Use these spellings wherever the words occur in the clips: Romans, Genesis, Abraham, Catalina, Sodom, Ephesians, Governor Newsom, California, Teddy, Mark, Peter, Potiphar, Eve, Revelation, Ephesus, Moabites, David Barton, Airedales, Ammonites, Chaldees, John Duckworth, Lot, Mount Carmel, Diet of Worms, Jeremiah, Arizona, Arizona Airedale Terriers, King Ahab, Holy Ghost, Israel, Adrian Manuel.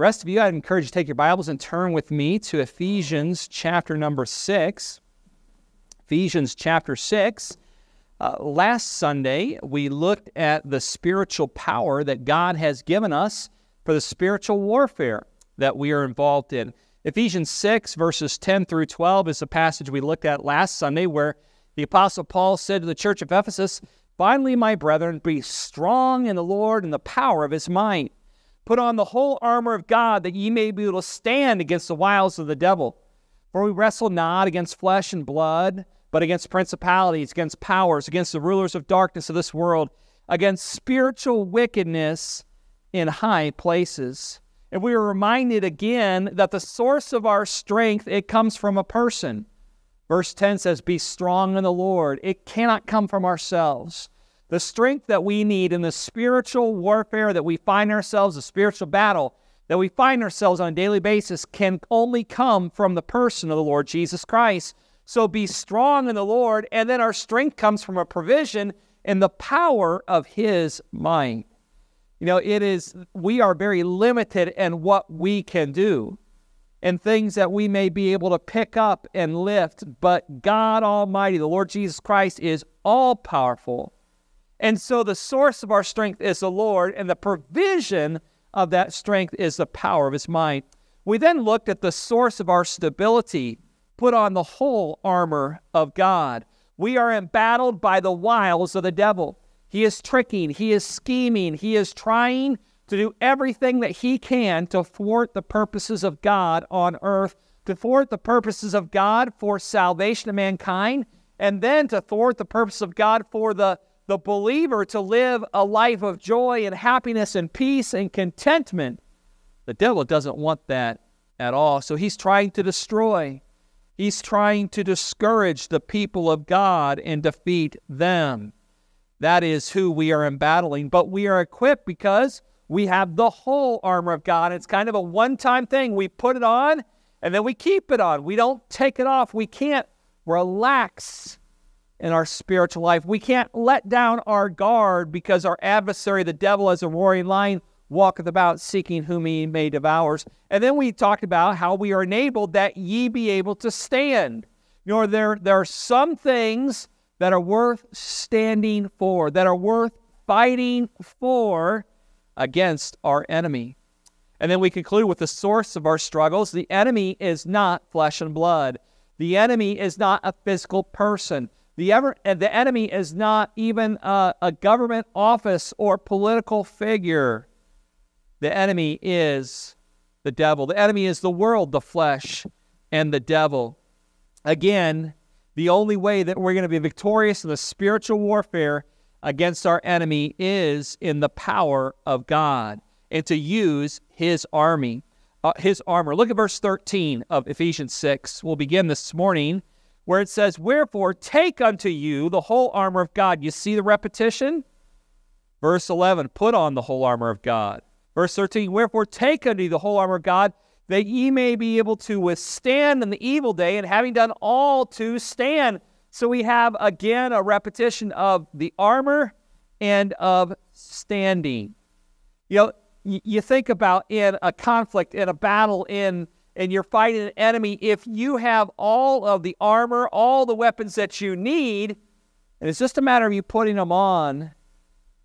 Rest of you, I'd encourage you to take your Bibles and turn with me to Ephesians chapter number 6. Ephesians chapter 6. Last Sunday, we looked at the spiritual power that God has given us for the spiritual warfare that we are involved in. Ephesians 6, verses 10 through 12 is a passage we looked at last Sunday where the Apostle Paul said to the church of Ephesus, "Finally, my brethren, be strong in the Lord and the power of his might. Put on the whole armor of God that ye may be able to stand against the wiles of the devil. For we wrestle not against flesh and blood, but against principalities, against powers, against the rulers of darkness of this world, against spiritual wickedness in high places." And we are reminded again that the source of our strength, it comes from a person. Verse 10 says, "Be strong in the Lord." It cannot come from ourselves. The strength that we need in the spiritual warfare that we find ourselves, the spiritual battle that we find ourselves on a daily basis, can only come from the person of the Lord Jesus Christ. So be strong in the Lord, and then our strength comes from a provision in the power of his might. You know, we are very limited in what we can do and things that we may be able to pick up and lift, but God Almighty, the Lord Jesus Christ, is all-powerful. And so the source of our strength is the Lord, and the provision of that strength is the power of his might. We then looked at the source of our stability. Put on the whole armor of God. We are embattled by the wiles of the devil. He is tricking, he is scheming, he is trying to do everything that he can to thwart the purposes of God on earth, to thwart the purposes of God for salvation of mankind, and then to thwart the purpose of God for the believer to live a life of joy and happiness and peace and contentment. The devil doesn't want that at all, so he's trying to destroy. He's trying to discourage the people of God and defeat them. That is who we are embattling, but we are equipped because we have the whole armor of God. It's kind of a one-time thing. We put it on, and then we keep it on. We don't take it off. We can't relax in our spiritual life. We can't let down our guard because our adversary, the devil, as a roaring lion, walketh about seeking whom he may devour. And then we talked about how we are enabled that ye be able to stand. You know, there are some things that are worth standing for, that are worth fighting for, against our enemy. And then we conclude with the source of our struggles. The enemy is not flesh and blood. The enemy is not a physical person. The enemy is not even a government office or political figure. The enemy is the devil. The enemy is the world, the flesh, and the devil. Again, the only way that we're going to be victorious in the spiritual warfare against our enemy is in the power of God and to use his armor. Look at verse 13 of Ephesians 6. We'll begin this morning where it says, "Wherefore take unto you the whole armor of God." You see the repetition? Verse 11, "Put on the whole armor of God." Verse 13, "Wherefore take unto you the whole armor of God, that ye may be able to withstand in the evil day, and having done all to stand." So we have, again, a repetition of the armor and of standing. You know, you think about in a conflict, in a battle, and you're fighting an enemy, if you have all of the armor, all the weapons that you need, and it's just a matter of you putting them on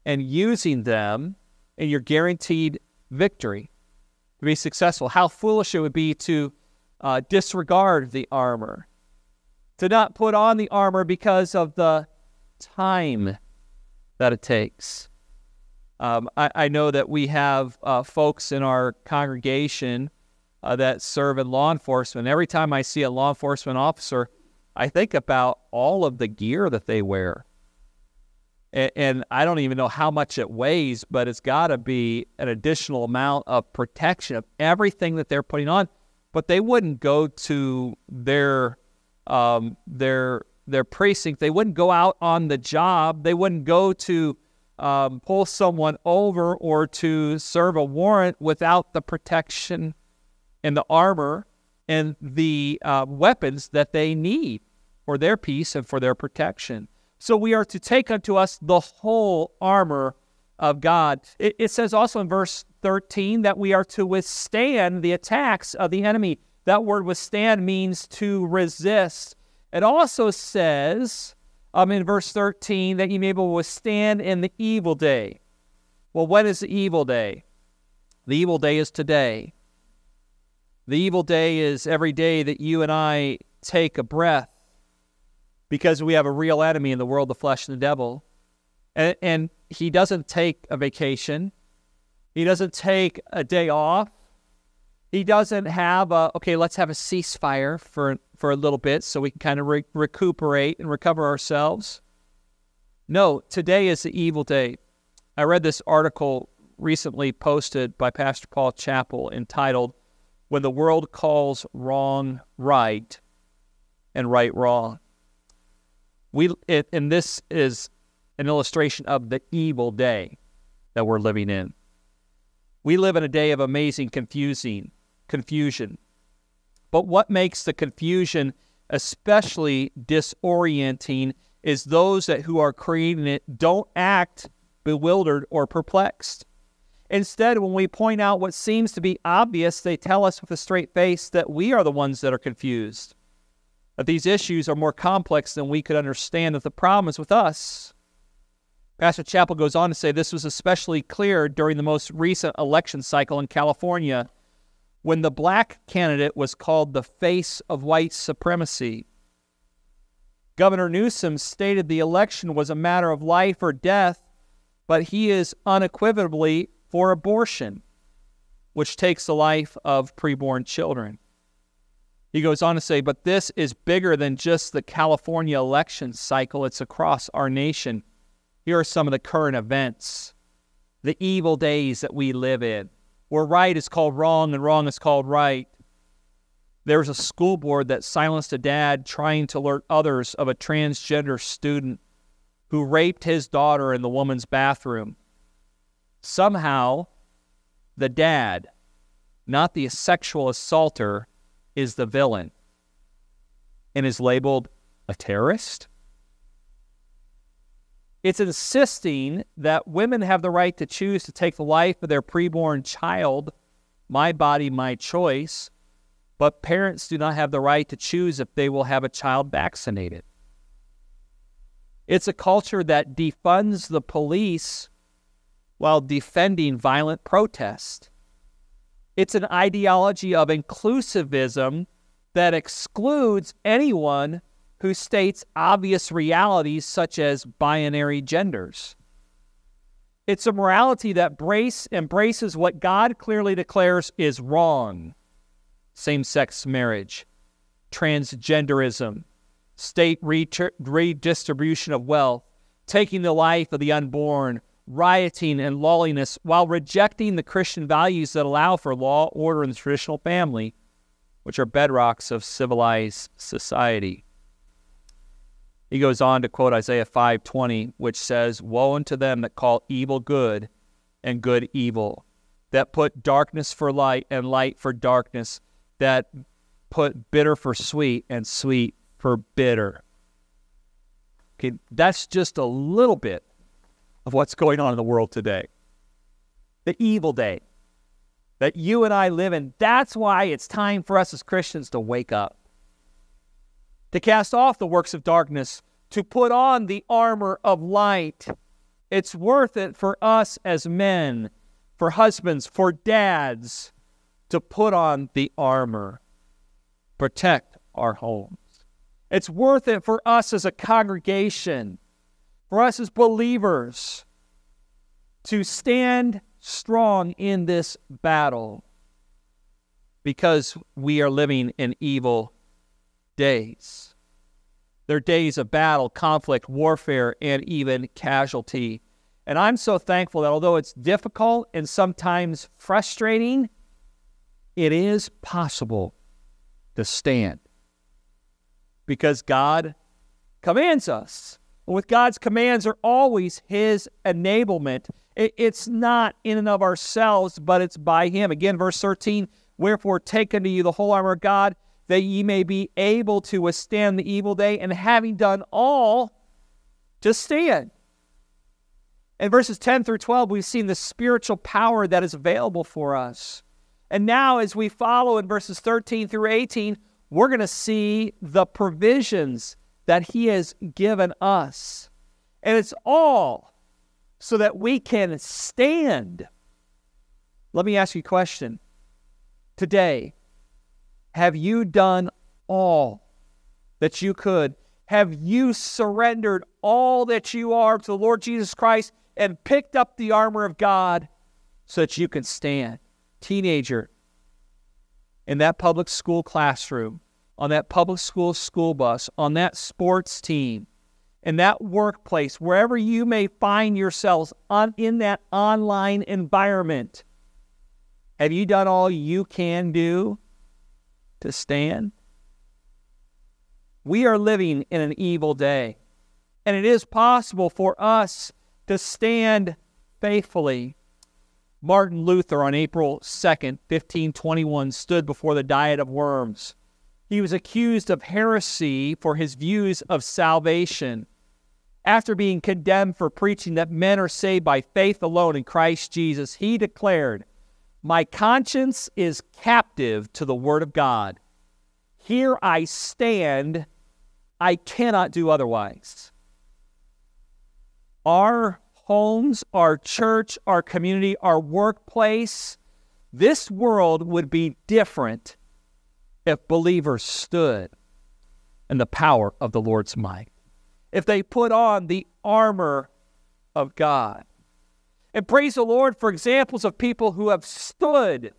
and using them, and you're guaranteed victory to be successful. How foolish it would be to disregard the armor, to not put on the armor because of the time that it takes. I know that we have folks in our congregation that serve in law enforcement. Every time I see a law enforcement officer, I think about all of the gear that they wear. And I don't even know how much it weighs, but it's got to be an additional amount of protection of everything that they're putting on. But they wouldn't go to their precinct. They wouldn't go out on the job. They wouldn't go to pull someone over or to serve a warrant without the protection and the armor and the weapons that they need for their peace and for their protection. So we are to take unto us the whole armor of God. It says also in verse 13 that we are to withstand the attacks of the enemy. That word withstand means to resist. It also says in verse 13 that you may be able to withstand in the evil day. Well, when is the evil day? The evil day is today. The evil day is every day that you and I take a breath, because we have a real enemy in the world, the flesh and the devil. And he doesn't take a vacation. He doesn't take a day off. He doesn't have a, okay, let's have a ceasefire for a little bit so we can kind of recuperate and recover ourselves. No, today is the evil day. I read this article recently posted by Pastor Paul Chappell entitled, "When the World Calls Wrong Right and Right Wrong." And this is an illustration of the evil day that we're living in. We live in a day of amazing confusion. But what makes the confusion especially disorienting is those who are creating it don't act bewildered or perplexed. Instead, when we point out what seems to be obvious, they tell us with a straight face that we are the ones that are confused, that these issues are more complex than we could understand, that the problem is with us. Pastor Chappell goes on to say this was especially clear during the most recent election cycle in California, when the black candidate was called the face of white supremacy. Governor Newsom stated the election was a matter of life or death, but he is unequivocally for abortion, which takes the life of preborn children. He goes on to say, but this is bigger than just the California election cycle. It's across our nation. Here are some of the current events, the evil days that we live in, where right is called wrong and wrong is called right. There's a school board that silenced a dad trying to alert others of a transgender student who raped his daughter in the woman's bathroom. Somehow, the dad, not the sexual assaulter, is the villain and is labeled a terrorist. It's insisting that women have the right to choose to take the life of their preborn child, my body, my choice, but parents do not have the right to choose if they will have a child vaccinated. It's a culture that defunds the police while defending violent protest. It's an ideology of inclusivism that excludes anyone who states obvious realities such as binary genders. It's a morality that embraces what God clearly declares is wrong: same-sex marriage, transgenderism, state redistribution of wealth, taking the life of the unborn, rioting and lawlessness, while rejecting the Christian values that allow for law, order, and the traditional family, which are bedrocks of civilized society. He goes on to quote Isaiah 5:20, which says, "Woe unto them that call evil good and good evil, that put darkness for light and light for darkness, that put bitter for sweet and sweet for bitter." Okay, that's just a little bit of what's going on in the world today. The evil day that you and I live in. That's why it's time for us as Christians to wake up, to cast off the works of darkness, to put on the armor of light. It's worth it for us as men, for husbands, for dads, to put on the armor, protect our homes. It's worth it for us as a congregation, for us as believers, to stand strong in this battle, because we are living in evil days. They're days of battle, conflict, warfare, and even casualty. And I'm so thankful that although it's difficult and sometimes frustrating, it is possible to stand, because God commands us. With God's commands are always His enablement. It's not in and of ourselves, but it's by Him. Again, verse 13, "Wherefore take unto you the whole armor of God, that ye may be able to withstand the evil day, and having done all, to stand." In verses 10 through 12, we've seen the spiritual power that is available for us. And now as we follow in verses 13 through 18, we're going to see the provisions that he has given us. And it's all so that we can stand. Let me ask you a question. Today, have you done all that you could? Have you surrendered all that you are to the Lord Jesus Christ and picked up the armor of God so that you can stand? Teenager, in that public school classroom, on that public school school bus, on that sports team, in that workplace, wherever you may find yourselves in that online environment, have you done all you can do to stand? We are living in an evil day, and it is possible for us to stand faithfully. Martin Luther, on April 2nd, 1521, stood before the Diet of Worms. He was accused of heresy for his views of salvation. After being condemned for preaching that men are saved by faith alone in Christ Jesus, he declared, "My conscience is captive to the Word of God. Here I stand. I cannot do otherwise." Our homes, our church, our community, our workplace, this world would be different if believers stood in the power of the Lord's might, if they put on the armor of God. And praise the Lord for examples of people who have stood.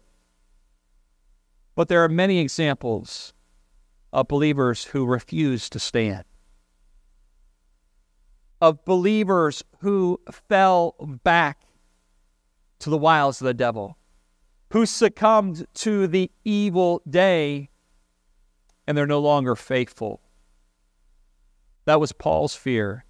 But there are many examples of believers who refuse to stand, of believers who fell back to the wiles of the devil, who succumbed to the evil day, and they're no longer faithful. That was Paul's fear.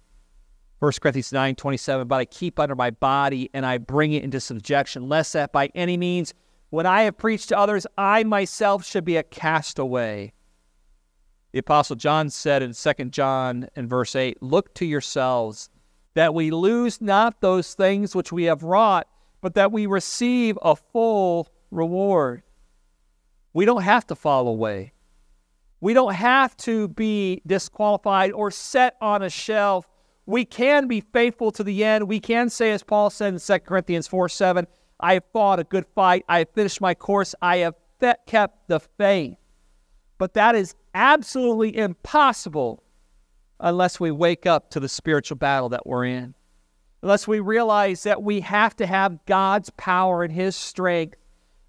1 Corinthians 9:27, "But I keep under my body and I bring it into subjection, lest that by any means, when I have preached to others, I myself should be a castaway." The Apostle John said in 2 John and verse 8, "Look to yourselves, that we lose not those things which we have wrought, but that we receive a full reward." We don't have to fall away. We don't have to be disqualified or set on a shelf. We can be faithful to the end. We can say, as Paul said in 2 Corinthians 4:7, "I have fought a good fight. I have finished my course. I have kept the faith." But that is absolutely impossible unless we wake up to the spiritual battle that we're in, unless we realize that we have to have God's power and His strength.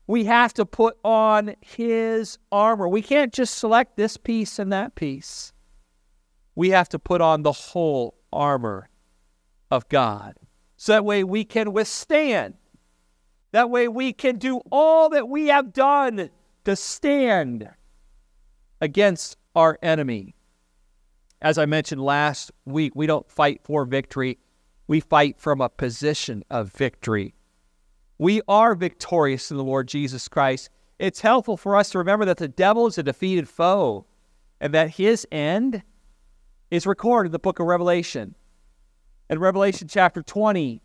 We have to put on His armor. We can't just select this piece and that piece. We have to put on the whole armor of God, so that way we can withstand. That way we can do all that we have done to stand against our enemy. As I mentioned last week, we don't fight for victory. We fight from a position of victory. We are victorious in the Lord Jesus Christ. It's helpful for us to remember that the devil is a defeated foe and that his end is recorded in the book of Revelation. In Revelation chapter 20,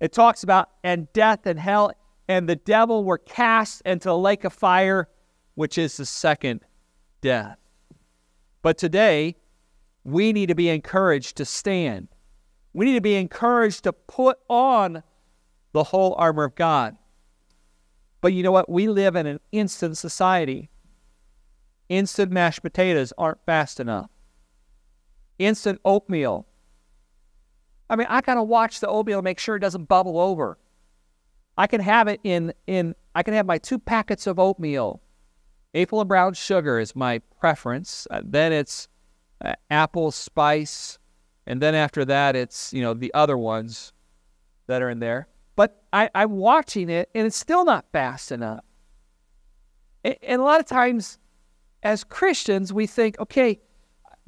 it talks about, "And death and hell and the devil were cast into the lake of fire, which is the second death." But today, we need to be encouraged to stand. We need to be encouraged to put on the whole armor of God. But you know what? We live in an instant society. Instant mashed potatoes aren't fast enough. Instant oatmeal. I mean, I gotta watch the oatmeal to make sure it doesn't bubble over. I can have it I can have my 2 packets of oatmeal. Maple and brown sugar is my preference. Then it's apple spice. And then after that, it's, the other ones that are in there. But I'm watching it, and it's still not fast enough. And a lot of times, as Christians, we think, okay,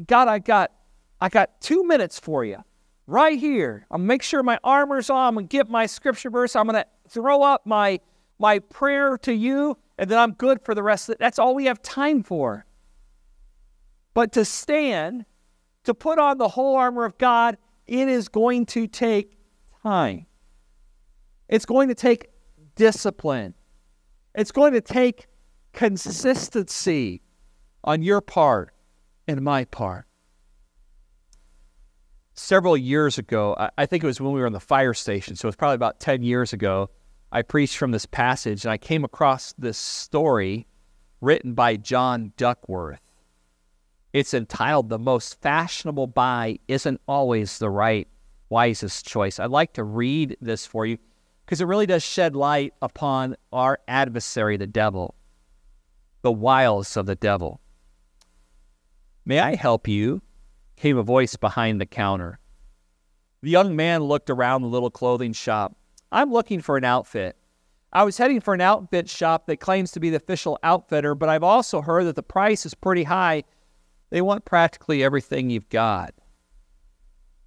God, I got 2 minutes for you right here. I'll make sure my armor's on. I'm going to get my scripture verse. I'm going to throw up my prayer to you. And then I'm good for the rest of it. That's all we have time for. But to stand, to put on the whole armor of God, it is going to take time. It's going to take discipline. It's going to take consistency on your part and my part. Several years ago, I think it was when we were in the fire station, so it was probably about 10 years ago, I preached from this passage, and I came across this story written by John Duckworth. It's entitled, "The Most Fashionable Buy Isn't Always the Right Wisest Choice." I'd like to read this for you because it really does shed light upon our adversary, the devil, the wiles of the devil. "May I help you?" came a voice behind the counter. The young man looked around the little clothing shop. "I'm looking for an outfit. I was heading for an outfit shop that claims to be the official outfitter, but I've also heard that the price is pretty high. They want practically everything you've got."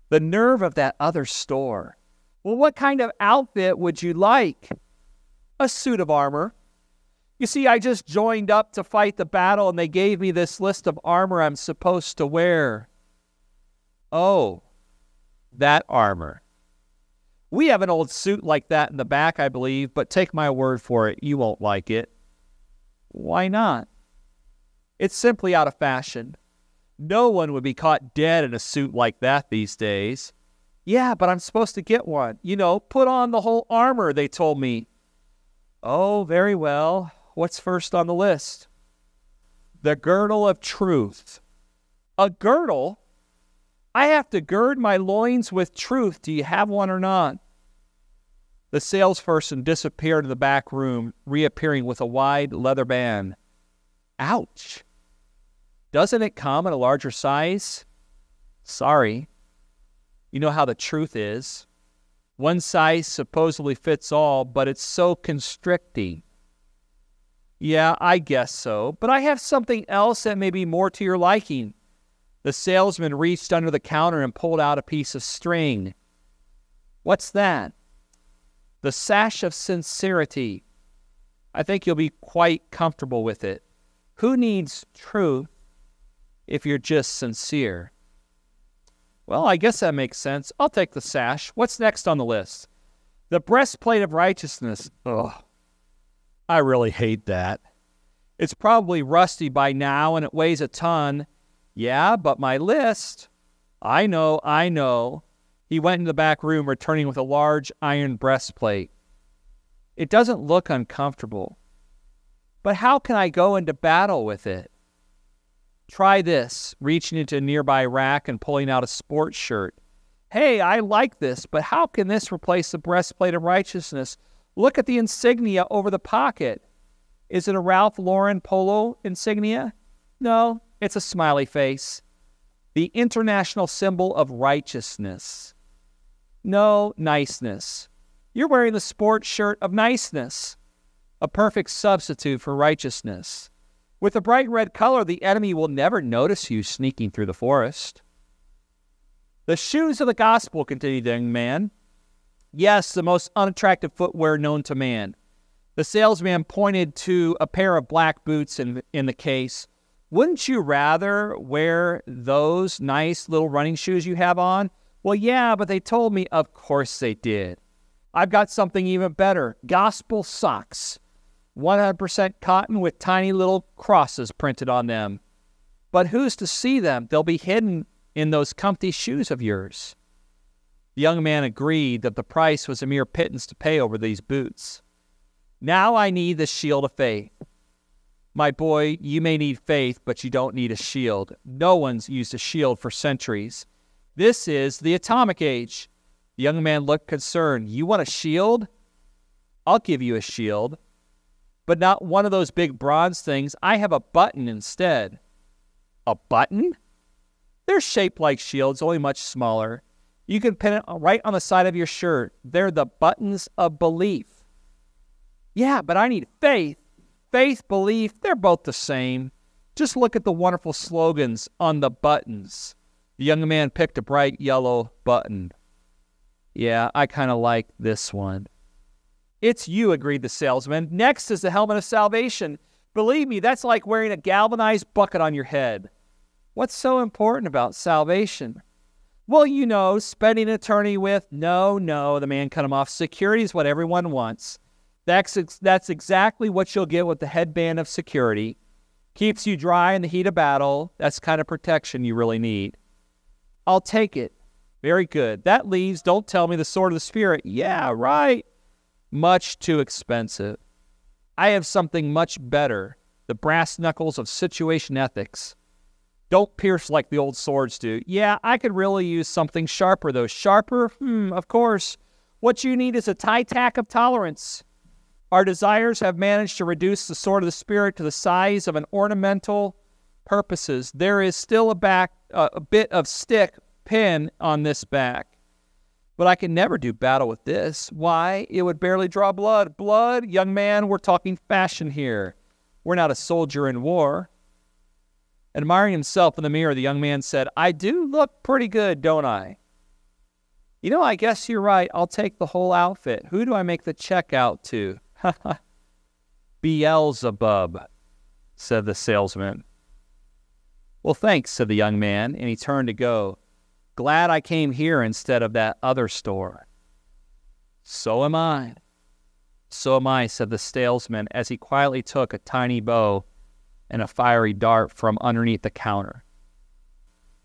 The nerve of that other store. "Well, what kind of outfit would you like?" "A suit of armor. You see, I just joined up to fight the battle, and they gave me this list of armor I'm supposed to wear." "Oh, that armor. We have an old suit like that in the back, I believe, but take my word for it, you won't like it." "Why not?" "It's simply out of fashion. No one would be caught dead in a suit like that these days." "Yeah, but I'm supposed to get one. You know, put on the whole armor, they told me." "Oh, very well. What's first on the list?" "The girdle of truth." "A girdle? I have to gird my loins with truth. Do you have one or not?" The salesperson disappeared in the back room, reappearing with a wide leather band. "Ouch. Doesn't it come in a larger size?" "Sorry. You know how the truth is. One size supposedly fits all, but it's so constricting." "Yeah, I guess so. But I have something else that may be more to your liking." The salesman reached under the counter and pulled out a piece of string. "What's that?" "The sash of sincerity. I think you'll be quite comfortable with it. Who needs truth if you're just sincere?" "Well, I guess that makes sense. I'll take the sash. What's next on the list?" "The breastplate of righteousness." "Ugh, I really hate that. It's probably rusty by now and it weighs a ton." "Yeah, but my list." I know. He went into the back room, returning with a large iron breastplate. "It doesn't look uncomfortable. But how can I go into battle with it?" "Try this," reaching into a nearby rack and pulling out a sports shirt. "Hey, I like this, but how can this replace the breastplate of righteousness? Look at the insignia over the pocket." "Is it a Ralph Lauren polo insignia?" "No. It's a smiley face." "The international symbol of righteousness." "No, niceness. You're wearing the sports shirt of niceness, a perfect substitute for righteousness. With a bright red color, the enemy will never notice you sneaking through the forest." "The shoes of the gospel," continued the young man. "Yes, the most unattractive footwear known to man." The salesman pointed to a pair of black boots in the case. "Wouldn't you rather wear those nice little running shoes you have on?" "Well, yeah, but they told me." "Of course they did. I've got something even better. Gospel socks. 100% cotton with tiny little crosses printed on them." "But who's to see them? They'll be hidden in those comfy shoes of yours." The young man agreed that the price was a mere pittance to pay over these boots. "Now I need the shield of faith." "My boy, you may need faith, but you don't need a shield. No one's used a shield for centuries. This is the atomic age." The young man looked concerned. "You want a shield? I'll give you a shield, but not one of those big bronze things. I have a button instead." "A button?" "They're shaped like shields, only much smaller. You can pin it right on the side of your shirt. They're the buttons of belief." "Yeah, but I need faith. Faith, belief, they're both the same. Just look at the wonderful slogans on the buttons." The young man picked a bright yellow button. "Yeah, I kind of like this one." "It's you," agreed the salesman. "Next is the helmet of salvation. Believe me, that's like wearing a galvanized bucket on your head." "What's so important about salvation?" Well, you know, spending an eternity with, no, the man cut him off. Security is what everyone wants. That's exactly what you'll get with the headband of security. Keeps you dry in the heat of battle. That's the kind of protection you really need. I'll take it. Very good. That leaves, don't tell me, the sword of the Spirit. Yeah, right. Much too expensive. I have something much better. The brass knuckles of situation ethics. Don't pierce like the old swords do. Yeah, I could really use something sharper, though. Sharper? Of course. What you need is a tie tack of tolerance. Our desires have managed to reduce the sword of the Spirit to the size of an ornamental purposes. There is still a bit of stick pin on this back. But I can never do battle with this. Why? It would barely draw blood. Blood? Young man, we're talking fashion here. We're not a soldier in war. Admiring himself in the mirror, the young man said, I do look pretty good, don't I? You know, I guess you're right. I'll take the whole outfit. Who do I make the check out to? Beelzebub, said the salesman. Well, thanks, said the young man, and he turned to go. Glad I came here instead of that other store. So am I. So am I, said the salesman, as he quietly took a tiny bow and a fiery dart from underneath the counter.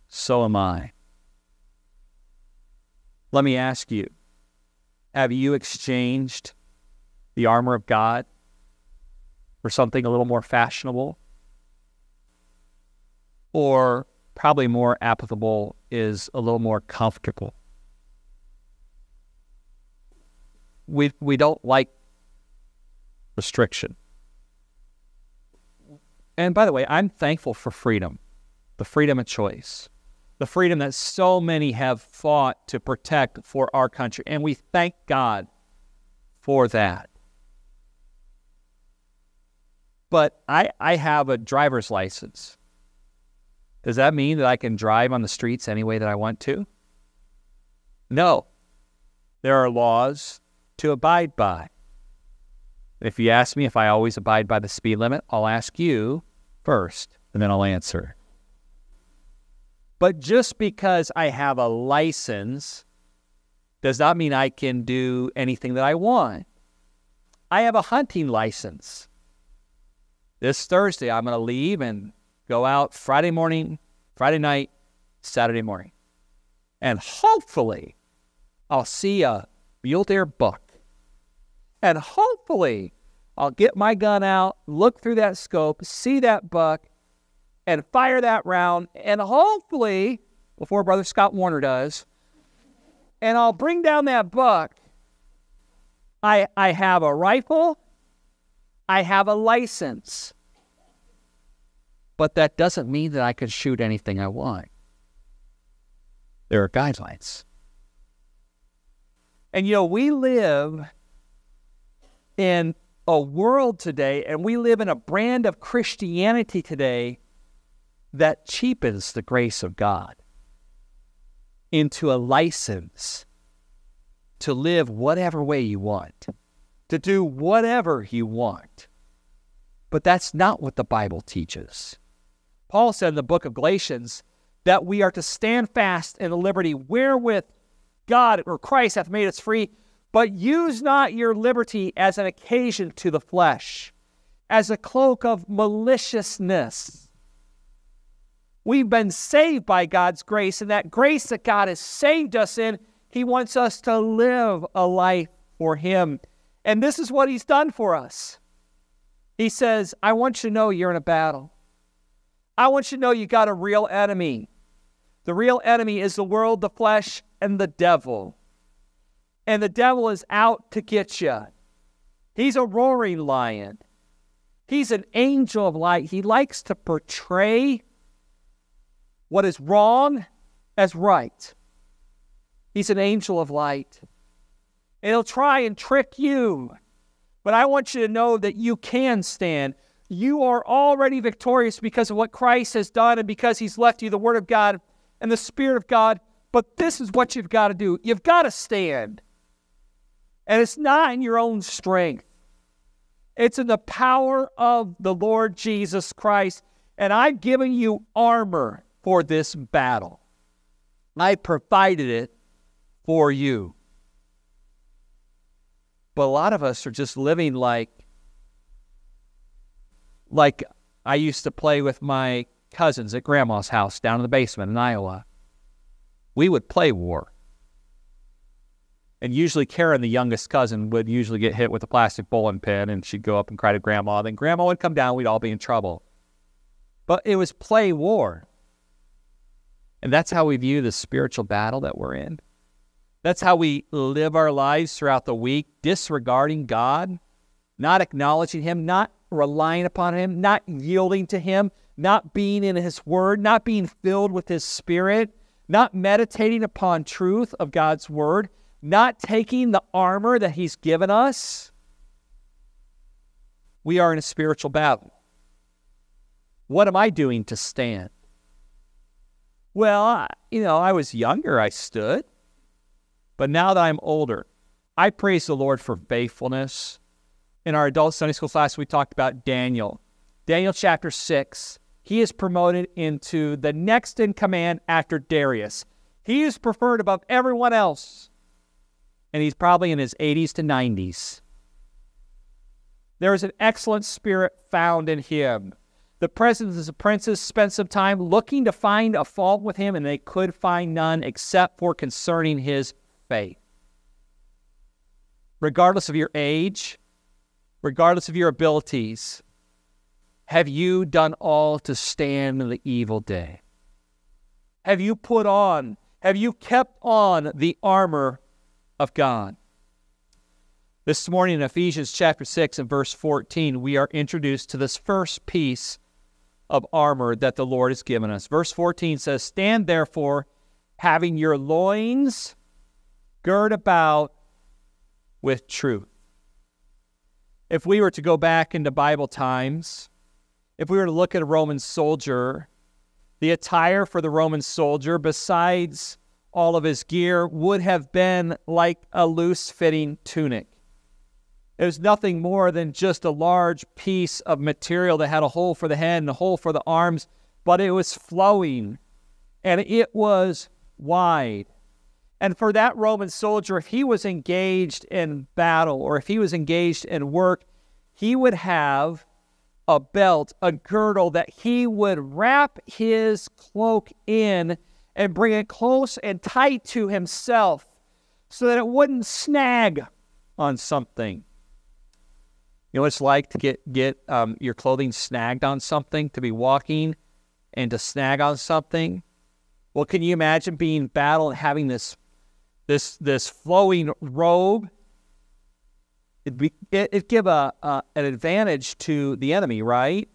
So am I. Let me ask you, have you exchanged the armor of God for something a little more fashionable? Or probably more applicable is a little more comfortable. We don't like restriction. And by the way, I'm thankful for freedom, the freedom of choice, the freedom that so many have fought to protect for our country. And we thank God for that. But I have a driver's license. Does that mean that I can drive on the streets any way that I want to? No. There are laws to abide by. If you ask me if I always abide by the speed limit, I'll ask you first, and then I'll answer. But just because I have a license does not mean I can do anything that I want. I have a hunting license. This Thursday, I'm going to leave and go out Friday morning, Friday night, Saturday morning. And hopefully, I'll see a mule deer buck. And hopefully, I'll get my gun out, look through that scope, see that buck, and fire that round. And hopefully, before Brother Scott Warner does, and I'll bring down that buck. I have a rifle. I have a license. But that doesn't mean that I can shoot anything I want. There are guidelines. And, you know, we live in a world today, and we live in a brand of Christianity today that cheapens the grace of God into a license to live whatever way you want, to do whatever you want. But that's not what the Bible teaches. Paul said in the book of Galatians that we are to stand fast in the liberty wherewith God or Christ hath made us free. But use not your liberty as an occasion to the flesh, as a cloak of maliciousness. We've been saved by God's grace, and that grace that God has saved us in, He wants us to live a life for Him. And this is what He's done for us. He says, I want you to know you're in a battle. I want you to know you got a real enemy. The real enemy is the world, the flesh, and the devil. And the devil is out to get you. He's a roaring lion. He's an angel of light. He likes to portray what is wrong as right. He's an angel of light. And he'll try and trick you. But I want you to know that you can stand. You are already victorious because of what Christ has done and because He's left you the Word of God and the Spirit of God. But this is what you've got to do. You've got to stand. And it's not in your own strength. It's in the power of the Lord Jesus Christ. And I've given you armor for this battle. I provided it for you. But a lot of us are just living like I used to play with my cousins at Grandma's house down in the basement in Iowa. We would play war. And usually Karen, the youngest cousin, would usually get hit with a plastic bowling pin, and she'd go up and cry to Grandma. Then Grandma would come down. We'd all be in trouble. But it was play war. And that's how we view the spiritual battle that we're in. That's how we live our lives throughout the week, disregarding God, not acknowledging Him, not relying upon Him, not yielding to Him, not being in His Word, not being filled with His Spirit, not meditating upon truth of God's Word, not taking the armor that He's given us. We are in a spiritual battle. What am I doing to stand? Well, you know, I was younger, I stood. But now that I'm older, I praise the Lord for faithfulness. In our adult Sunday school class, we talked about Daniel. Daniel chapter 6. He is promoted into the next in command after Darius. He is preferred above everyone else. And he's probably in his 80s to 90s. There is an excellent spirit found in him. The presence of princes spent some time looking to find a fault with him, and they could find none except for concerning his faith. Regardless of your age, regardless of your abilities, have you done all to stand in the evil day? Have you put on, have you kept on the armor of God? This morning in Ephesians chapter 6 and verse 14, we are introduced to this first piece of armor that the Lord has given us. Verse 14 says, "Stand therefore, having your loins girt about with truth." If we were to go back into Bible times, if we were to look at a Roman soldier, the attire for the Roman soldier, besides all of his gear, would have been like a loose-fitting tunic. It was nothing more than just a large piece of material that had a hole for the head and a hole for the arms, but it was flowing, and it was wide. And for that Roman soldier, if he was engaged in battle or if he was engaged in work, he would have a belt, a girdle that he would wrap his cloak in and bring it close and tight to himself so that it wouldn't snag on something. You know what it's like to get your clothing snagged on something, to be walking and to snag on something? Well, can you imagine being in battle and having this flowing robe? It'd give an advantage to the enemy, right?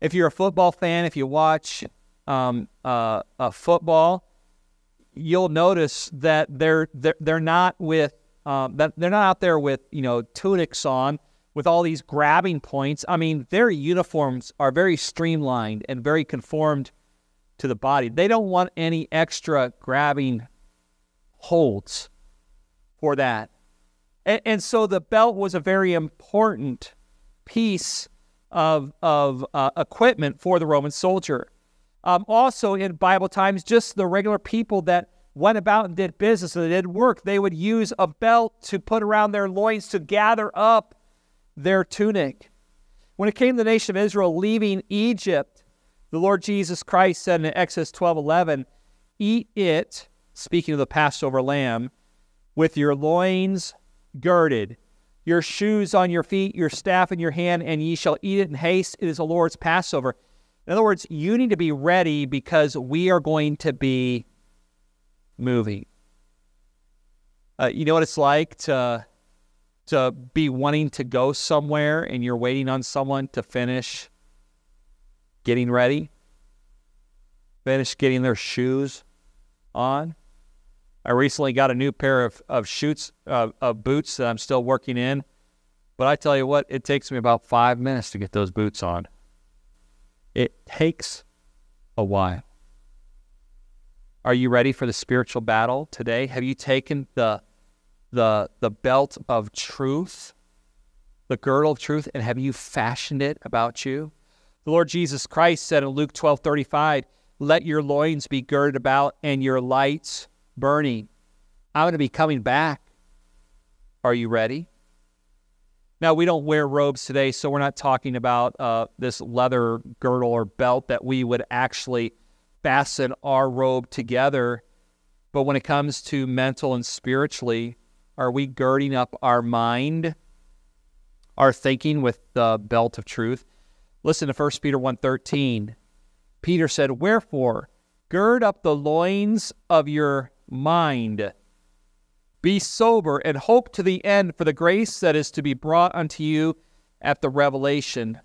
If you're a football fan, if you watch football, you'll notice that they're not out there with, you know, tunics on with all these grabbing points. I mean, their uniforms are very streamlined and very conformed to the body. They don't want any extra grabbing holds for that. And so the belt was a very important piece of equipment for the Roman soldier. Also in Bible times, just the regular people that went about and did business and did work, they would use a belt to put around their loins to gather up their tunic. When it came to the nation of Israel leaving Egypt, the Lord Jesus Christ said in Exodus 12:11, "Eat it," speaking of the Passover lamb, "with your loins girded, your shoes on your feet, your staff in your hand, and ye shall eat it in haste. It is the Lord's Passover." In other words, you need to be ready because we are going to be moving. You know what it's like to be wanting to go somewhere and you're waiting on someone to finish getting ready, finish getting their shoes on. I recently got a new pair of boots that I'm still working in. But I tell you what, it takes me about 5 minutes to get those boots on. It takes a while. Are you ready for the spiritual battle today? Have you taken the belt of truth, the girdle of truth, and have you fashioned it about you? The Lord Jesus Christ said in Luke 12:35, Let your loins be girded about and your lights burning. I'm going to be coming back. Are you ready? Now, we don't wear robes today, so we're not talking about this leather girdle or belt that we would actually fasten our robe together. But when it comes to mental and spiritually, are we girding up our mind, our thinking with the belt of truth? Listen to 1 Peter 1:13. Peter said, "Wherefore, gird up the loins of your mind. Be sober and hope to the end for the grace that is to be brought unto you at the revelation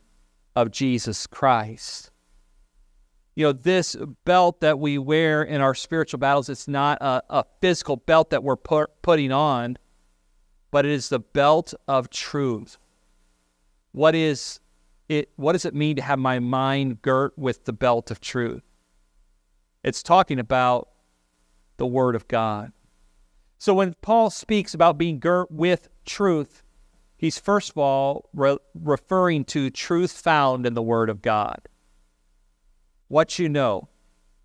of Jesus Christ." You know, this belt that we wear in our spiritual battles, it's not a physical belt that we're putting on, but it is the belt of truth. What is it? What does it mean to have my mind girt with the belt of truth? It's talking about the Word of God. So when Paul speaks about being girt with truth, he's first of all referring to truth found in the Word of God. What you know,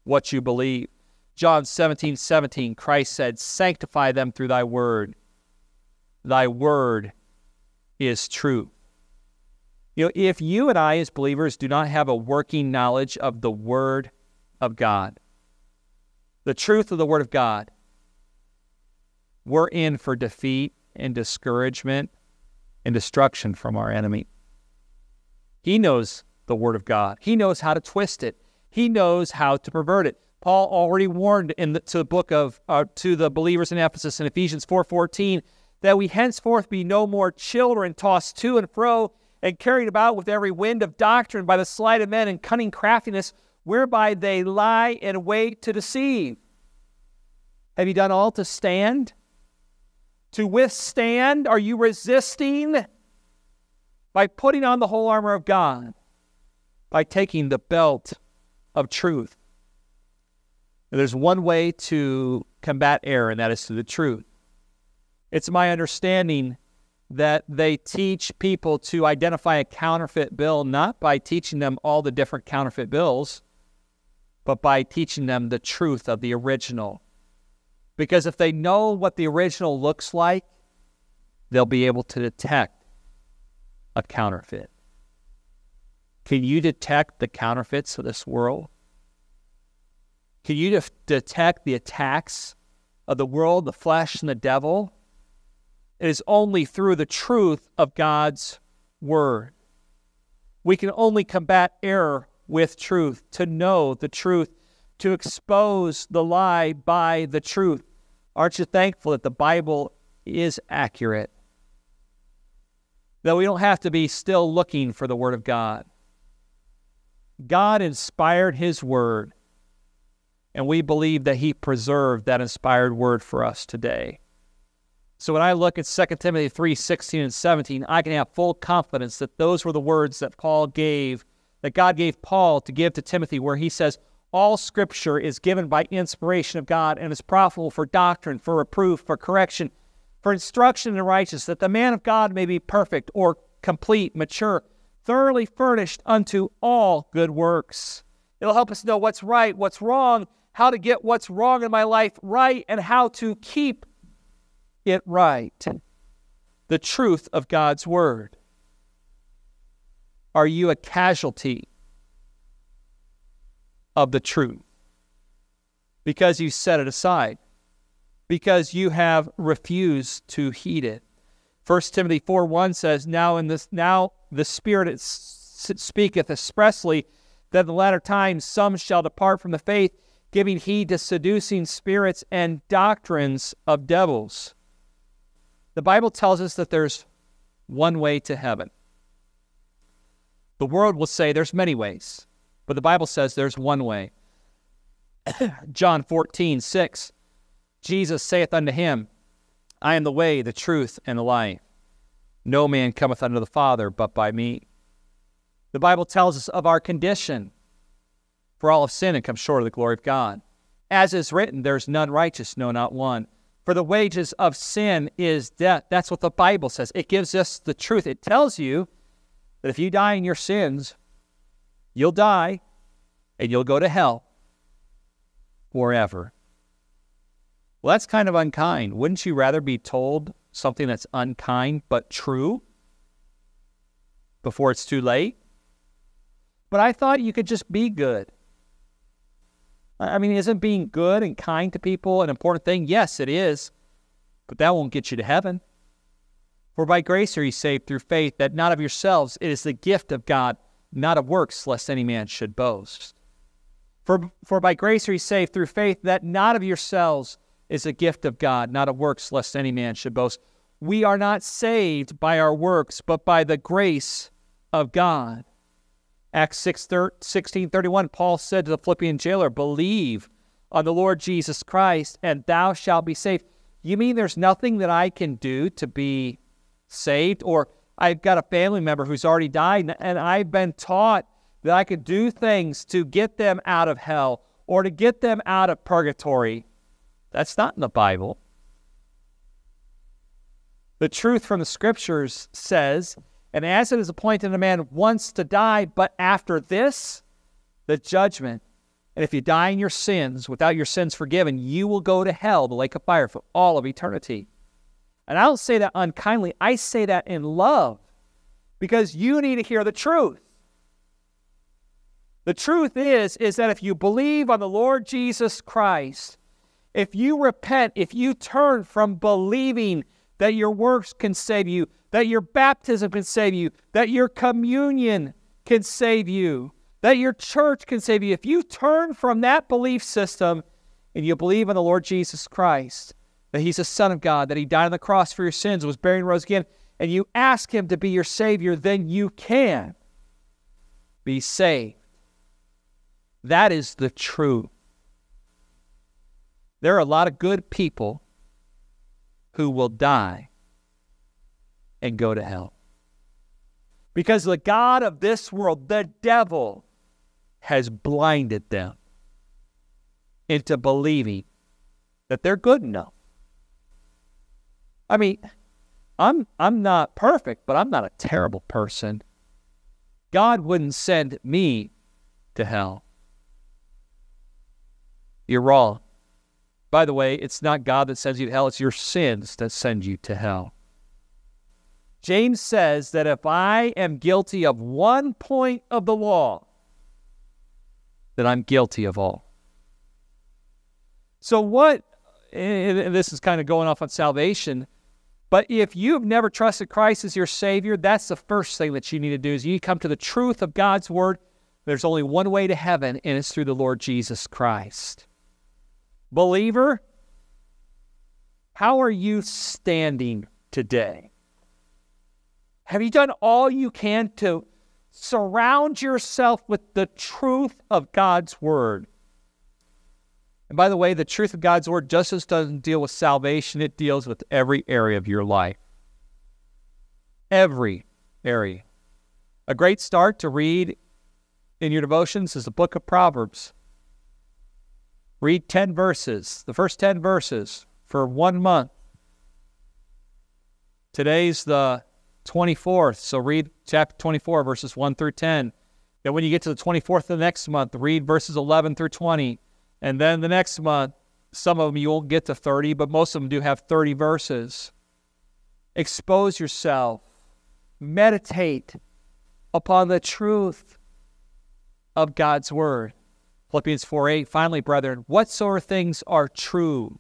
what you believe. John 17:17, Christ said, "Sanctify them through thy word. Thy word is true." You know, if you and I as believers do not have a working knowledge of the Word of God, the truth of the Word of God, we're in for defeat and discouragement and destruction from our enemy. He knows the Word of God. He knows how to twist it. He knows how to pervert it. Paul already warned to the believers in Ephesus in Ephesians 4:14 that we henceforth be no more children tossed to and fro and carried about with every wind of doctrine by the sleight of men and cunning craftiness whereby they lie and wait to deceive. Have you done all to stand? To withstand? Are you resisting? By putting on the whole armor of God, by taking the belt of truth. And there's one way to combat error, and that is through the truth. It's my understanding that they teach people to identify a counterfeit bill not by teaching them all the different counterfeit bills, but by teaching them the truth of the original. Because if they know what the original looks like, they'll be able to detect a counterfeit. Can you detect the counterfeits of this world? Can you detect the attacks of the world, the flesh, and the devil? It is only through the truth of God's Word. We can only combat error with truth, to know the truth, to expose the lie by the truth. Aren't you thankful that the Bible is accurate? That we don't have to be still looking for the Word of God. God inspired His Word, and we believe that He preserved that inspired Word for us today. So when I look at 2 Timothy 3:16 and 17, I can have full confidence that those were the words that Paul gave, that God gave Paul to give to Timothy, where he says, "All Scripture is given by inspiration of God and is profitable for doctrine, for reproof, for correction, for instruction in righteousness, that the man of God may be perfect," or complete, mature, "thoroughly furnished unto all good works." It'll help us know what's right, what's wrong, how to get what's wrong in my life right, and how to keep it right. The truth of God's Word. Are you a casualty of the truth? Because you set it aside. Because you have refused to heed it. 1 Timothy 4:1 says, "Now the Spirit speaketh expressly, that in the latter times some shall depart from the faith, giving heed to seducing spirits and doctrines of devils." The Bible tells us that there's one way to heaven. The world will say there's many ways, but the Bible says there's one way. John 14:6, "Jesus saith unto him, I am the way, the truth, and the life. No man cometh unto the Father but by me." The Bible tells us of our condition. "For all have sinned and come short of the glory of God. As is written, there's none righteous, no, not one. For the wages of sin is death." That's what the Bible says. It gives us the truth. It tells you that if you die in your sins, you'll die and you'll go to hell. forever. Well, that's kind of unkind. Wouldn't you rather be told something that's unkind but true before it's too late? But I thought you could just be good. I mean, isn't being good and kind to people an important thing? Yes, it is. But that won't get you to heaven. For by grace are you saved through faith, that not of yourselves. It is the gift of God, not of works, lest any man should boast. For by grace are you saved through faith, that not of yourselves is a gift of God, not of works, lest any man should boast. We are not saved by our works, but by the grace of God. Acts 16:31, Paul said to the Philippian jailer, "Believe on the Lord Jesus Christ, and thou shalt be saved." You mean there's nothing that I can do to be saved? Or I've got a family member who's already died, and I've been taught that I could do things to get them out of hell or to get them out of purgatory. That's not in the Bible. The truth from the Scriptures says, "And as it is appointed a man once to die, but after this, the judgment. And if you die in your sins, without your sins forgiven, you will go to hell, the lake of fire, for all of eternity." And I don't say that unkindly. I say that in love, because you need to hear the truth. The truth is that if you believe on the Lord Jesus Christ, if you repent, if you turn from believing that your works can save you, that your baptism can save you, that your communion can save you, that your church can save you. If you turn from that belief system and you believe on the Lord Jesus Christ, that He's the Son of God, that He died on the cross for your sins, was buried and rose again, and you ask Him to be your Savior, then you can be saved. That is the truth. There are a lot of good people who will die and go to hell, because the god of this world, the devil, has blinded them into believing that they're good enough. I mean, I'm not perfect, but I'm not a terrible person. God wouldn't send me to hell. You're wrong. By the way, it's not God that sends you to hell. It's your sins that send you to hell. James says that if I am guilty of one point of the law, then I'm guilty of all. So what, and this is kind of going off on salvation, but if you've never trusted Christ as your Savior, that's the first thing that you need to do is you come to the truth of God's Word. There's only one way to heaven, and it's through the Lord Jesus Christ. Believer, how are you standing today? Have you done all you can to surround yourself with the truth of God's Word? And by the way, the truth of God's Word just doesn't deal with salvation. It deals with every area of your life. Every area. A great start to read in your devotions is the book of Proverbs. Read 10 verses, the first 10 verses for 1 month. Today's the 24th, so read chapter 24, verses 1 through 10. Then when you get to the 24th of the next month, read verses 11 through 20. And then the next month, some of them you won't get to 30, but most of them do have 30 verses. Expose yourself. Meditate upon the truth of God's Word. Philippians 4:8, finally, brethren, whatsoever things are true,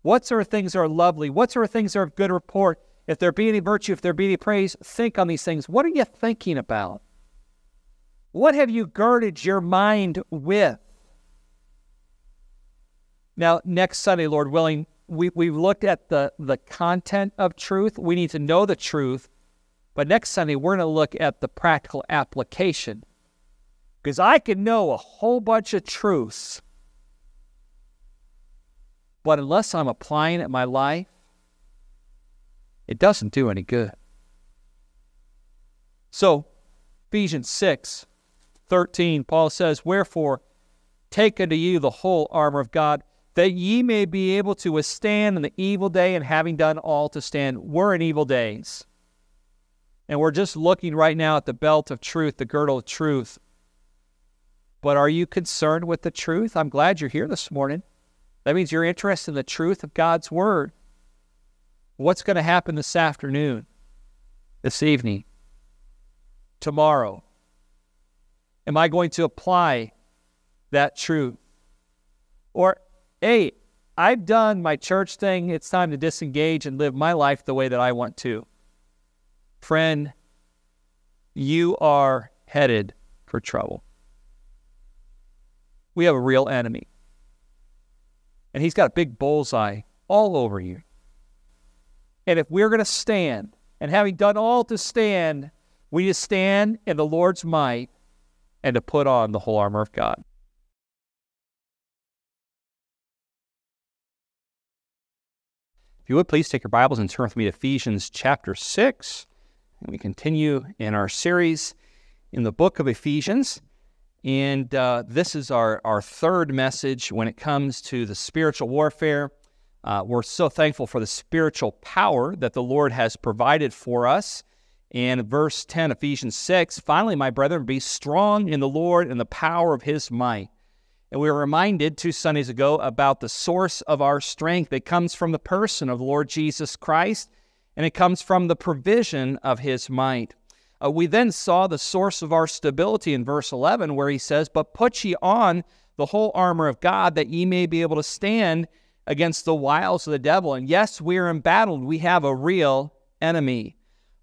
whatsoever things are lovely, whatsoever things are of good report, if there be any virtue, if there be any praise, think on these things. What are you thinking about? What have you girded your mind with? Now, next Sunday, Lord willing, we've looked at the content of truth. We need to know the truth. But next Sunday, we're going to look at the practical application. Because I can know a whole bunch of truths. But unless I'm applying it in my life, it doesn't do any good. So, Ephesians 6:13, Paul says, "Wherefore, take unto you the whole armor of God, that ye may be able to withstand in the evil day, and having done all to stand." We're in evil days. And we're just looking right now at the belt of truth, the girdle of truth. But are you concerned with the truth? I'm glad you're here this morning. That means you're interested in the truth of God's Word. What's going to happen this afternoon, this evening, tomorrow? Am I going to apply that truth? Or, hey, I've done my church thing. It's time to disengage and live my life the way that I want to. Friend, you are headed for trouble. We have a real enemy. And he's got a big bullseye all over you. And if we're going to stand, and having done all to stand, we just stand in the Lord's might and to put on the whole armor of God. If you would, please take your Bibles and turn with me to Ephesians chapter 6. And we continue in our series in the book of Ephesians. And this is our third message when it comes to the spiritual warfare. We're so thankful for the spiritual power that the Lord has provided for us. And verse 10, Ephesians 6, finally, my brethren, be strong in the Lord and the power of his might. And we were reminded 2 Sundays ago about the source of our strength. It comes from the person of the Lord Jesus Christ, and it comes from the provision of his might. We then saw the source of our stability in verse 11, where he says, but put ye on the whole armor of God, that ye may be able to stand against the wiles of the devil. And yes, we are embattled. We have a real enemy.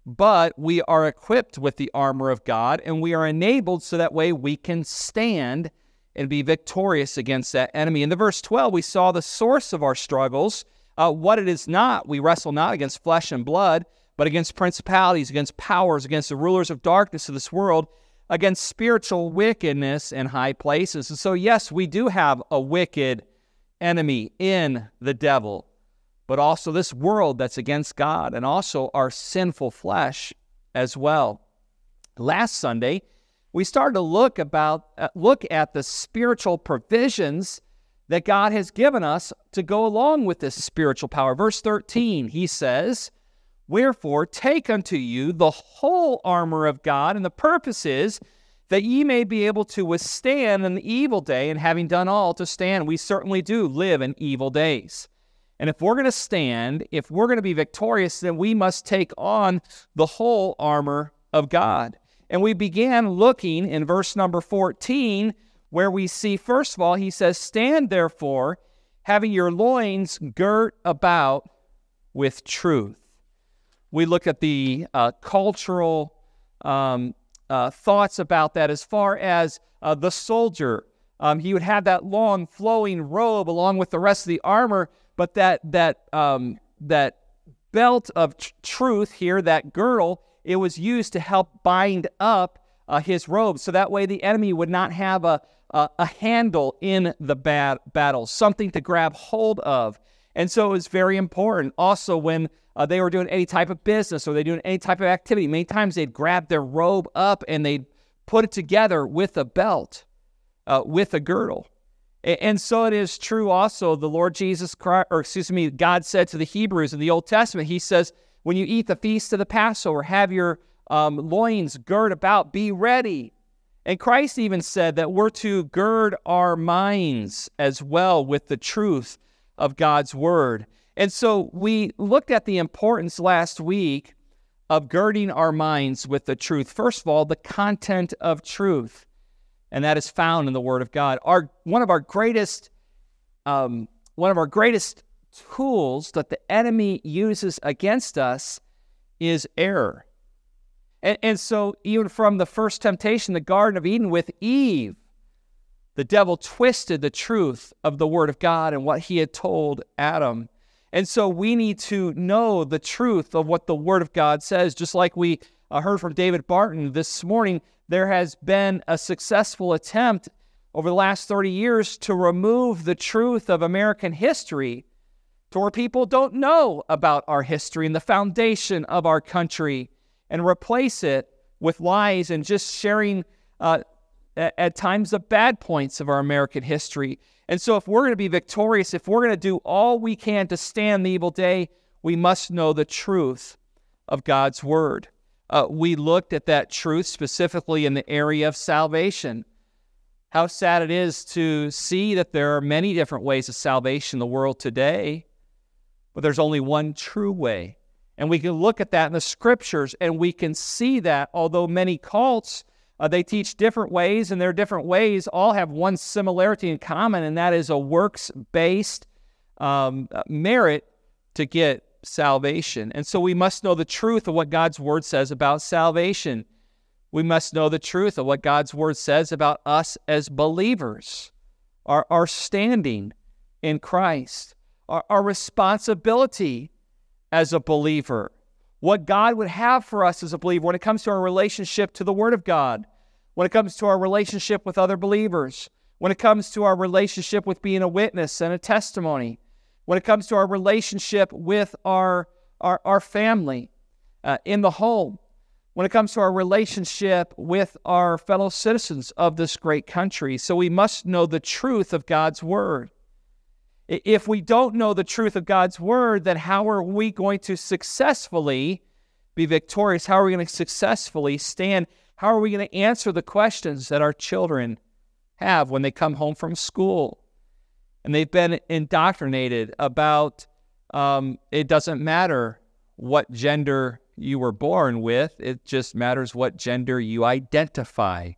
But we are equipped with the armor of God, and we are enabled so that way we can stand and be victorious against that enemy. In the verse 12, we saw the source of our struggles, what it is not. We wrestle not against flesh and blood, but against principalities, against powers, against the rulers of darkness of this world, against spiritual wickedness in high places. And so, yes, we do have a wicked enemy in the devil, but also this world that's against God, and also our sinful flesh as well. Last Sunday, we started to look at the spiritual provisions that God has given us to go along with this spiritual power. Verse 13, he says, wherefore, take unto you the whole armor of God, and the purpose is that ye may be able to withstand in the evil day, and having done all to stand. We certainly do live in evil days. And if we're going to stand, if we're going to be victorious, then we must take on the whole armor of God. And we began looking in verse number 14, where we see, first of all, he says, stand therefore, having your loins girt about with truth. We looked at the cultural thoughts about that as far as the soldier. He would have that long flowing robe along with the rest of the armor, but that belt of truth here, that girdle, it was used to help bind up his robe. So that way the enemy would not have a handle in the battle, something to grab hold of. And so it was very important. Also, when they were doing any type of business or they doing any type of activity, many times they'd grab their robe up and they'd put it together with a belt, with a girdle. And so it is true also, the Lord Jesus Christ, God said to the Hebrews in the Old Testament, he says, when you eat the feast of the Passover, have your loins girt about, be ready. And Christ even said that we're to gird our minds as well with the truth of God's Word. And so we looked at the importance last week of girding our minds with the truth. First of all, the content of truth, and that is found in the Word of God. One of our greatest tools that the enemy uses against us is error. And so even from the first temptation, the Garden of Eden with Eve, the devil twisted the truth of the Word of God and what he had told Adam. And so we need to know the truth of what the Word of God says. Just like we heard from David Barton this morning, there has been a successful attempt over the last 30 years to remove the truth of American history to where people don't know about our history and the foundation of our country, and replace it with lies and just sharing at times the bad points of our American history. And so if we're going to be victorious, if we're going to do all we can to stand the evil day, we must know the truth of God's Word. We looked at that truth specifically in the area of salvation. How sad it is to see that there are many different ways of salvation in the world today, but there's only one true way. And we can look at that in the Scriptures, and we can see that although many cults, they teach different ways, and their different ways all have one similarity in common, and that is a works-based merit to get salvation. And so we must know the truth of what God's Word says about salvation. We must know the truth of what God's Word says about us as believers, our standing in Christ, our responsibility as a believer, what God would have for us as a believer when it comes to our relationship to the Word of God, when it comes to our relationship with other believers, when it comes to our relationship with being a witness and a testimony, when it comes to our relationship with our family in the home, when it comes to our relationship with our fellow citizens of this great country. So we must know the truth of God's Word. If we don't know the truth of God's Word, then how are we going to successfully be victorious? How are we going to successfully stand? How are we going to answer the questions that our children have when they come home from school and they've been indoctrinated about it doesn't matter what gender you were born with, it just matters what gender you identify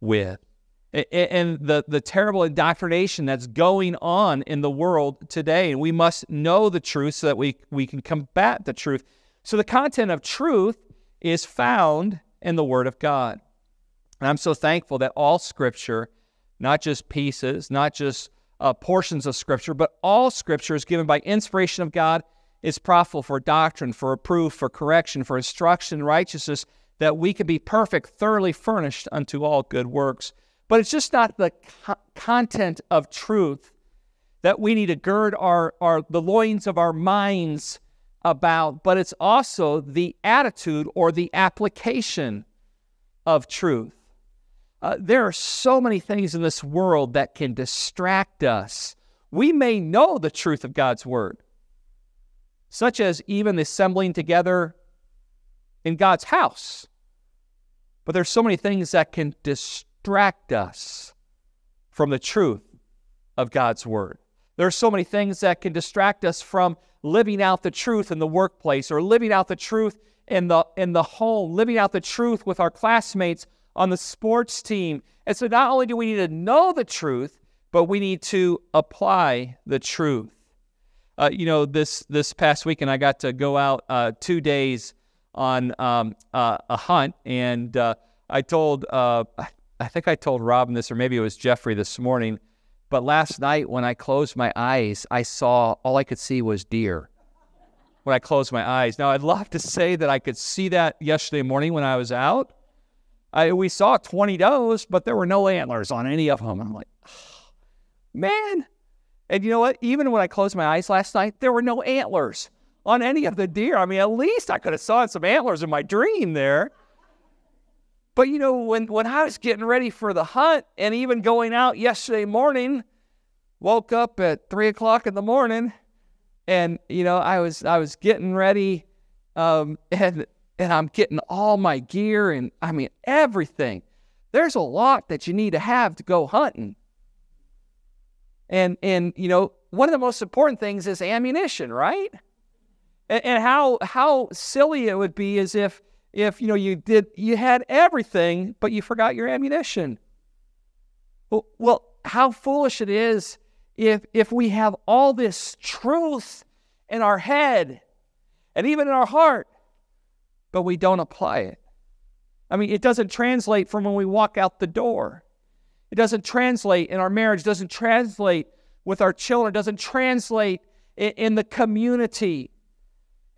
with? And the terrible indoctrination that's going on in the world today. And we must know the truth so that we can combat the truth. So the content of truth is found in the Word of God. And I'm so thankful that all Scripture, not just pieces, not just portions of Scripture, but all Scripture is given by inspiration of God, is profitable for doctrine, for reproof, for correction, for instruction in righteousness, that we can be perfect, thoroughly furnished unto all good works. But it's just not the content of truth that we need to gird the loins of our minds about, but it's also the attitude or the application of truth. There are so many things in this world that can distract us. We may know the truth of God's Word, such as even the assembling together in God's house. But there's so many things that can distract us from the truth of God's Word. There are so many things that can distract us from living out the truth in the workplace, or living out the truth in the home, living out the truth with our classmates on the sports team. And so not only do we need to know the truth, but we need to apply the truth. This past weekend I got to go out 2 days on a hunt, and I told I think I told Robin this, or maybe it was Jeffrey this morning, but last night when I closed my eyes, all I could see was deer when I closed my eyes. Now, I'd love to say that I could see that yesterday morning when I was out. We saw 20 does, but there were no antlers on any of them. I'm like, oh, man. And you know what? Even when I closed my eyes last night, there were no antlers on any of the deer. I mean, at least I could have saw some antlers in my dream there. But, you know, when I was getting ready for the hunt and even going out yesterday morning, woke up at 3 o'clock in the morning, and, you know, I was getting ready, and I'm getting all my gear and, I mean, everything. There's a lot that you need to have to go hunting. And you know, one of the most important things is ammunition, right? And how silly it would be is if you know you had everything, but you forgot your ammunition. Well, how foolish it is if we have all this truth in our head and even in our heart, but we don't apply it. I mean, it doesn't translate from when we walk out the door. It doesn't translate in our marriage. It doesn't translate with our children. It doesn't translate in the community.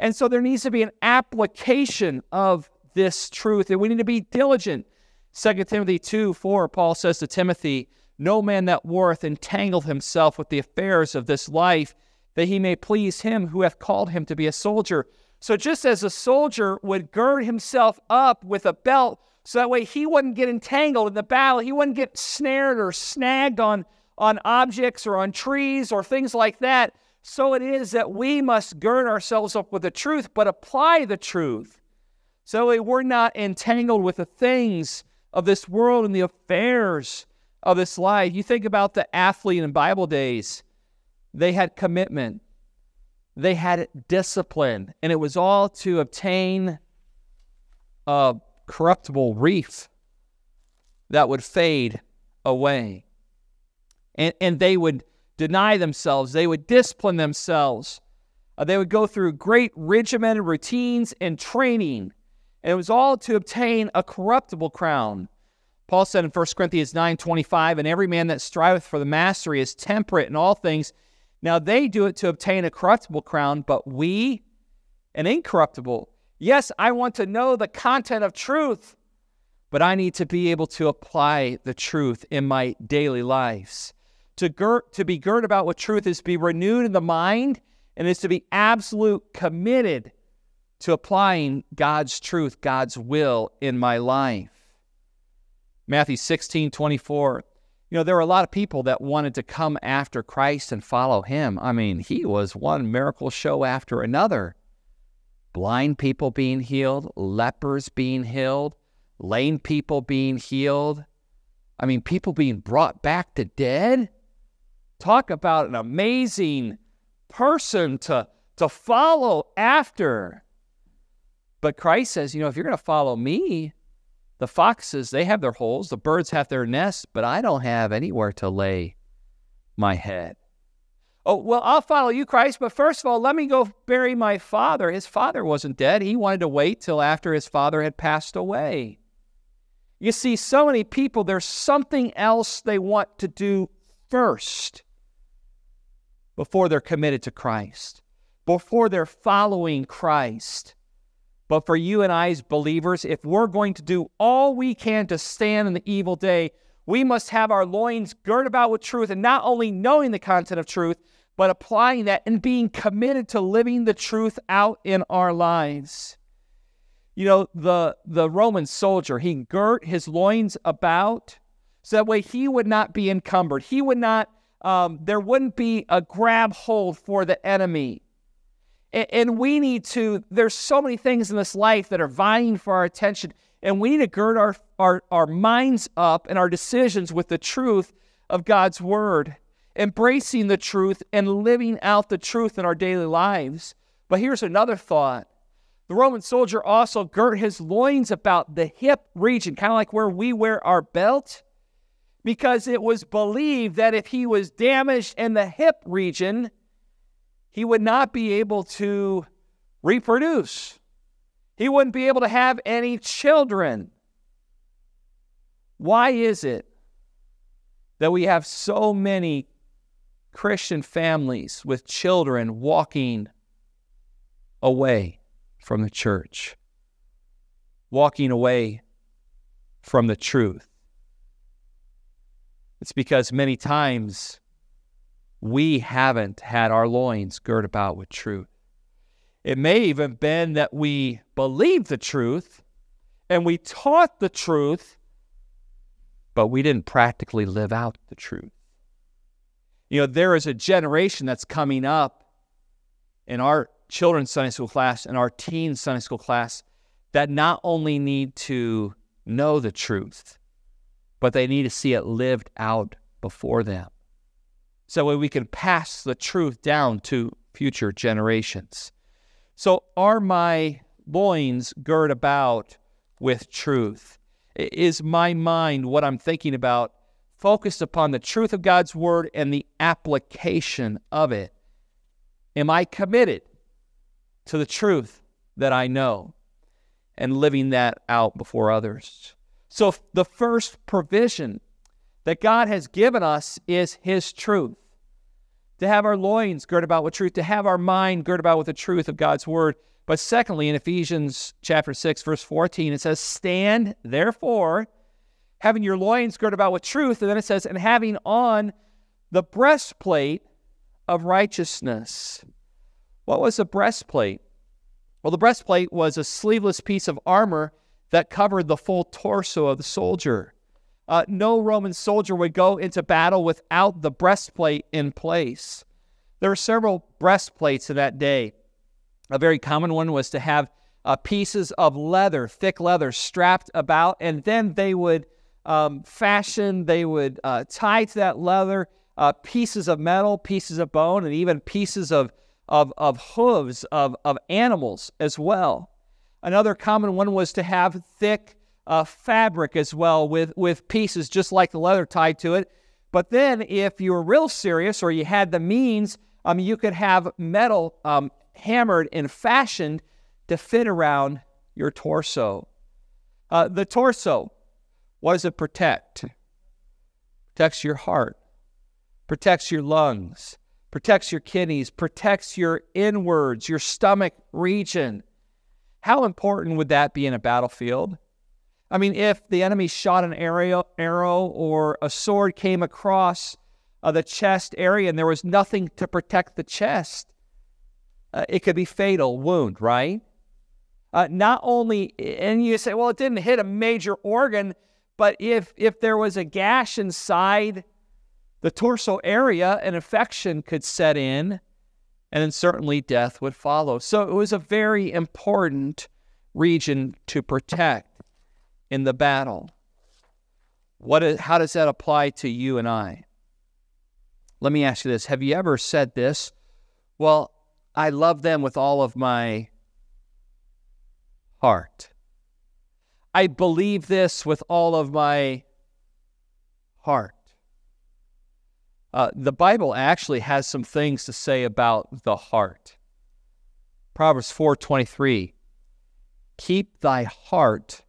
And so there needs to be an application of this truth, and we need to be diligent. 2 Timothy 2:4, Paul says to Timothy, "No man that warreth entangled himself with the affairs of this life, that he may please him who hath called him to be a soldier." So just as a soldier would gird himself up with a belt, so that way he wouldn't get entangled in the battle, he wouldn't get snared or snagged on objects or on trees or things like that, so it is that we must gird ourselves up with the truth, but apply the truth. So we're not entangled with the things of this world and the affairs of this life, you think about the athlete in Bible days. They had commitment. They had discipline. And it was all to obtain a corruptible wreath that would fade away. And they would deny themselves. They would discipline themselves. They would go through great regimented routines and training. And it was all to obtain a corruptible crown. Paul said in 1 Corinthians 9:25, "And every man that striveth for the mastery is temperate in all things. Now they do it to obtain a corruptible crown, but we an incorruptible." Yes, I want to know the content of truth, but I need to be able to apply the truth in my daily lives. To be girt about with truth is to be renewed in the mind, and is to be absolute committed to applying God's truth, God's will in my life. Matthew 16:24. You know, there were a lot of people that wanted to come after Christ and follow him. I mean, he was one miracle show after another. Blind people being healed, lepers being healed, lame people being healed. I mean, people being brought back to dead. Talk about an amazing person to follow after. But Christ says, you know, if you're going to follow me, the foxes, they have their holes, the birds have their nests, but I don't have anywhere to lay my head. Oh, well, I'll follow you, Christ, but first of all, let me go bury my father. His father wasn't dead. He wanted to wait till after his father had passed away. You see, so many people, there's something else they want to do first before they're committed to Christ, before they're following Christ. But for you and I as believers, if we're going to do all we can to stand in the evil day, we must have our loins girt about with truth, and not only knowing the content of truth, but applying that and being committed to living the truth out in our lives. You know, the Roman soldier, he girt his loins about so that way he would not be encumbered. He would not, there wouldn't be a grab hold for the enemy. And we need to, there's so many things in this life that are vying for our attention, and we need to gird our minds up and our decisions with the truth of God's word, embracing the truth and living out the truth in our daily lives. But here's another thought. The Roman soldier also girt his loins about the hip region, kind of like where we wear our belt, because it was believed that if he was damaged in the hip region, he would not be able to reproduce. He wouldn't be able to have any children. Why is it that we have so many Christian families with children walking away from the church, walking away from the truth? It's because many times we haven't had our loins girt about with truth. It may even been that we believed the truth and we taught the truth, but we didn't practically live out the truth. You know, there is a generation that's coming up in our children's Sunday school class and our teen Sunday school class that not only need to know the truth, but they need to see it lived out before them, so we can pass the truth down to future generations. So are my loins girt about with truth? Is my mind, what I'm thinking about, focused upon the truth of God's word and the application of it? Am I committed to the truth that I know and living that out before others? So the first provision that God has given us is his truth. To have our loins girt about with truth, to have our mind girt about with the truth of God's word. But secondly, in Ephesians chapter 6, verse 14, it says, "Stand therefore, having your loins girt about with truth," and then it says, "and having on the breastplate of righteousness." What was a breastplate? Well, the breastplate was a sleeveless piece of armor that covered the full torso of the soldier. No Roman soldier would go into battle without the breastplate in place. There were several breastplates in that day. A very common one was to have pieces of leather, thick leather, strapped about, and then they would fashion. They would tie to that leather pieces of metal, pieces of bone, and even pieces of hooves of animals as well. Another common one was to have thick fabric as well with pieces just like the leather tied to it. But then if you were real serious or you had the means, you could have metal hammered and fashioned to fit around your torso. The torso, what does it protect? Protects your heart, protects your lungs, protects your kidneys, protects your inwards, your stomach region. How important would that be in a battlefield? I mean, if the enemy shot an arrow or a sword came across the chest area and there was nothing to protect the chest, it could be fatal wound, right? Not only, and you say, well, it didn't hit a major organ, but if there was a gash inside the torso area, an infection could set in, and then certainly death would follow. So it was a very important region to protect in the battle. How does that apply to you and I? Let me ask you this. Have you ever said this? Well, I love them with all of my heart. I believe this with all of my heart. The Bible actually has some things to say about the heart. Proverbs 4:23, keep thy heart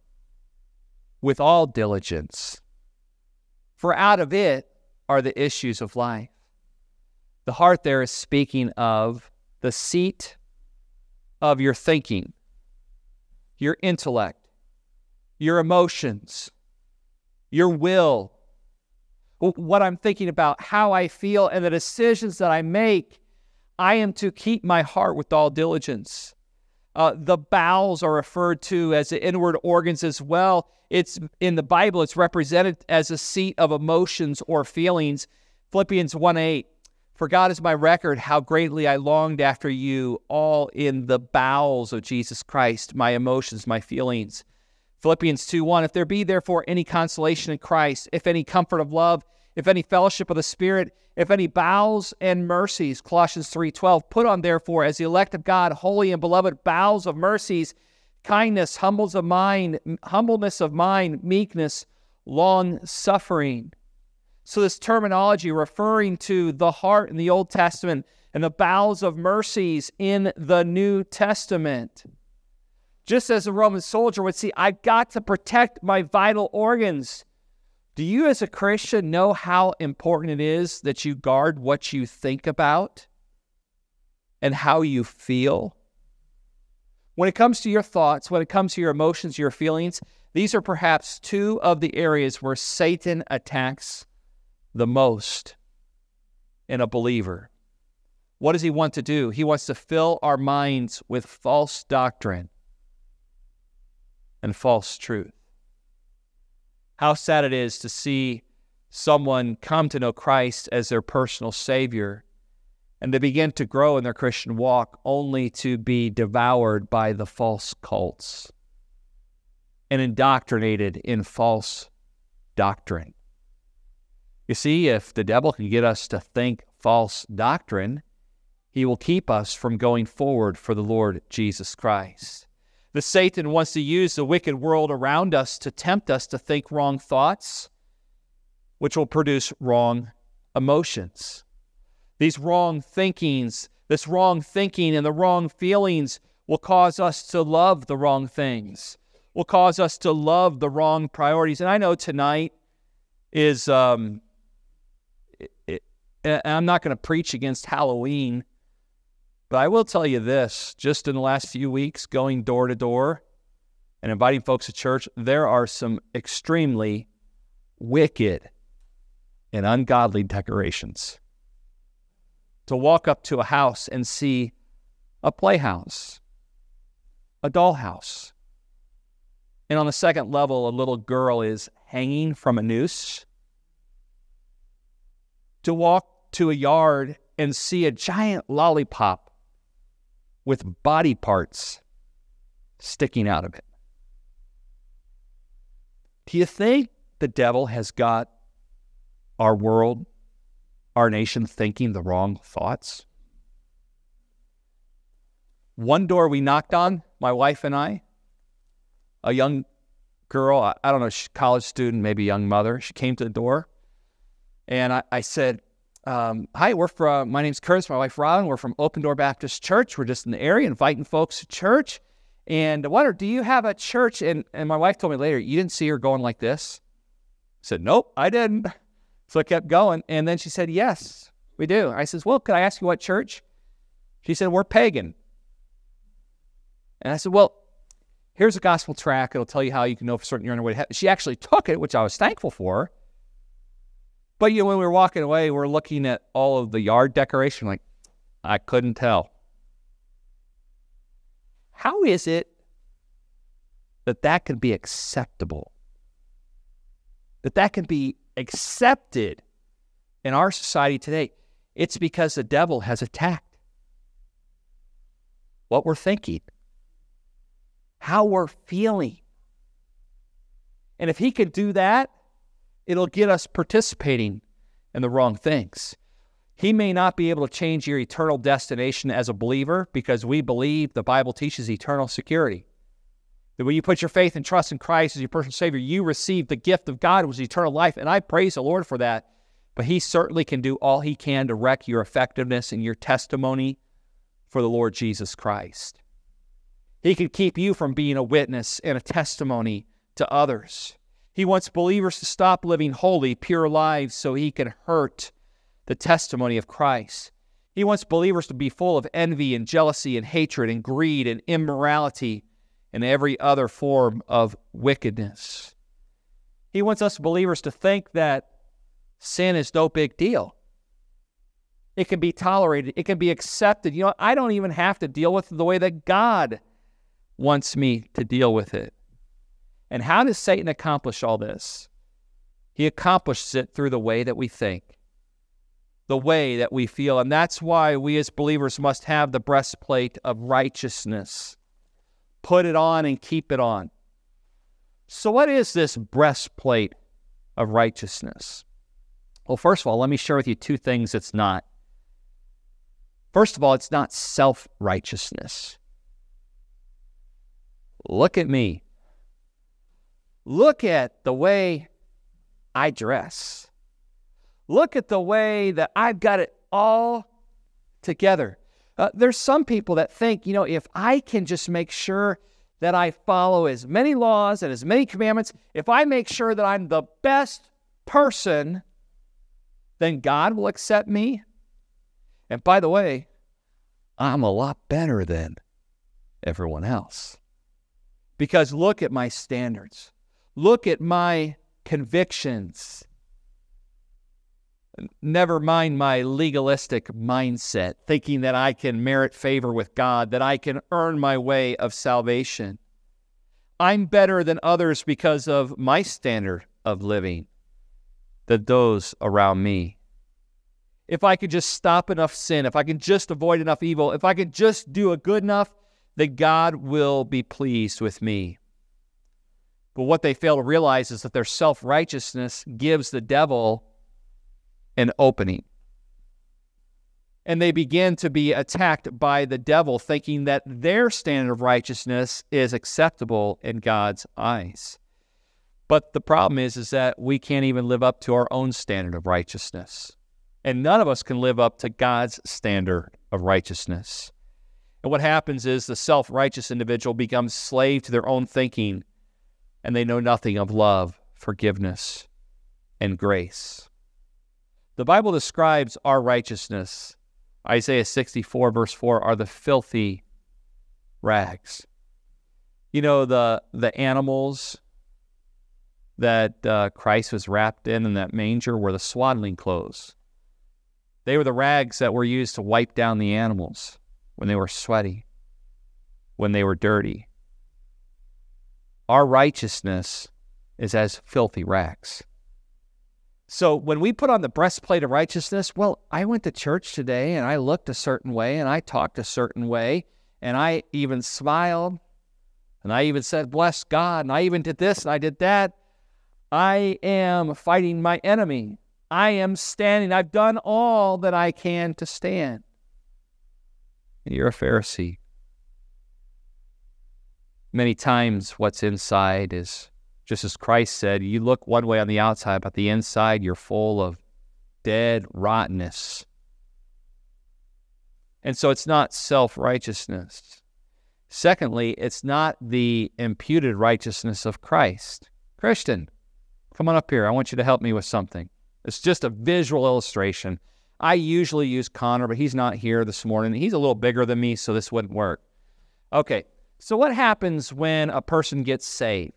with all diligence, for out of it are the issues of life. The heart there is speaking of the seat of your thinking, your intellect, your emotions, your will, what I'm thinking about, how I feel, and the decisions that I make. I am to keep my heart with all diligence. The bowels are referred to as the inward organs as well. It's in the Bible, it's represented as a seat of emotions or feelings. Philippians 1:8, for God is my record, how greatly I longed after you, all in the bowels of Jesus Christ, my emotions, my feelings. Philippians 2:1, if there be therefore any consolation in Christ, if any comfort of love, if any fellowship of the Spirit, if any bowels and mercies, Colossians 3:12, put on therefore as the elect of God, holy and beloved, bowels of mercies, kindness, humbleness of mind, meekness, long-suffering. So this terminology referring to the heart in the Old Testament and the bowels of mercies in the New Testament. Just as a Roman soldier would see, I've got to protect my vital organs. Do you as a Christian know how important it is that you guard what you think about and how you feel? When it comes to your thoughts, when it comes to your emotions, your feelings, these are perhaps two of the areas where Satan attacks the most in a believer. What does he want to do? He wants to fill our minds with false doctrine and false truth. How sad it is to see someone come to know Christ as their personal Savior and to begin to grow in their Christian walk only to be devoured by the false cults and indoctrinated in false doctrine. You see, if the devil can get us to think false doctrine, he will keep us from going forward for the Lord Jesus Christ. The Satan wants to use the wicked world around us to tempt us to think wrong thoughts, which will produce wrong emotions. These wrong thinkings, this wrong thinking and the wrong feelings will cause us to love the wrong things, will cause us to love the wrong priorities. And I know tonight is, I'm not going to preach against Halloween, but I will tell you this, just in the last few weeks, going door to door and inviting folks to church, there are some extremely wicked and ungodly decorations. To walk up to a house and see a playhouse, a dollhouse, and on the second level, a little girl is hanging from a noose. To walk to a yard and see a giant lollipop with body parts sticking out of it. Do you think the devil has got our world, our nation thinking the wrong thoughts. One door we knocked on, my wife and I, a young girl, I don't know, college student, maybe young mother, she came to the door, and I said, hi, we're from, my name's Curtis, my wife Robin, we're from Open Door Baptist Church, we're just in the area inviting folks to church, and I wonder, do you have a church? And my wife told me later, you didn't see her going like this? I said, nope, I didn't. So I kept going, and then she said, yes, we do. I says, well, could I ask you what church? She said, we're pagan. And I said, well, here's a gospel tract. It'll tell you how you can know for certain you're on your way to heaven. She actually took it, which I was thankful for. But, you know, when we were walking away, we were looking at all of the yard decoration. Like, I couldn't tell. How is it that that can be acceptable? That that can be accepted in our society today? It's because the devil has attacked what we're thinking, how we're feeling. And if he could do that, it'll get us participating in the wrong things. He may not be able to change your eternal destination as a believer because we believe the Bible teaches eternal security. That when you put your faith and trust in Christ as your personal Savior, you receive the gift of God, which is eternal life, and I praise the Lord for that. But he certainly can do all he can to wreck your effectiveness and your testimony for the Lord Jesus Christ. He could keep you from being a witness and a testimony to others. He wants believers to stop living holy, pure lives so he can hurt the testimony of Christ. He wants believers to be full of envy and jealousy and hatred and greed and immorality and every other form of wickedness. He wants us believers to think that sin is no big deal. It can be tolerated. It can be accepted. You know, I don't even have to deal with it the way that God wants me to deal with it. And how does Satan accomplish all this? He accomplishes it through the way that we think, the way that we feel. And that's why we as believers must have the breastplate of righteousness. Put it on and keep it on. So what is this breastplate of righteousness? Well, first of all, let me share with you two things it's not. First of all, it's not self-righteousness. Look at me. Look at the way I dress. Look at the way that I've got it all together. There's some people that think, you know, if I can just make sure that I follow as many laws and as many commandments, if I make sure that I'm the best person, then God will accept me. And by the way, I'm a lot better than everyone else. Because look at my standards. Look at my convictions. Never mind my legalistic mindset, thinking that I can merit favor with God, that I can earn my way of salvation. I'm better than others because of my standard of living than those around me. If I could just stop enough sin, if I can just avoid enough evil, if I could just do a good enough, that God will be pleased with me. But what they fail to realize is that their self-righteousness gives the devil an opening. And they begin to be attacked by the devil, thinking that their standard of righteousness is acceptable in God's eyes. But the problem is that we can't even live up to our own standard of righteousness. And none of us can live up to God's standard of righteousness. And what happens is the self-righteous individual becomes slave to their own thinking, and they know nothing of love, forgiveness, and grace. The Bible describes our righteousness. Isaiah 64, verse 4, are the filthy rags. You know, the animals that Christ was wrapped in that manger were the swaddling clothes. They were the rags that were used to wipe down the animals when they were sweaty, when they were dirty. Our righteousness is as filthy rags. So when we put on the breastplate of righteousness, well, I went to church today and I looked a certain way and I talked a certain way and I even smiled and I even said, bless God, and I even did this and I did that. I am fighting my enemy. I am standing. I've done all that I can to stand. And you're a Pharisee. Many times what's inside is, just as Christ said, you look one way on the outside, but the inside you're full of dead rottenness. And so it's not self-righteousness. Secondly, it's not the imputed righteousness of Christ. Christian, come on up here. I want you to help me with something. It's just a visual illustration. I usually use Connor, but he's not here this morning. He's a little bigger than me, so this wouldn't work. Okay. So what happens when a person gets saved?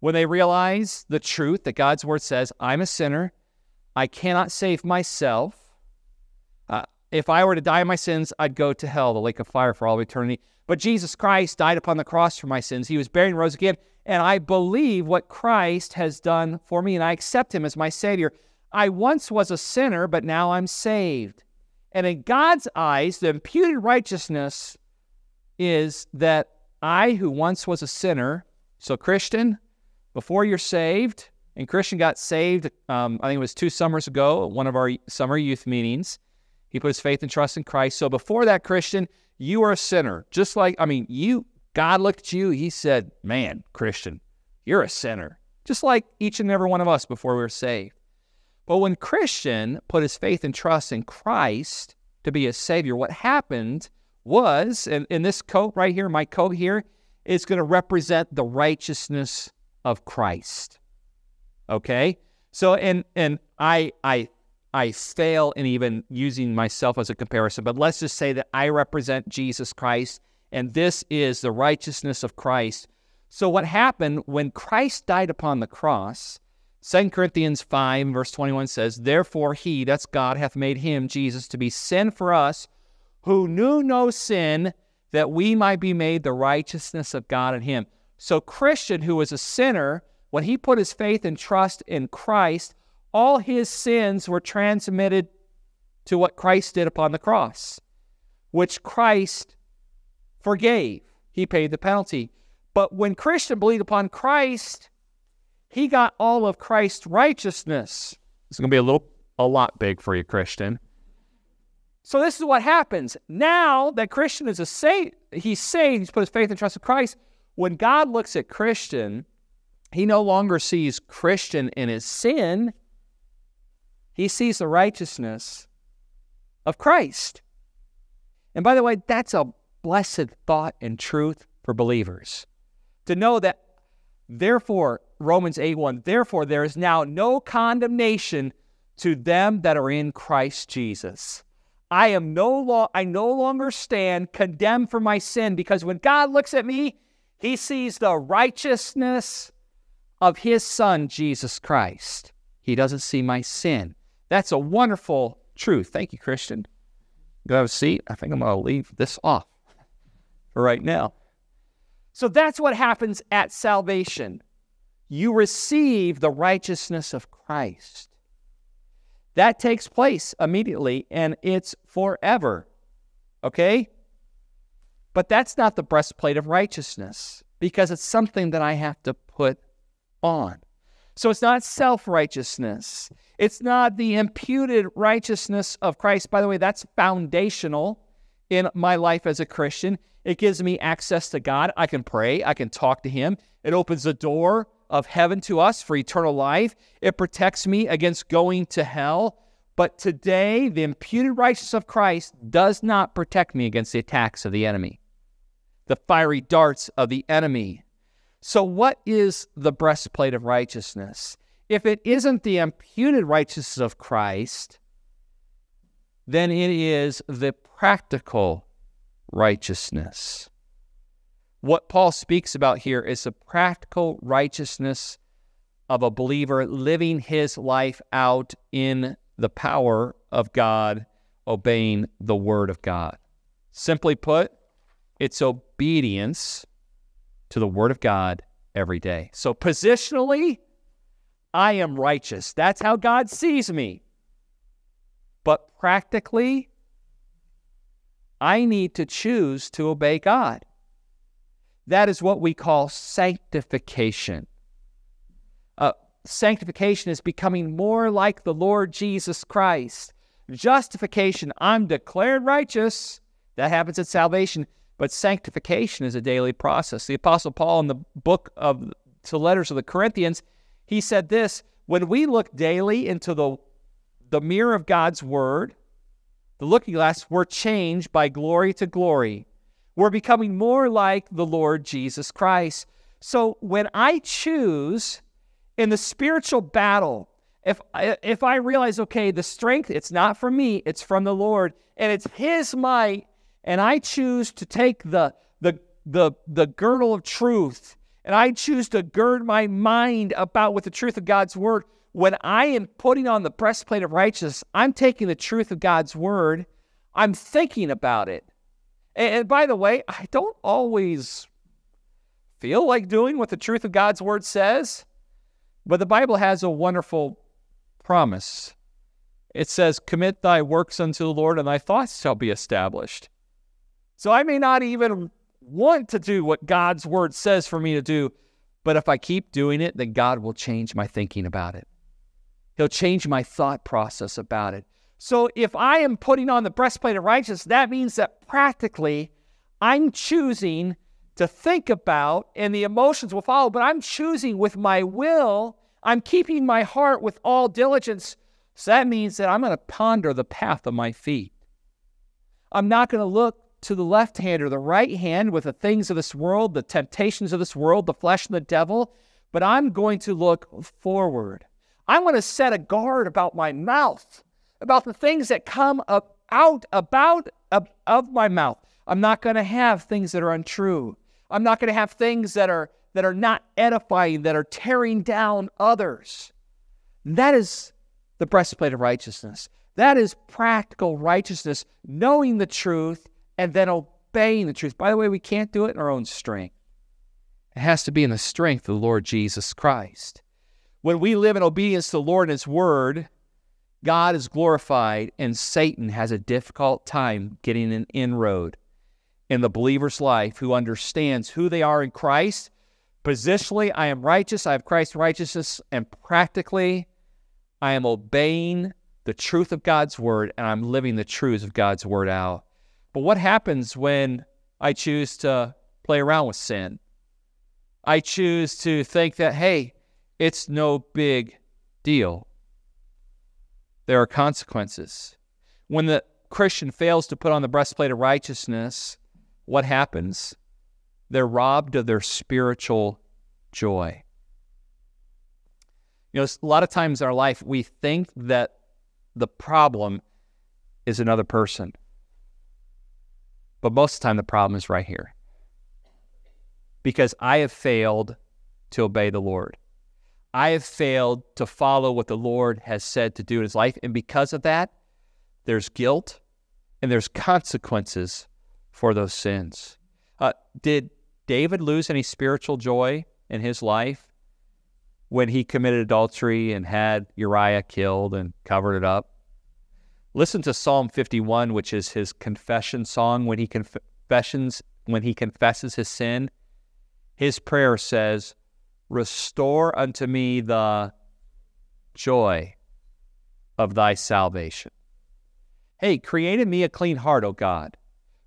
When they realize the truth that God's Word says, I'm a sinner, I cannot save myself. If I were to die in my sins, I'd go to hell, the lake of fire for all of eternity. But Jesus Christ died upon the cross for my sins. He was buried and rose again, and I believe what Christ has done for me, and I accept Him as my Savior. I once was a sinner, but now I'm saved. And in God's eyes, the imputed righteousness is that I, who once was a sinner, so Christian, before you're saved, and Christian got saved, I think it was 2 summers ago at one of our summer youth meetings. He put his faith and trust in Christ. So before that, Christian, you were a sinner. Just like, God looked at you, He said, man, Christian, you're a sinner. Just like each and every one of us before we were saved. But when Christian put his faith and trust in Christ to be his Savior, what happened was, and this coat right here, my coat here, is going to represent the righteousness of Christ. Okay? So, I fail in even using myself as a comparison, but let's just say that I represent Jesus Christ, and this is the righteousness of Christ. So what happened when Christ died upon the cross, 2 Corinthians 5, verse 21 says, therefore He, that's God, hath made Him, Jesus, to be sin for us, who knew no sin, that we might be made the righteousness of God in Him. So Christian, who was a sinner, when he put his faith and trust in Christ, all his sins were transmitted to what Christ did upon the cross, which Christ forgave. He paid the penalty. But when Christian believed upon Christ, he got all of Christ's righteousness. It's going to be a lot big for you, Christian. So this is what happens. Now that Christian is he's saved, he's put his faith and trust in Christ, when God looks at Christian, He no longer sees Christian in his sin. He sees the righteousness of Christ. And by the way, that's a blessed thought and truth for believers. To know that, therefore, Romans 8:1, therefore there is now no condemnation to them that are in Christ Jesus. I no longer stand condemned for my sin, because when God looks at me, He sees the righteousness of His Son, Jesus Christ. He doesn't see my sin. That's a wonderful truth. Thank you, Christian. Go have a seat. I think I'm going to leave this off for right now. So that's what happens at salvation. You receive the righteousness of Christ. That takes place immediately, and it's forever. Okay? But that's not the breastplate of righteousness, because it's something that I have to put on. So it's not self-righteousness. It's not the imputed righteousness of Christ. By the way, that's foundational in my life as a Christian. It gives me access to God. I can pray. I can talk to Him. It opens the door of heaven to us for eternal life. It protects me against going to hell. But today, the imputed righteousness of Christ does not protect me against the attacks of the enemy, the fiery darts of the enemy. So what is the breastplate of righteousness? If it isn't the imputed righteousness of Christ, then it is the practical righteousness. What Paul speaks about here is the practical righteousness of a believer living his life out in the power of God, obeying the Word of God. Simply put, it's obedience to the Word of God every day. So positionally, I am righteous. That's how God sees me. But practically, I need to choose to obey God. That is what we call sanctification. Sanctification is becoming more like the Lord Jesus Christ. Justification, I'm declared righteous. That happens at salvation. But sanctification is a daily process. The Apostle Paul, in the book of the letters of the Corinthians, he said this: when we look daily into the mirror of God's Word, the looking glass, we're changed by glory to glory. We're becoming more like the Lord Jesus Christ. So when I choose in the spiritual battle, if I realize, okay, the strength, it's not from me, it's from the Lord, and it's His might, and I choose to take the girdle of truth, and I choose to gird my mind about with the truth of God's Word. When I am putting on the breastplate of righteousness, I'm taking the truth of God's Word, I'm thinking about it. And by the way, I don't always feel like doing what the truth of God's Word says, but the Bible has a wonderful promise. It says, commit thy works unto the Lord, and thy thoughts shall be established. So I may not even want to do what God's Word says for me to do, but if I keep doing it, then God will change my thinking about it. He'll change my thought process about it. So if I am putting on the breastplate of righteousness, that means that practically I'm choosing to think about, and the emotions will follow, but I'm choosing with my will, I'm keeping my heart with all diligence. So that means that I'm going to ponder the path of my feet. I'm not going to look to the left hand or the right hand with the things of this world, the temptations of this world, the flesh and the devil, but I'm going to look forward. I'm going to set a guard about my mouth, about the things that come up, out about of my mouth. I'm not going to have things that are untrue. I'm not going to have things that are not edifying, that are tearing down others. That is the breastplate of righteousness. That is practical righteousness, knowing the truth and then obeying the truth. By the way, we can't do it in our own strength. It has to be in the strength of the Lord Jesus Christ. When we live in obedience to the Lord and His Word, God is glorified, and Satan has a difficult time getting an inroad in the believer's life who understands who they are in Christ. Positionally, I am righteous, I have Christ's righteousness, and practically, I am obeying the truth of God's Word, and I'm living the truths of God's Word out. But what happens when I choose to play around with sin? I choose to think that, hey, it's no big deal. There are consequences. When the Christian fails to put on the breastplate of righteousness, what happens? They're robbed of their spiritual joy. You know, a lot of times in our life, we think that the problem is another person. But most of the time, the problem is right here. Because I have failed to obey the Lord. I have failed to follow what the Lord has said to do in His life. And because of that, there's guilt and there's consequences for those sins. Did David lose any spiritual joy in his life when he committed adultery and had Uriah killed and covered it up? Listen to Psalm 51, which is his confession song. When he confesses his sin, his prayer says, restore unto me the joy of thy salvation. Hey, create in me a clean heart, O God.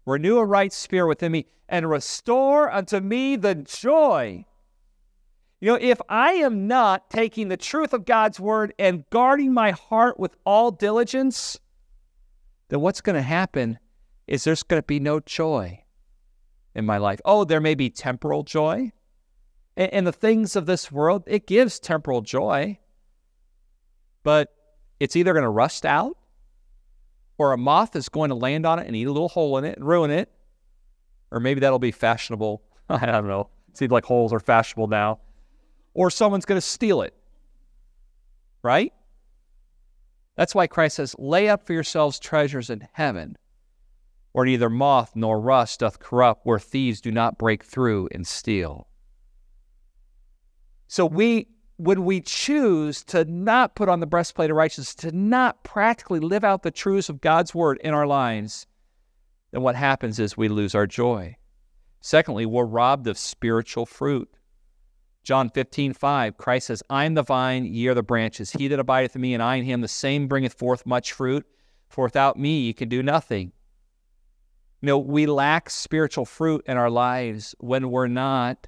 Renew a right spirit within me, and restore unto me the joy. You know, if I am not taking the truth of God's Word and guarding my heart with all diligence, then what's going to happen is there's going to be no joy in my life. Oh, there may be temporal joy. And the things of this world, it gives temporal joy, but it's either going to rust out, or a moth is going to land on it and eat a little hole in it and ruin it. Or maybe that'll be fashionable. I don't know. It seems like holes are fashionable now. Or someone's going to steal it. Right? That's why Christ says, lay up for yourselves treasures in heaven, where neither moth nor rust doth corrupt, where thieves do not break through and steal. So when we choose to not put on the breastplate of righteousness, to not practically live out the truths of God's Word in our lives, then what happens is we lose our joy. Secondly, we're robbed of spiritual fruit. John 15:5, Christ says, I am the vine, ye are the branches. He that abideth in me and I in him, the same bringeth forth much fruit. For without me ye can do nothing. You know, we lack spiritual fruit in our lives when we're not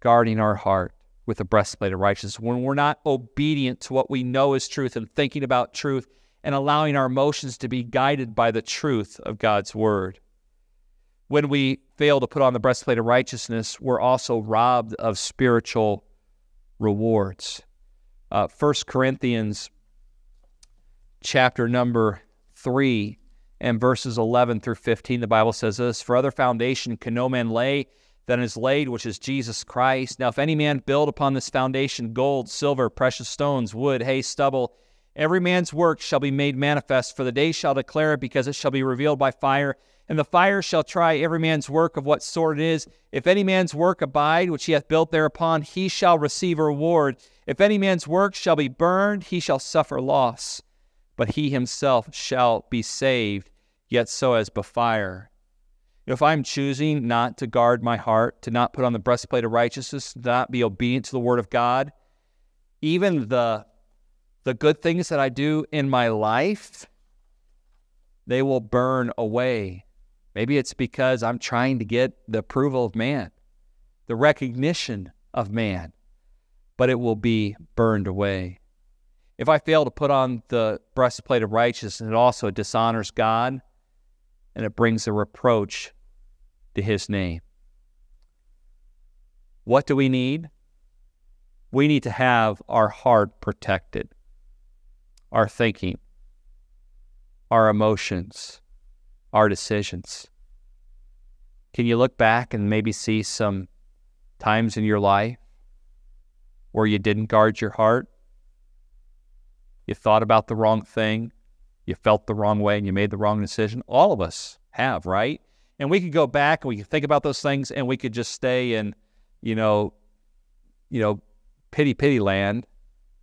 guarding our heart with a breastplate of righteousness, when we're not obedient to what we know is truth and thinking about truth and allowing our emotions to be guided by the truth of God's word. When we fail to put on the breastplate of righteousness, we're also robbed of spiritual rewards. 1 Corinthians chapter number 3 and verses 11 through 15, the Bible says this, For other foundation can no man lay than is laid, which is Jesus Christ. Now if any man build upon this foundation gold, silver, precious stones, wood, hay, stubble, every man's work shall be made manifest, for the day shall declare it, because it shall be revealed by fire. And the fire shall try every man's work of what sort it is. If any man's work abide, which he hath built thereupon, he shall receive a reward. If any man's work shall be burned, he shall suffer loss. But he himself shall be saved, yet so as by fire. If I'm choosing not to guard my heart, to not put on the breastplate of righteousness, to not be obedient to the word of God, even the good things that I do in my life, they will burn away. Maybe it's because I'm trying to get the approval of man, the recognition of man, but it will be burned away. If I fail to put on the breastplate of righteousness, it also dishonors God, and it brings a reproach to his name. What do we need? We need to have our heart protected, our thinking, our emotions, our decisions. Can you look back and maybe see some times in your life where you didn't guard your heart? You thought about the wrong thing, you felt the wrong way, and you made the wrong decision. All of us have, right? And we could go back and we could think about those things, and we could just stay in, pity land,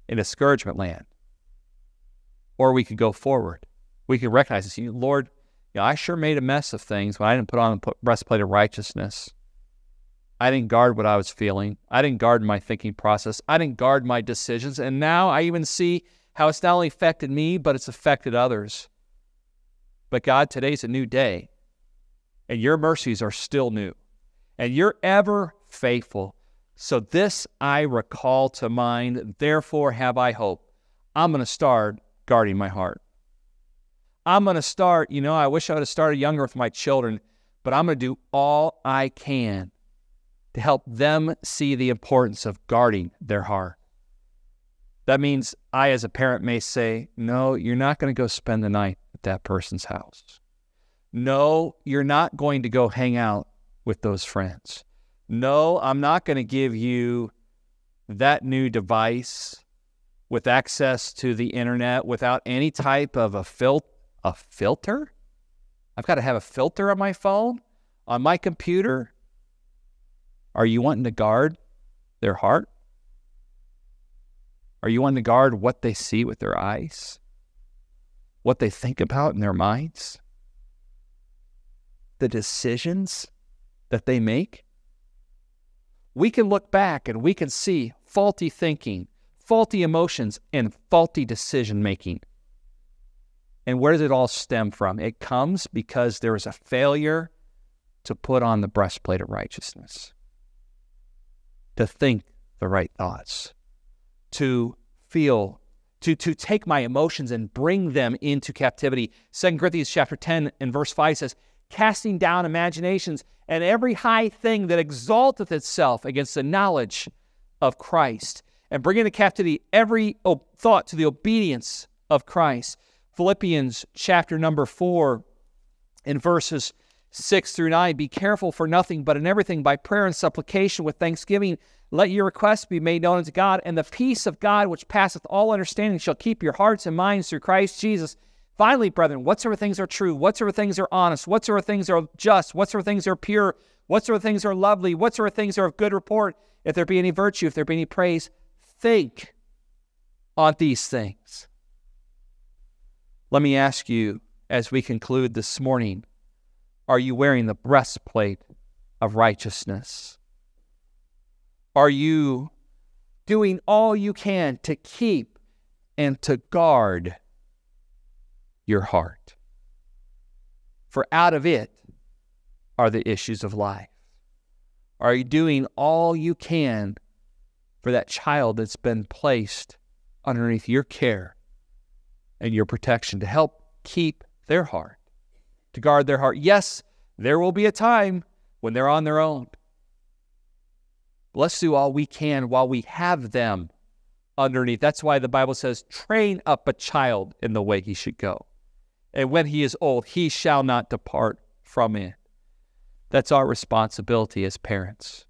in discouragement land. Or we could go forward. We could recognize this. Lord, I sure made a mess of things when I didn't put on the breastplate of righteousness. I didn't guard what I was feeling. I didn't guard my thinking process. I didn't guard my decisions. And now I even see how it's not only affected me, but it's affected others. But God, today's a new day, and your mercies are still new, and you're ever faithful. So this I recall to mind, therefore have I hope. I'm going to start guarding my heart. I'm going to start, I wish I would have started younger with my children, but I'm going to do all I can to help them see the importance of guarding their heart. That means I, as a parent, may say, no, you're not going to go spend the night at that person's house. No, you're not going to go hang out with those friends. No, I'm not going to give you that new device with access to the internet without any type of a filter. I've got to have a filter on my phone, on my computer. Are you wanting to guard their heart? Are you on the guard what they see with their eyes? What they think about in their minds? The decisions that they make? We can look back and we can see faulty thinking, faulty emotions, and faulty decision making. And where does it all stem from? It comes because there is a failure to put on the breastplate of righteousness, to think the right thoughts, to feel, to take my emotions and bring them into captivity. 2 Corinthians chapter 10 and verse 5 says, casting down imaginations and every high thing that exalteth itself against the knowledge of Christ, and bringing into captivity every thought to the obedience of Christ. Philippians chapter number 4 and verses 6 through 9, be careful for nothing, but in everything by prayer and supplication with thanksgiving, let your requests be made known unto God, and the peace of God which passeth all understanding shall keep your hearts and minds through Christ Jesus. Finally, brethren, whatsoever things are true, whatsoever things are honest, whatsoever things are just, whatsoever things are pure, whatsoever things are lovely, whatsoever things are of good report, if there be any virtue, if there be any praise, think on these things. Let me ask you, as we conclude this morning, are you wearing the breastplate of righteousness? Are you doing all you can to keep and to guard your heart. For out of it are the issues of life. Are you doing all you can for that child that's been placed underneath your care and your protection to help keep their heart, to guard their heart? Yes, there will be a time when they're on their own. Let's do all we can while we have them underneath. That's why the Bible says, train up a child in the way he should go. And when he is old, he shall not depart from it. That's our responsibility as parents.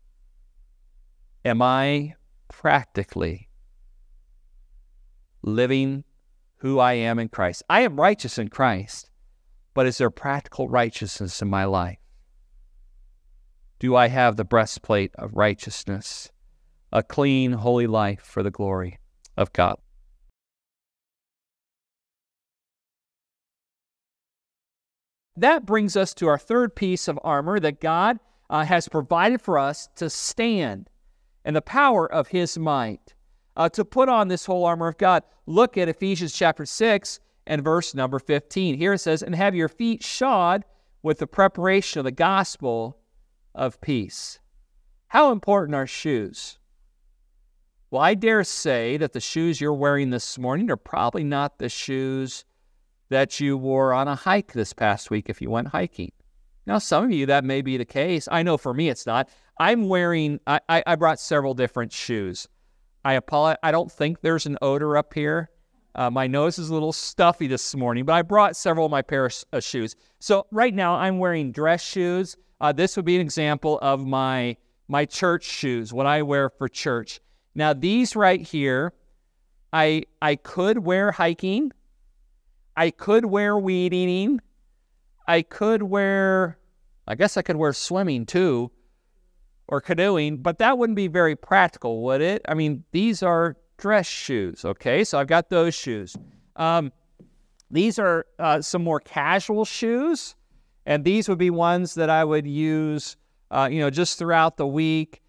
Am I practically living who I am in Christ? I am righteous in Christ, but is there practical righteousness in my life? Do I have the breastplate of righteousness, a clean, holy life for the glory of God? That brings us to our third piece of armor that God has provided for us to stand in the power of His might, to put on this whole armor of God. Look at Ephesians chapter 6 and verse number 15. Here it says, "And have your feet shod with the preparation of the gospel of peace." How important are shoes? Well, I dare say that the shoes you're wearing this morning are probably not the shoes that you wore on a hike this past week if you went hiking. Now, some of you, that may be the case. I know for me it's not. I'm wearing, I brought several different shoes. I apologize. I don't think there's an odor up here. My nose is a little stuffy this morning, but I brought several of my pair of shoes. So right now I'm wearing dress shoes. This would be an example of my church shoes, what I wear for church. Now, these right here, I could wear hiking. I could wear weed eating. I guess I could wear swimming too, or canoeing, but that wouldn't be very practical, would it? I mean, these are dress shoes, okay? So I've got those shoes. These are some more casual shoes, and these would be ones that I would use, just throughout the week,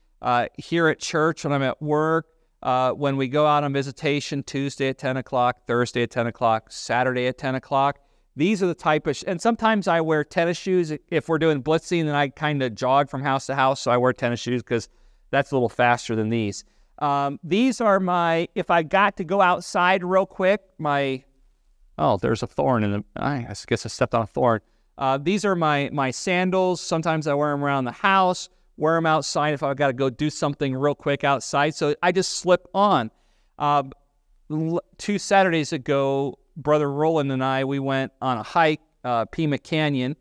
here at church, when I'm at work. When we go out on visitation, Tuesday at 10 o'clock, Thursday at 10 o'clock, Saturday at 10 o'clock, these are the type of, and sometimes I wear tennis shoes. If we're doing blitzing, then I kind of jog from house to house, so I wear tennis shoes because that's a little faster than these. These are my, if I got to go outside real quick, there's a thorn in the, I guess I stepped on a thorn. These are my sandals. Sometimes I wear them around the house. Wear them outside if I've got to go do something real quick outside. So I just slip on. Two Saturdays ago, Brother Roland and I, we went on a hike, Pima Canyon,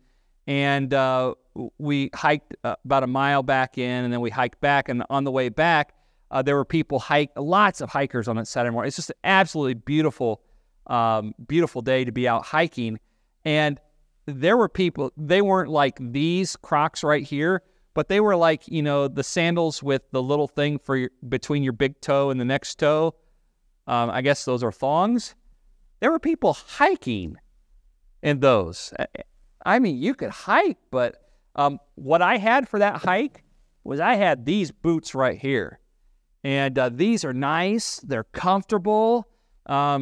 and we hiked about a mile back in, and then we hiked back. And on the way back, there were people, lots of hikers on that Saturday morning. It's just an absolutely beautiful, beautiful day to be out hiking. And there were people, they weren't like these Crocs right here, but they were like, the sandals with the little thing for between your big toe and the next toe. I guess those are thongs. There were people hiking in those. I mean, you could hike, but what I had for that hike was I had these boots right here. And these are nice. They're comfortable. I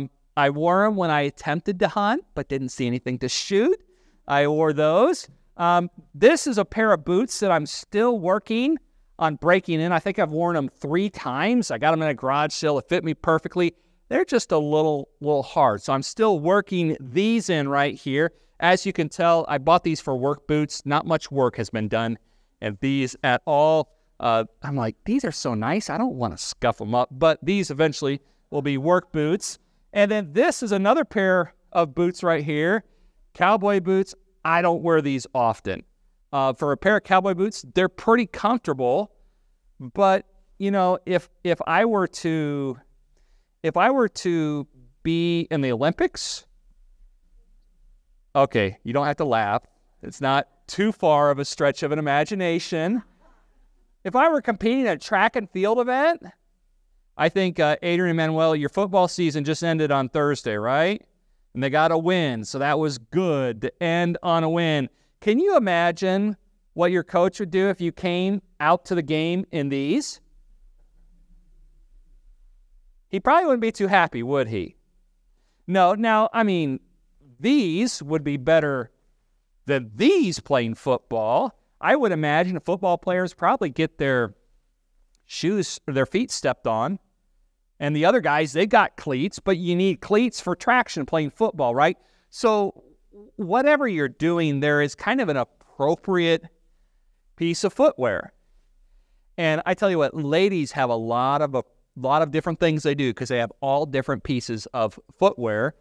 wore them when I attempted to hunt, but didn't see anything to shoot. I wore those. This is a pair of boots that I'm still working on breaking in. I think I've worn them 3 times. I got them in a garage sale. It fit me perfectly. They're just a little hard. So I'm still working these in right here. As you can tell, I bought these for work boots. Not much work has been done in these at all. I'm like, these are so nice. I don't want to scuff them up, but these eventually will be work boots. And then this is another pair of boots right here, cowboy boots. I don't wear these often. For a pair of cowboy boots, they're pretty comfortable, but if I were to be in the Olympics, okay, you don't have to laugh. It's not too far of a stretch of an imagination. If I were competing at a track and field event, I think Adrian Manuel, your football season just ended on Thursday, right? And they got a win, so that was good to end on a win. Can you imagine what your coach would do if you came out to the game in these? He probably wouldn't be too happy, would he? No, now, I mean, these would be better than these playing football. I would imagine football players probably get their shoes or their feet stepped on. And the other guys, they've got cleats, but you need cleats for traction playing football, right? So whatever you're doing, there is kind of an appropriate piece of footwear. And I tell you what, ladies have a lot of different things they do because they have all different pieces of footwear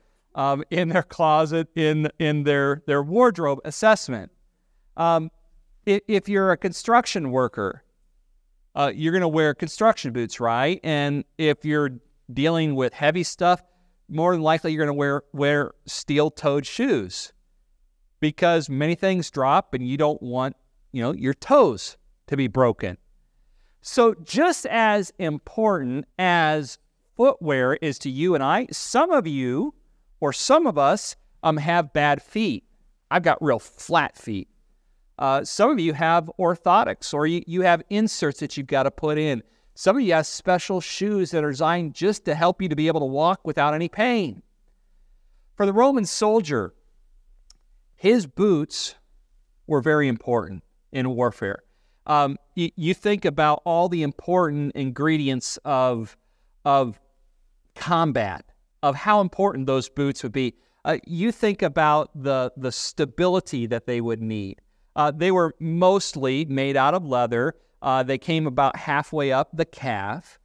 in their closet, in their wardrobe assessment. If you're a construction worker, you're going to wear construction boots, right? And if you're dealing with heavy stuff, more than likely you're going to wear steel-toed shoes because many things drop and you don't want, you know, your toes to be broken. So just as important as footwear is to you and I, some of you or some of us have bad feet. I've got real flat feet. Some of you have orthotics, or you have inserts that you've got to put in. Some of you have special shoes that are designed just to help you to be able to walk without any pain. For the Roman soldier, his boots were very important in warfare. You think about all the important ingredients of combat, of how important those boots would be. You think about the stability that they would need. They were mostly made out of leather. They came about halfway up the calf.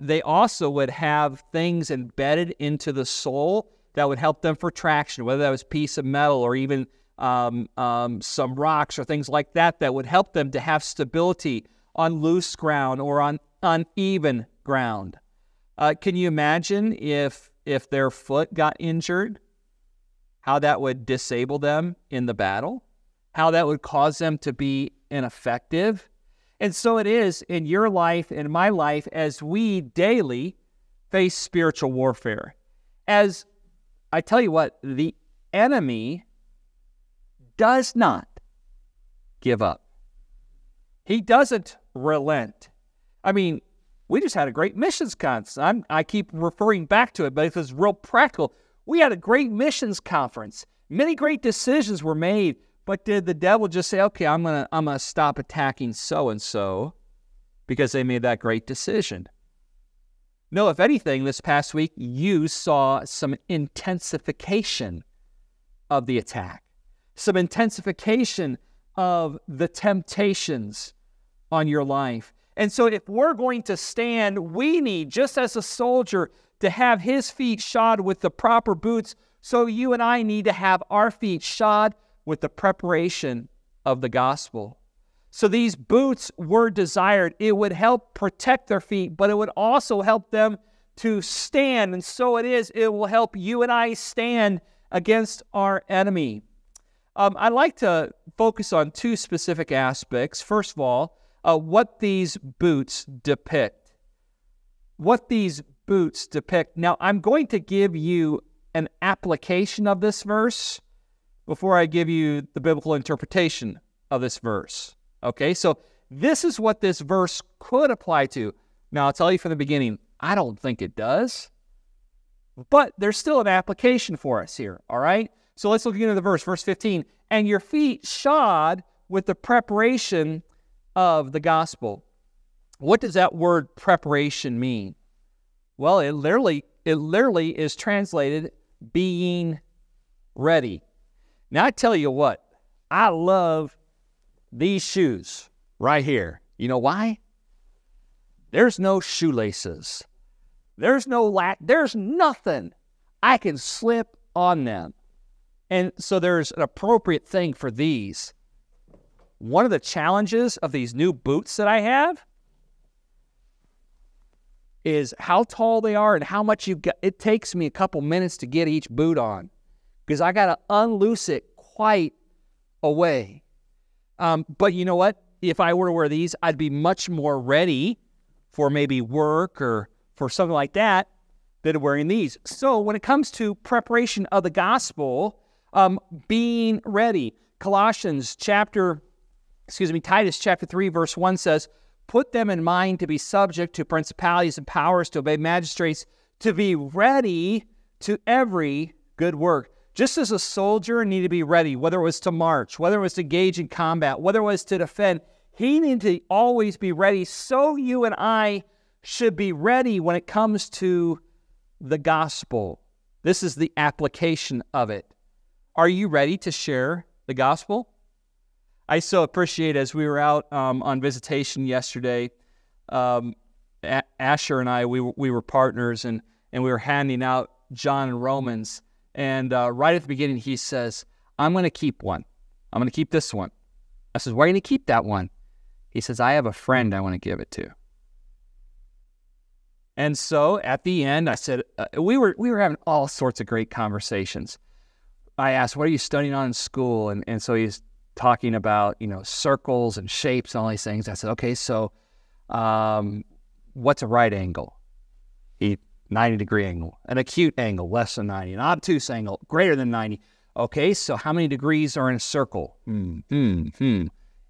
They also would have things embedded into the sole that would help them for traction, whether that was a piece of metal or even some rocks or things like that that would help them to have stability on loose ground or on uneven ground. Can you imagine if their foot got injured, how that would disable them in the battle, how that would cause them to be ineffective? And so it is in your life, in my life, as we daily face spiritual warfare. As I tell you what, the enemy does not give up. He doesn't relent. I mean, we just had a great missions conference. I keep referring back to it, but it was real practical. We had a great missions conference. Many great decisions were made, but did the devil just say, okay, I'm gonna stop attacking so-and-so because they made that great decision? No, if anything, this past week, you saw some intensification of the attack. Some intensification of the temptations on your life. And so if we're going to stand, we need, just as a soldier, to have his feet shod with the proper boots, so you and I need to have our feet shod with the preparation of the gospel. So these boots were desired. It would help protect their feet, but it would also help them to stand. And so it is, it will help you and I stand against our enemy. I'd like to focus on two specific aspects. First of all, what these boots depict. What these boots depict. Now, I'm going to give you an application of this verse before I give you the biblical interpretation of this verse. Okay, so this is what this verse could apply to. Now, I'll tell you from the beginning, I don't think it does, but there's still an application for us here, all right? So let's look into the verse, verse 15. And your feet shod with the preparation of the gospel. What does that word preparation mean? Well, it literally is translated being ready. Now, I tell you what, I love these shoes right here. You know why? There's no shoelaces. There's no latch. There's nothing. I can slip on them. And so there's an appropriate thing for these. One of the challenges of these new boots that I have is how tall they are and how much you've got. It takes me a couple minutes to get each boot on because I got to unloose it quite a way. But you know what? If I were to wear these, I'd be much more ready for maybe work or for something like that than wearing these. So when it comes to preparation of the gospel, being ready. Titus chapter 3, verse 1 says, put them in mind to be subject to principalities and powers, to obey magistrates, to be ready to every good work. Just as a soldier needed to be ready, whether it was to march, whether it was to engage in combat, whether it was to defend, he needed to always be ready. So you and I should be ready when it comes to the gospel. This is the application of it. Are you ready to share the gospel? I so appreciate, as we were out on visitation yesterday, Asher and I, we were partners, and we were handing out John and Romans. And right at the beginning, he says, I'm going to keep one. I'm going to keep this one. I says, why are you going to keep that one? He says, I have a friend I want to give it to. And so at the end, I said, we were having all sorts of great conversations. I asked, what are you studying on in school? And so he's talking about, you know, circles and shapes and all these things. I said, okay, so what's a right angle? 90-degree angle, an acute angle, less than 90, an obtuse angle, greater than 90. Okay, so how many degrees are in a circle?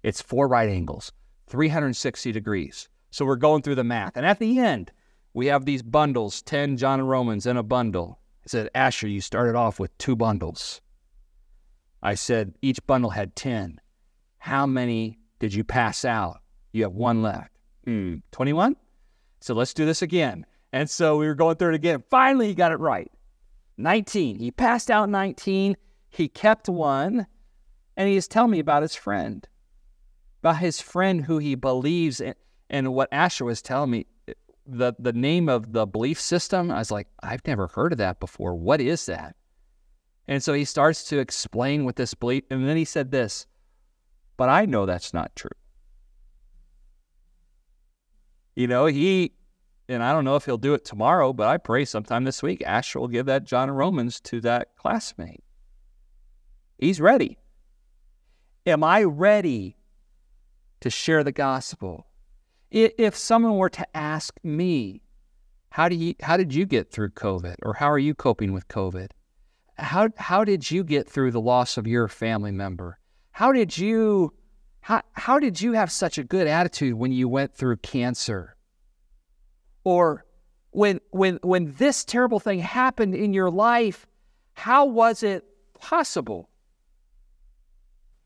It's 4 right angles, 360 degrees. So we're going through the math. And at the end, we have these bundles, 10 John and Romans in a bundle. I said, Asher, you started off with 2 bundles. I said, each bundle had 10. How many did you pass out? You have 1 left. 21? So let's do this again. And so we were going through it again. Finally, he got it right. 19. He passed out 19. He kept 1. And he is telling me about his friend. About his friend who he believes in. And what Asher was telling me, the name of the belief system, I was like, I've never heard of that before. What is that? And so he starts to explain what this belief. And then he said this, but I know that's not true. You know, he... And I don't know if he'll do it tomorrow, but I pray sometime this week, Asher will give that John and Romans to that classmate. He's ready. Am I ready to share the gospel? If someone were to ask me, how did you get through COVID? Or how are you coping with COVID? How did you get through the loss of your family member? How did you have such a good attitude when you went through cancer? Or when this terrible thing happened in your life, how was it possible?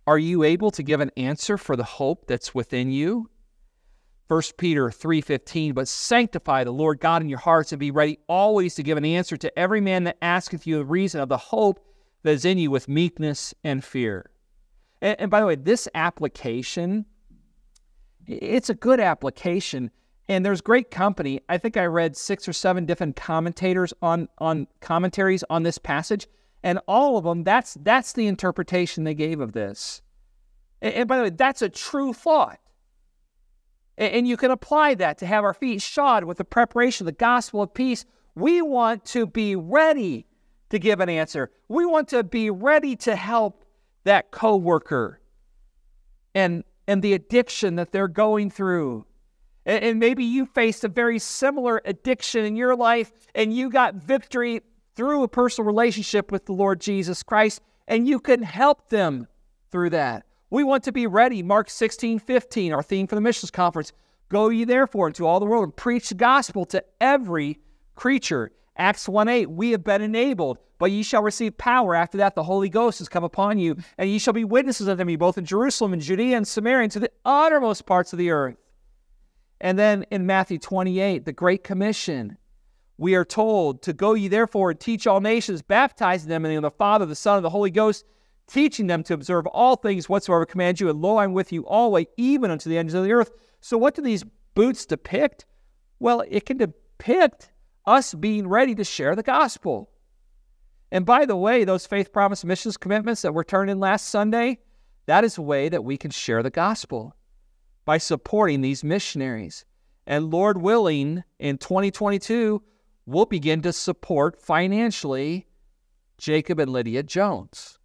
Are you able to give an answer for the hope that's within you? 1 Peter 3:15, but sanctify the Lord God in your hearts and be ready always to give an answer to every man that asketh you the reason of the hope that is in you with meekness and fear. And by the way, this application, it's a good application. And there's great company. I think I read 6 or 7 different commentators on commentaries on this passage. And all of them, that's the interpretation they gave of this. And by the way, that's a true thought. And you can apply that to have our feet shod with the preparation of the gospel of peace. We want to be ready to give an answer. We want to be ready to help that coworker and the addiction that they're going through. And maybe you faced a very similar addiction in your life, and you got victory through a personal relationship with the Lord Jesus Christ, and you can help them through that. We want to be ready. Mark 16:15, our theme for the missions conference. Go ye therefore into all the world and preach the gospel to every creature. Acts 1:8, we have been enabled, but ye shall receive power. After that, the Holy Ghost has come upon you, and ye shall be witnesses unto me, both in Jerusalem and Judea and Samaria, and to the uttermost parts of the earth. And then in Matthew 28, the Great Commission, we are told to go ye therefore and teach all nations, baptizing them in the name of the Father, the Son, and the Holy Ghost, teaching them to observe all things whatsoever command you. And lo, I am with you always, even unto the ends of the earth. So what do these boots depict? Well, it can depict us being ready to share the gospel. And by the way, those faith, promise, missions commitments that were turned in last Sunday, that is a way that we can share the gospel, by supporting these missionaries. And Lord willing, in 2022, we'll begin to support financially Jacob and Lydia Jones.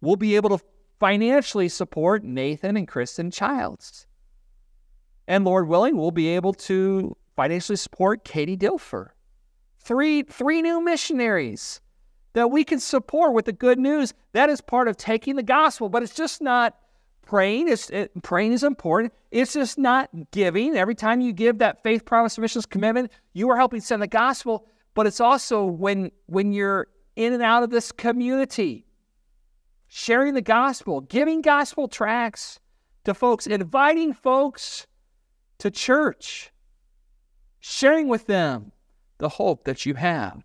We'll be able to financially support Nathan and Kristen Childs. And Lord willing, we'll be able to financially support Katie Dilfer. Three new missionaries that we can support with the good news. That is part of taking the gospel, but it's just not Praying is important. It's just not giving. Every time you give that faith, promise, missions, commitment, you are helping send the gospel. But it's also when you're in and out of this community, sharing the gospel, giving gospel tracts to folks, inviting folks to church, sharing with them the hope that you have.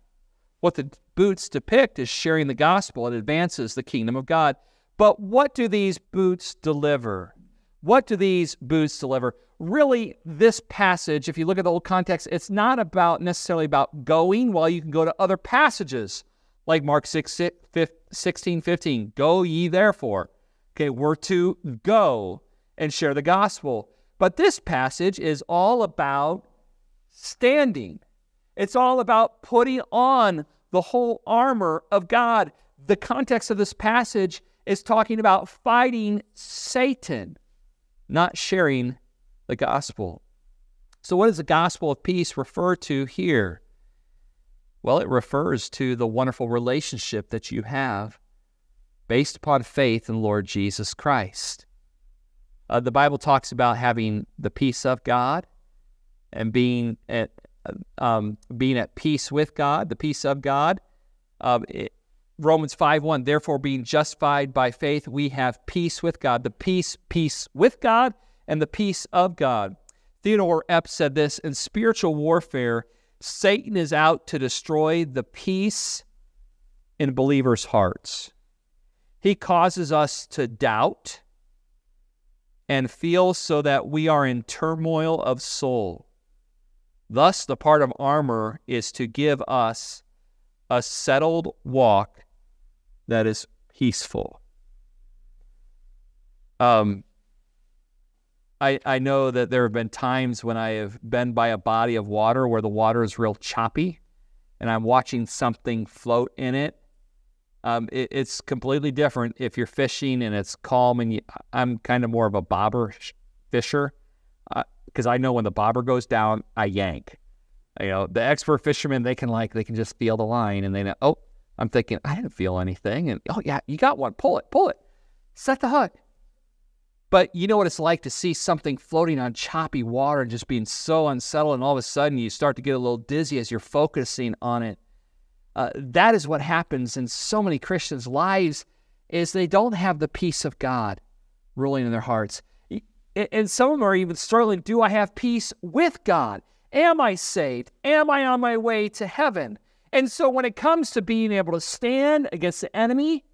What the boots depict is sharing the gospel. It advances the kingdom of God. But what do these boots deliver? What do these boots deliver? Really, this passage, if you look at the old context, it's not about necessarily about going. While you can go to other passages like Mark 16:15, go ye therefore. Okay, we're to go and share the gospel. But this passage is all about standing. It's all about putting on the whole armor of God. The context of this passage is talking about fighting Satan, not sharing the gospel. So what does the gospel of peace refer to here? Well, it refers to the wonderful relationship that you have based upon faith in Lord Jesus Christ. The Bible talks about having the peace of God and being at peace with God, the peace of God. Romans 5:1, therefore being justified by faith, we have peace with God, the peace with God, and the peace of God. Theodore Epp said this, in spiritual warfare, Satan is out to destroy the peace in believers' hearts. He causes us to doubt and feel so that we are in turmoil of soul. Thus, the part of armor is to give us a settled walk that is peaceful. I know that there have been times when I have been by a body of water where the water is real choppy and I'm watching something float in it. It's completely different if you're fishing and it's calm, and I'm kind of more of a bobber fisher. Because I know when the bobber goes down, I yank. You know, the expert fishermen, they can just feel the line, and they know, oh, I'm thinking, I didn't feel anything. And, oh, yeah, you got one. Pull it. Set the hook. But you know what it's like to see something floating on choppy water and just being so unsettled, and all of a sudden you start to get a little dizzy as you're focusing on it. That is what happens in so many Christians' lives, is they don't have the peace of God ruling in their hearts. And some of them are even struggling, do I have peace with God? Am I saved? Am I on my way to heaven? And so when it comes to being able to stand against the enemy,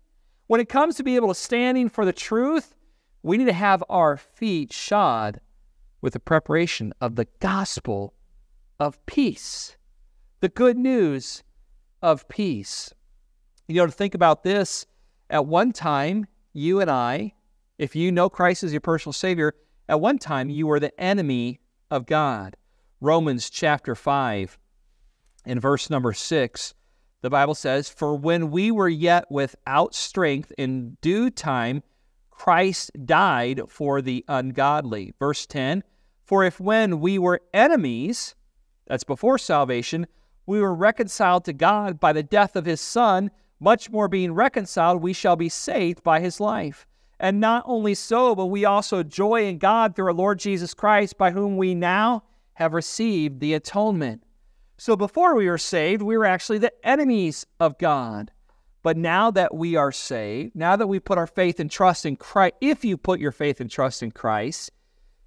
when it comes to being able to standing for the truth, we need to have our feet shod with the preparation of the gospel of peace, the good news of peace. You know, to think about this, at one time, you and I, if you know Christ as your personal Savior, at one time, you were the enemy of God. Romans chapter 5 and verse number 6, the Bible says, for when we were yet without strength, in due time, Christ died for the ungodly. Verse 10, for if when we were enemies, that's before salvation, we were reconciled to God by the death of His Son, much more being reconciled, we shall be saved by His life. And not only so, but we also joy in God through our Lord Jesus Christ, by whom we now have received the atonement. So before we were saved, we were actually the enemies of God. But now that we are saved, now that we put our faith and trust in Christ, if you put your faith and trust in Christ,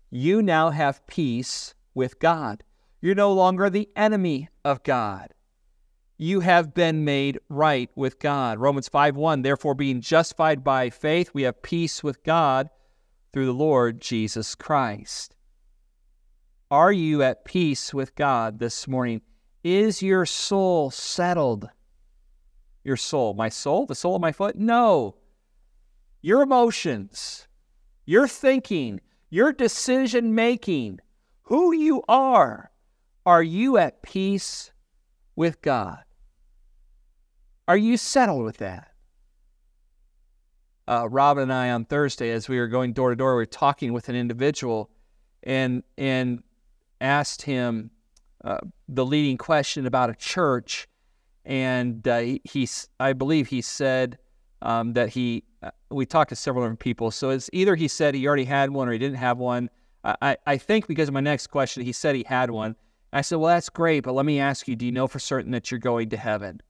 you now have peace with God. You're no longer the enemy of God. You have been made right with God. Romans 5:1, therefore being justified by faith, we have peace with God through the Lord Jesus Christ. Are you at peace with God this morning? Is your soul settled? Your soul. My soul? The sole of my foot? No. Your emotions, your thinking, your decision-making, who you are you at peace with God? Are you settled with that? Robin and I on Thursday, as we were going door to door, we were talking with an individual and asked him the leading question about a church. And I believe he said that he, we talked to several different people. So it's either he said he already had one or he didn't have one. I think because of my next question, he said he had one. I said, well, that's great, but let me ask you, do you know for certain that you're going to heaven?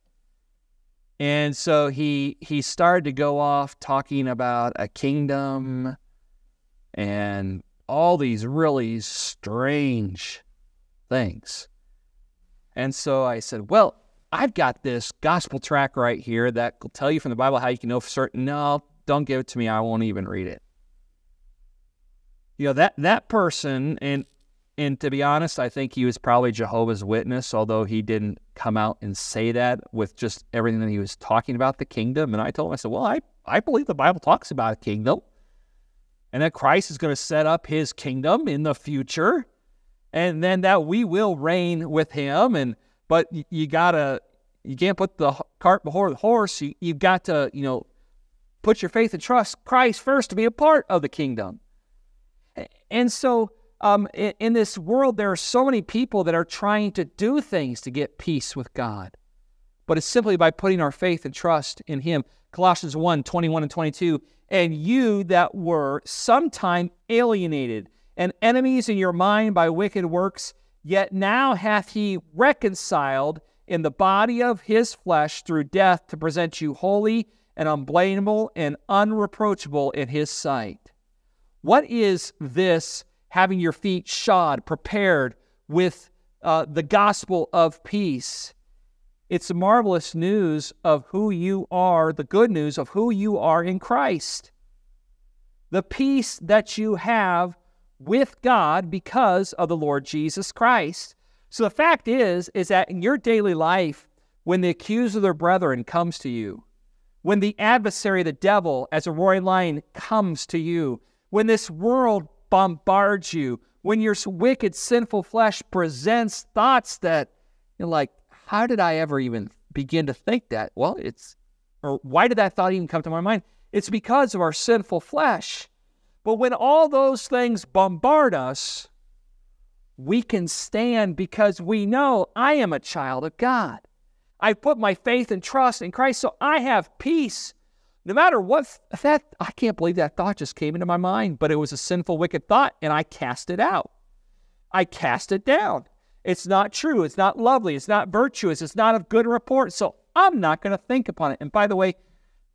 And so he started to go off talking about a kingdom and all these really strange things. And so I said, well, I've got this gospel tract right here that will tell you from the Bible how you can know for certain. No, don't give it to me. I won't even read it. You know, that person, and to be honest, I think he was probably Jehovah's Witness, although he didn't come out and say that with just everything that he was talking about the kingdom. And I told him, I said, well, I believe the Bible talks about a kingdom and that Christ is going to set up his kingdom in the future and then that we will reign with him. And but you can't put the cart before the horse. You've got to, you know, put your faith and trust Christ first to be a part of the kingdom. And so in this world, there are so many people that are trying to do things to get peace with God. But it's simply by putting our faith and trust in him. Colossians 1, 21 and 22, and you that were sometime alienated and enemies in your mind by wicked works, yet now hath he reconciled in the body of his flesh through death to present you holy and unblameable and unreproachable in his sight. What is this having your feet shod, prepared with the gospel of peace? It's the marvelous news of who you are, the good news of who you are in Christ. The peace that you have with God because of the Lord Jesus Christ. So the fact is that in your daily life, when the accuser of their brethren comes to you, when the adversary, the devil, as a roaring lion comes to you, when this world bombards you, when your wicked, sinful flesh presents thoughts that you're like, how did I ever even begin to think that? Well, or why did that thought even come to my mind? It's because of our sinful flesh. But when all those things bombard us, we can stand because we know I am a child of God. I put my faith and trust in Christ, so I have peace. No matter what, I can't believe that thought just came into my mind, but it was a sinful, wicked thought, and I cast it out. I cast it down. It's not true. It's not lovely. It's not virtuous. It's not of good report, so I'm not going to think upon it. And by the way,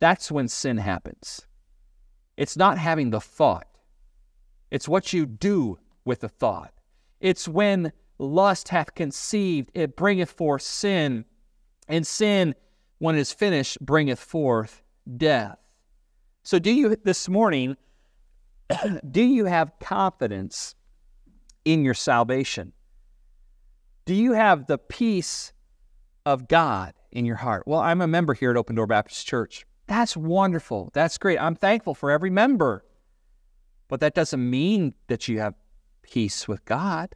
that's when sin happens. It's not having the thought. It's what you do with the thought. It's when lust hath conceived, it bringeth forth sin. And sin, when it is finished, bringeth forth death. So do you, this morning, do you have confidence in your salvation? Do you have the peace of God in your heart? Well, I'm a member here at Open Door Baptist Church. That's wonderful. That's great. I'm thankful for every member. But that doesn't mean that you have peace with God.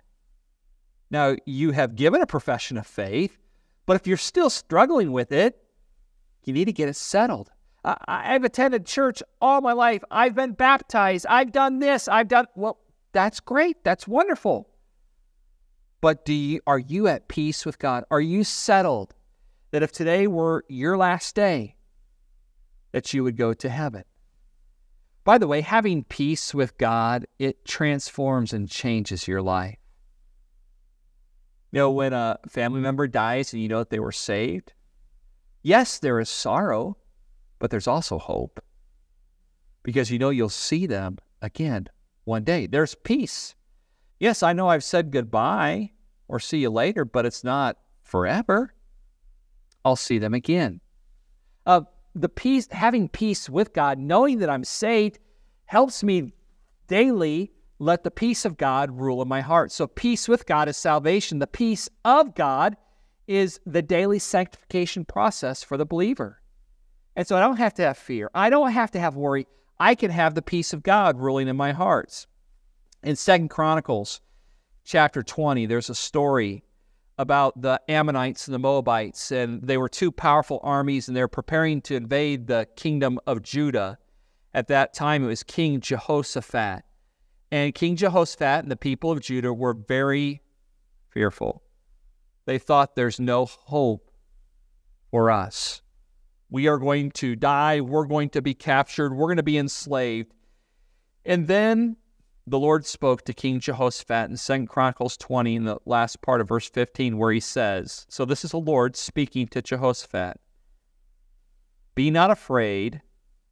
Now, you have given a profession of faith, but if you're still struggling with it, you need to get it settled. I've attended church all my life. I've been baptized. I've done this. Well, that's great. That's wonderful. But are you at peace with God? Are you settled that if today were your last day, that you would go to heaven? By the way, having peace with God, it transforms and changes your life. You know, when a family member dies and you know that they were saved, yes, there is sorrow, but there's also hope because you know you'll see them again one day. There's peace. Yes, I know I've said goodbye or see you later, but it's not forever. I'll see them again. The peace, having peace with God, knowing that I'm saved, helps me daily let the peace of God rule in my heart. So peace with God is salvation. The peace of God is the daily sanctification process for the believer. And so I don't have to have fear. I don't have to have worry. I can have the peace of God ruling in my hearts. In 2 Chronicles chapter 20, there's a story about the Ammonites and the Moabites, and they were two powerful armies, and they're preparing to invade the kingdom of Judah. At that time, it was King Jehoshaphat. And King Jehoshaphat and the people of Judah were very fearful. They thought there's no hope for us. We are going to die. We're going to be captured. We're going to be enslaved. And then the Lord spoke to King Jehoshaphat in 2 Chronicles 20 in the last part of verse 15 where he says, so this is the Lord speaking to Jehoshaphat, "Be not afraid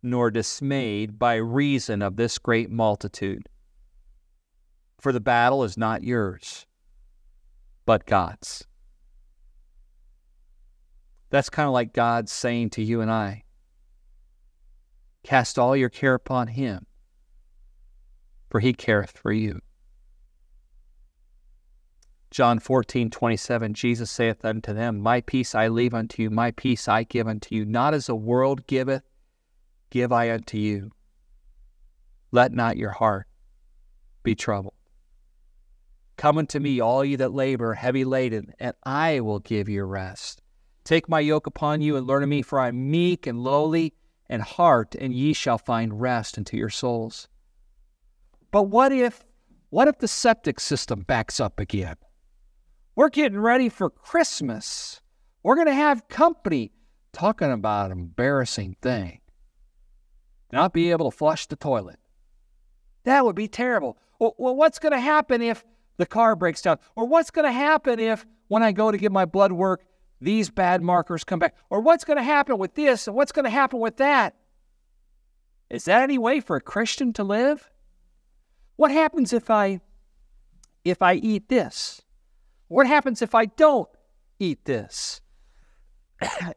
nor dismayed by reason of this great multitude, for the battle is not yours, but God's." That's kind of like God saying to you and I, cast all your care upon Him, for He careth for you. John 14:27, Jesus saith unto them, "My peace I leave unto you, my peace I give unto you. Not as the world giveth, give I unto you. Let not your heart be troubled. Come unto me, all ye that labor, heavy laden, and I will give you rest. Take my yoke upon you and learn of me, for I am meek and lowly in heart, and ye shall find rest unto your souls." But what if the septic system backs up again? We're getting ready for Christmas. We're going to have company. Talking about an embarrassing thing. Not be able to flush the toilet. That would be terrible. Well, what's going to happen if the car breaks down? Or what's going to happen if when I go to get my blood work, these bad markers come back? Or what's going to happen with this and what's going to happen with that? Is that any way for a Christian to live? What happens if I eat this? What happens if I don't eat this?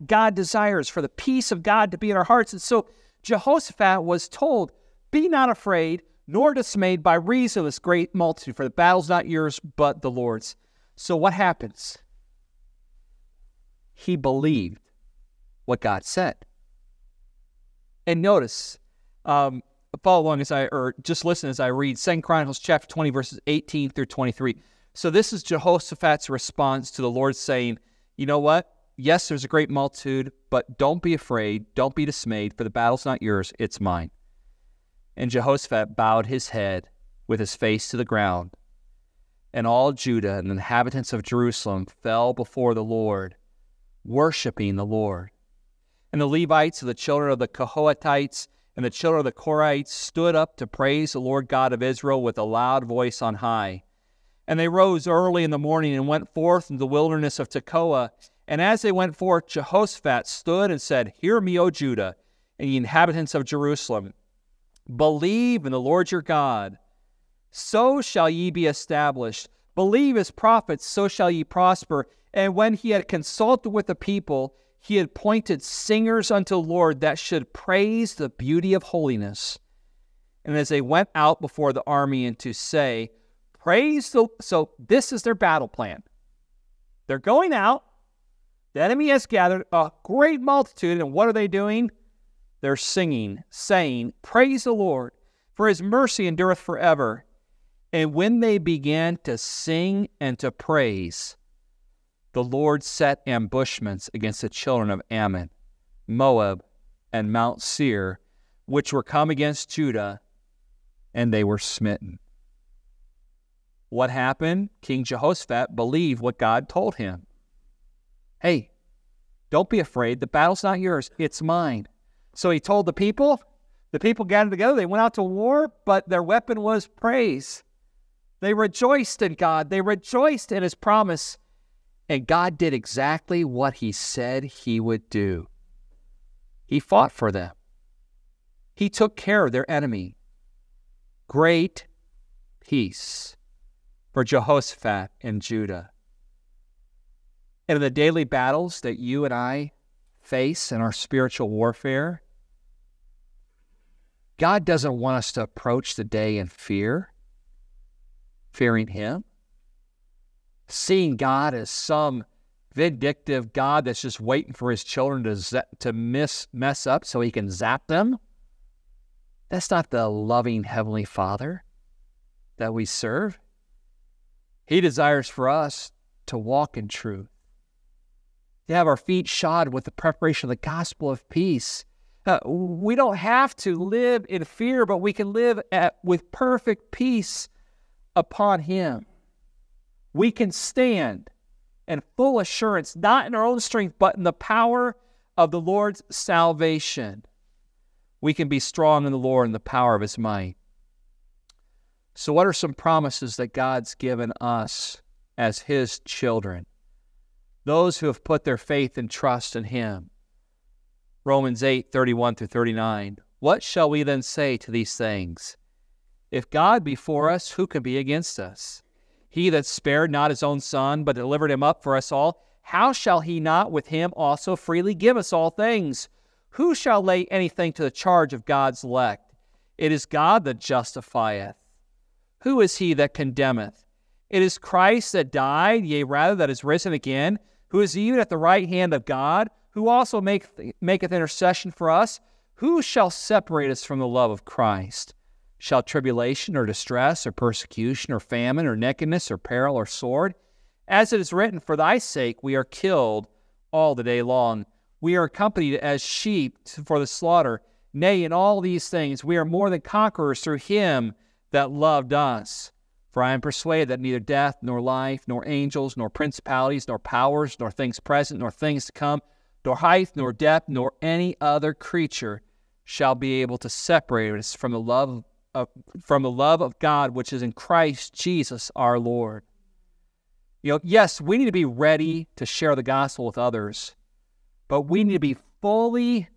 God desires for the peace of God to be in our hearts. And so Jehoshaphat was told, "Be not afraid, nor dismayed by reason of this great multitude, for the battle's not yours, but the Lord's." So what happens? He believed what God said. And notice, follow along just listen as I read 2 Chronicles chapter 20, verses 18 through 23. So this is Jehoshaphat's response to the Lord saying, you know what? Yes, there's a great multitude, but don't be afraid, don't be dismayed, for the battle's not yours, it's mine. And Jehoshaphat bowed his head with his face to the ground, and all Judah and the inhabitants of Jerusalem fell before the Lord, worshiping the Lord. And the Levites of the children of the Kohathites and the children of the Korhites stood up to praise the Lord God of Israel with a loud voice on high. And they rose early in the morning and went forth into the wilderness of Tekoa. And as they went forth, Jehoshaphat stood and said, "Hear me, O Judah, and ye inhabitants of Jerusalem. Believe in the Lord your God, so shall ye be established. Believe his prophets, so shall ye prosper. And when he had consulted with the people, he had appointed singers unto the Lord that should praise the beauty of holiness." And as they went out before the army and to say, praise the... So this is their battle plan. They're going out. The enemy has gathered a great multitude. And what are they doing? They're singing, saying, praise the Lord, for his mercy endureth forever. And when they began to sing and to praise, the Lord set ambushments against the children of Ammon, Moab, and Mount Seir, which were come against Judah, and they were smitten. What happened? King Jehoshaphat believed what God told him. Hey, don't be afraid. The battle's not yours. It's mine. So he told the people. The people gathered together. They went out to war, but their weapon was praise. They rejoiced in God. They rejoiced in his promise. And God did exactly what he said he would do. He fought for them. He took care of their enemy. Great peace for Jehoshaphat and Judah. And in the daily battles that you and I face in our spiritual warfare, God doesn't want us to approach the day in fear, fearing him. Seeing God as some vindictive God that's just waiting for his children to mess up so he can zap them. That's not the loving Heavenly Father that we serve. He desires for us to walk in truth, to have our feet shod with the preparation of the gospel of peace. We don't have to live in fear, but we can live with perfect peace upon him. We can stand in full assurance, not in our own strength, but in the power of the Lord's salvation, we can be strong in the Lord and the power of His might. So what are some promises that God's given us as His children? Those who have put their faith and trust in Him. Romans 8:31-39. What shall we then say to these things? If God be for us, who can be against us? He that spared not His own Son, but delivered Him up for us all, how shall He not with Him also freely give us all things? Who shall lay anything to the charge of God's elect? It is God that justifieth. Who is he that condemneth? It is Christ that died, yea, rather, that is risen again, who is even at the right hand of God, who also maketh intercession for us. Who shall separate us from the love of Christ? Shall tribulation, or distress, or persecution, or famine, or nakedness, or peril, or sword? As it is written, for thy sake we are killed all the day long. We are accompanied as sheep for the slaughter. Nay, in all these things we are more than conquerors through Him that loved us. For I am persuaded that neither death, nor life, nor angels, nor principalities, nor powers, nor things present, nor things to come, nor height, nor depth, nor any other creature shall be able to separate us from the love of, God which is in Christ Jesus our Lord. You know, yes, we need to be ready to share the gospel with others, but we need to be fully,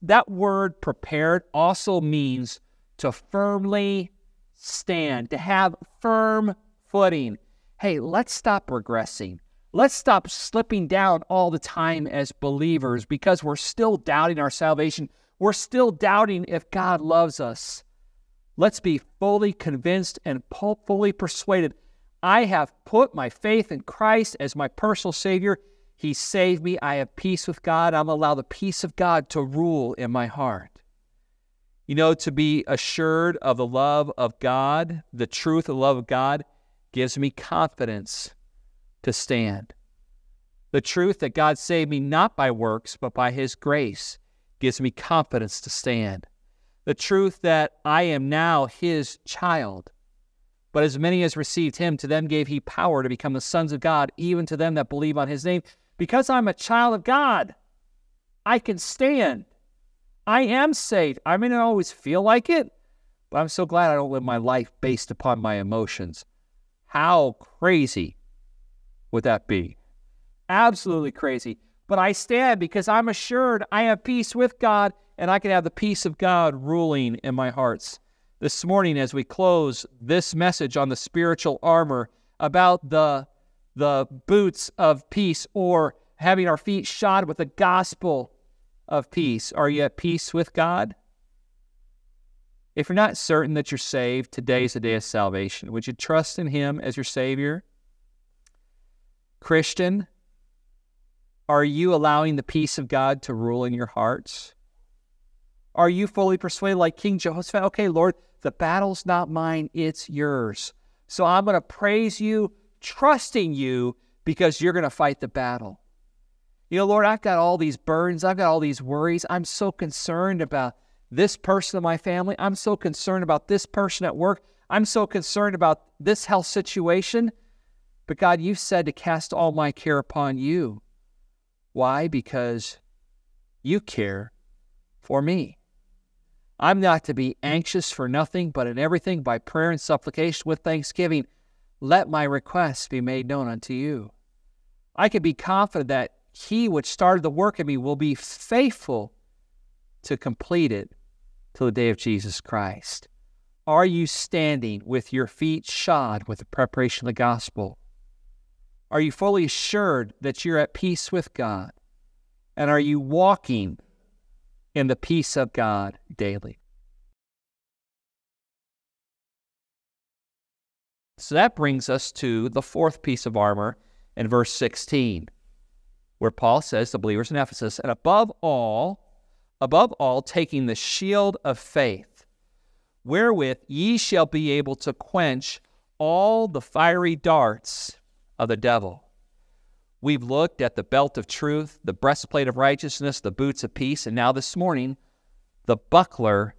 that word prepared also means to firmly stand, to have firm footing. Hey, let's stop regressing. Let's stop slipping down all the time as believers because we're still doubting our salvation. We're still doubting if God loves us. Let's be fully convinced and fully persuaded. I have put my faith in Christ as my personal Savior. He saved me. I have peace with God. I'm going to allow the peace of God to rule in my heart. You know, to be assured of the love of God, the truth of the love of God, gives me confidence to stand. The truth that God saved me not by works, but by His grace, gives me confidence to stand. The truth that I am now His child. But as many as received Him, to them gave He power to become the sons of God, even to them that believe on His name. Because I'm a child of God, I can stand. I am saved. I may not always feel like it, but I'm so glad I don't live my life based upon my emotions. How crazy would that be? Absolutely crazy. But I stand because I'm assured I have peace with God, and I can have the peace of God ruling in my hearts. This morning, as we close this message on the spiritual armor about the boots of peace, or having our feet shod with the gospel of peace. Are you at peace with God? If you're not certain that you're saved, today's the day of salvation. Would you trust in Him as your Savior? Christian, are you allowing the peace of God to rule in your hearts? Are you fully persuaded like King Jehoshaphat? Okay, Lord, the battle's not mine, it's yours. So I'm going to praise you, trusting you, because you're going to fight the battle. You know, Lord, I've got all these burdens. I've got all these worries. I'm so concerned about this person in my family. I'm so concerned about this person at work. I'm so concerned about this health situation. But God, you said to cast all my care upon you. Why? Because you care for me. I'm not to be anxious for nothing, but in everything by prayer and supplication with thanksgiving. Let my requests be made known unto you. I can be confident that He which started the work in me will be faithful to complete it till the day of Jesus Christ. Are you standing with your feet shod with the preparation of the gospel? Are you fully assured that you're at peace with God? And are you walking in the peace of God daily? So that brings us to the fourth piece of armor in verse 16. Where Paul says the believers in Ephesus, and above all, taking the shield of faith, wherewith ye shall be able to quench all the fiery darts of the devil. We've looked at the belt of truth, the breastplate of righteousness, the boots of peace, and now this morning, the buckler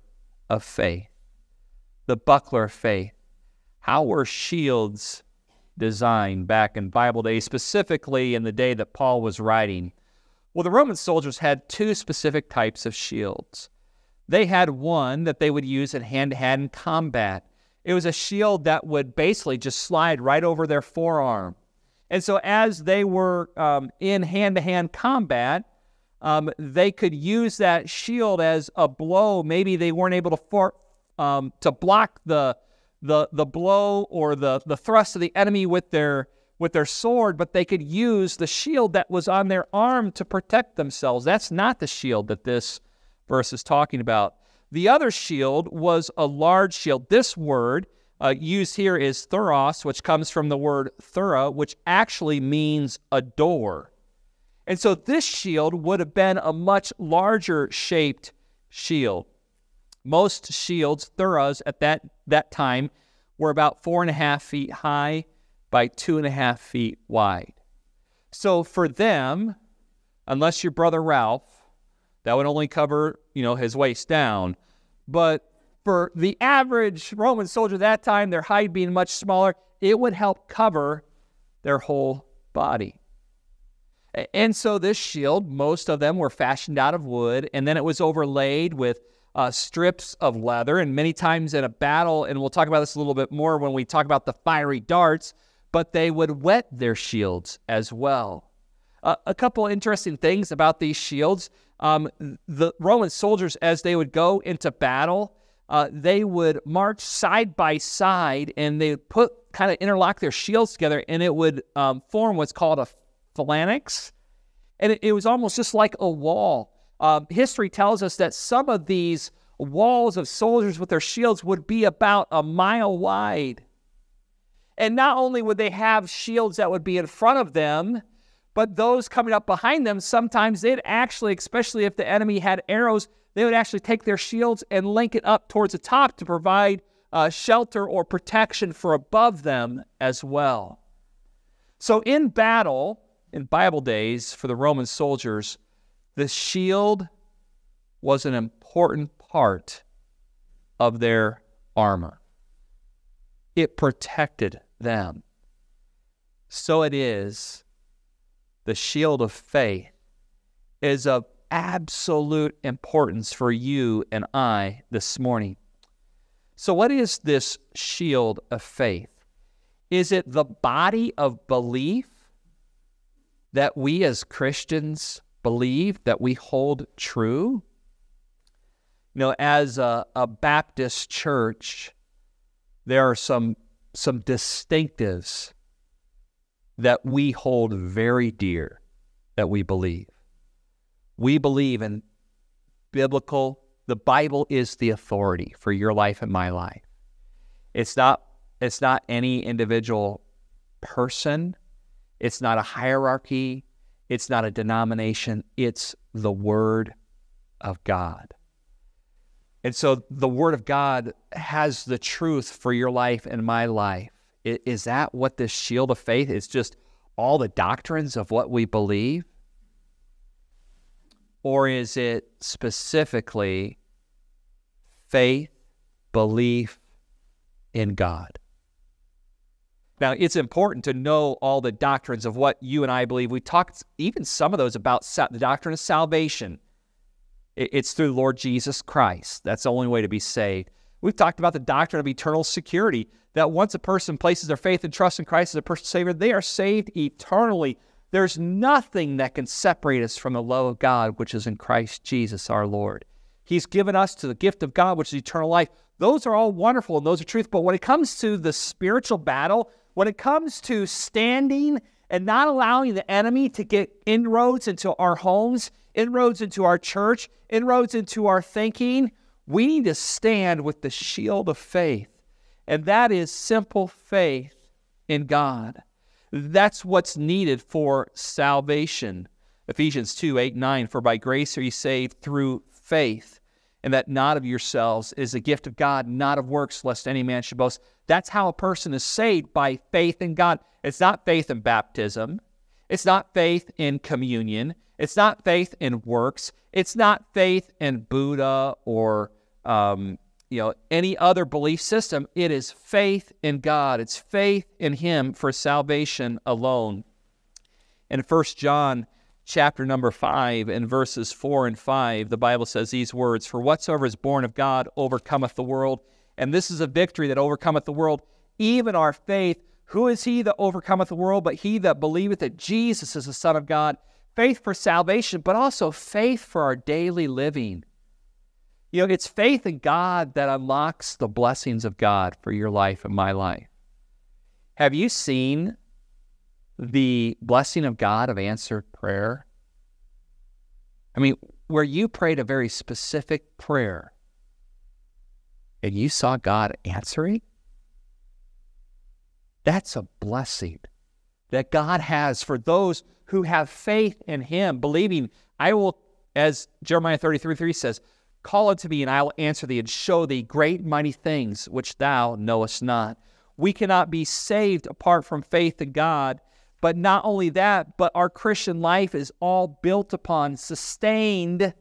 of faith. The buckler of faith. How were shields designed back in Bible days, specifically in the day that Paul was writing? Well, the Roman soldiers had two specific types of shields. They had one that they would use in hand-to-hand combat. It was a shield that would basically just slide right over their forearm. And so as they were in hand-to-hand combat, they could use that shield as a blow. Maybe they weren't able to block the blow or the thrust of the enemy with their sword, but they could use the shield that was on their arm to protect themselves. That's not the shield that this verse is talking about. The other shield was a large shield. This word used here is thuros, which comes from the word thura, which actually means a door. And so this shield would have been a much larger shaped shield. Most shields, thuras, at that time were about 4.5 feet high by 2.5 feet wide. So for them, unless your brother Ralph, that would only cover, his waist down. But for the average Roman soldier at that time, their height being much smaller, it would help cover their whole body. And so this shield, most of them were fashioned out of wood, and then it was overlaid with strips of leather. And many times in a battle, and we'll talk about this a little bit more when we talk about the fiery darts, but they would wet their shields as well. A couple interesting things about these shields. The Roman soldiers, as they would go into battle, they would march side by side, and they would interlock their shields together, and it would form what's called a phalanx. And it was almost just like a wall. History tells us that some of these walls of soldiers with their shields would be about a mile wide. And not only would they have shields that would be in front of them, but those coming up behind them, sometimes they'd actually, especially if the enemy had arrows, they would actually take their shields and link it up towards the top to provide shelter or protection for above them as well. So in battle, in Bible days, for the Roman soldiers, the shield was an important part of their armor. It protected them. So it is, the shield of faith is of absolute importance for you and I this morning. So what is this shield of faith? Is it the body of belief that we as Christians believe, that we hold true? As a Baptist church, there are some distinctives that we hold very dear, that we believe. We believe in biblical, the Bible is the authority for your life and my life. It's not any individual person. It's not a hierarchy. It's not a denomination. It's the Word of God. And so the Word of God has the truth for your life and my life. Is that what this shield of faith is? Just all the doctrines of what we believe? Or is it specifically faith, belief in God? Now, it's important to know all the doctrines of what you and I believe. We talked even some of those about the doctrine of salvation. It's through the Lord Jesus Christ. That's the only way to be saved. We've talked about the doctrine of eternal security, that once a person places their faith and trust in Christ as a personal Savior, they are saved eternally. There's nothing that can separate us from the love of God, which is in Christ Jesus our Lord. He's given us to the gift of God, which is eternal life. Those are all wonderful and those are truth, but when it comes to the spiritual battle, when it comes to standing and not allowing the enemy to get inroads into our homes, inroads into our church, inroads into our thinking, we need to stand with the shield of faith. And that is simple faith in God. That's what's needed for salvation. Ephesians 2:8-9, for by grace are you saved through faith, and that not of yourselves is a gift of God, not of works, lest any man should boast. That's how a person is saved, by faith in God. It's not faith in baptism. It's not faith in communion. It's not faith in works. It's not faith in Buddha or any other belief system. It is faith in God. It's faith in Him for salvation alone. In 1 John chapter number 5 and verses 4 and 5, the Bible says these words, "For whatsoever is born of God overcometh the world. And this is a victory that overcometh the world, even our faith. Who is he that overcometh the world? But he that believeth that Jesus is the Son of God." Faith for salvation, but also faith for our daily living. You know, it's faith in God that unlocks the blessings of God for your life and my life. Have you seen the blessing of God of answered prayer? I mean, where you prayed a very specific prayer and you saw God answering? That's a blessing that God has for those who have faith in Him, believing, "I will," as Jeremiah 33:3 says, "Call unto me, and I will answer thee, and show thee great mighty things which thou knowest not." We cannot be saved apart from faith in God. But not only that, but our Christian life is all built upon, sustained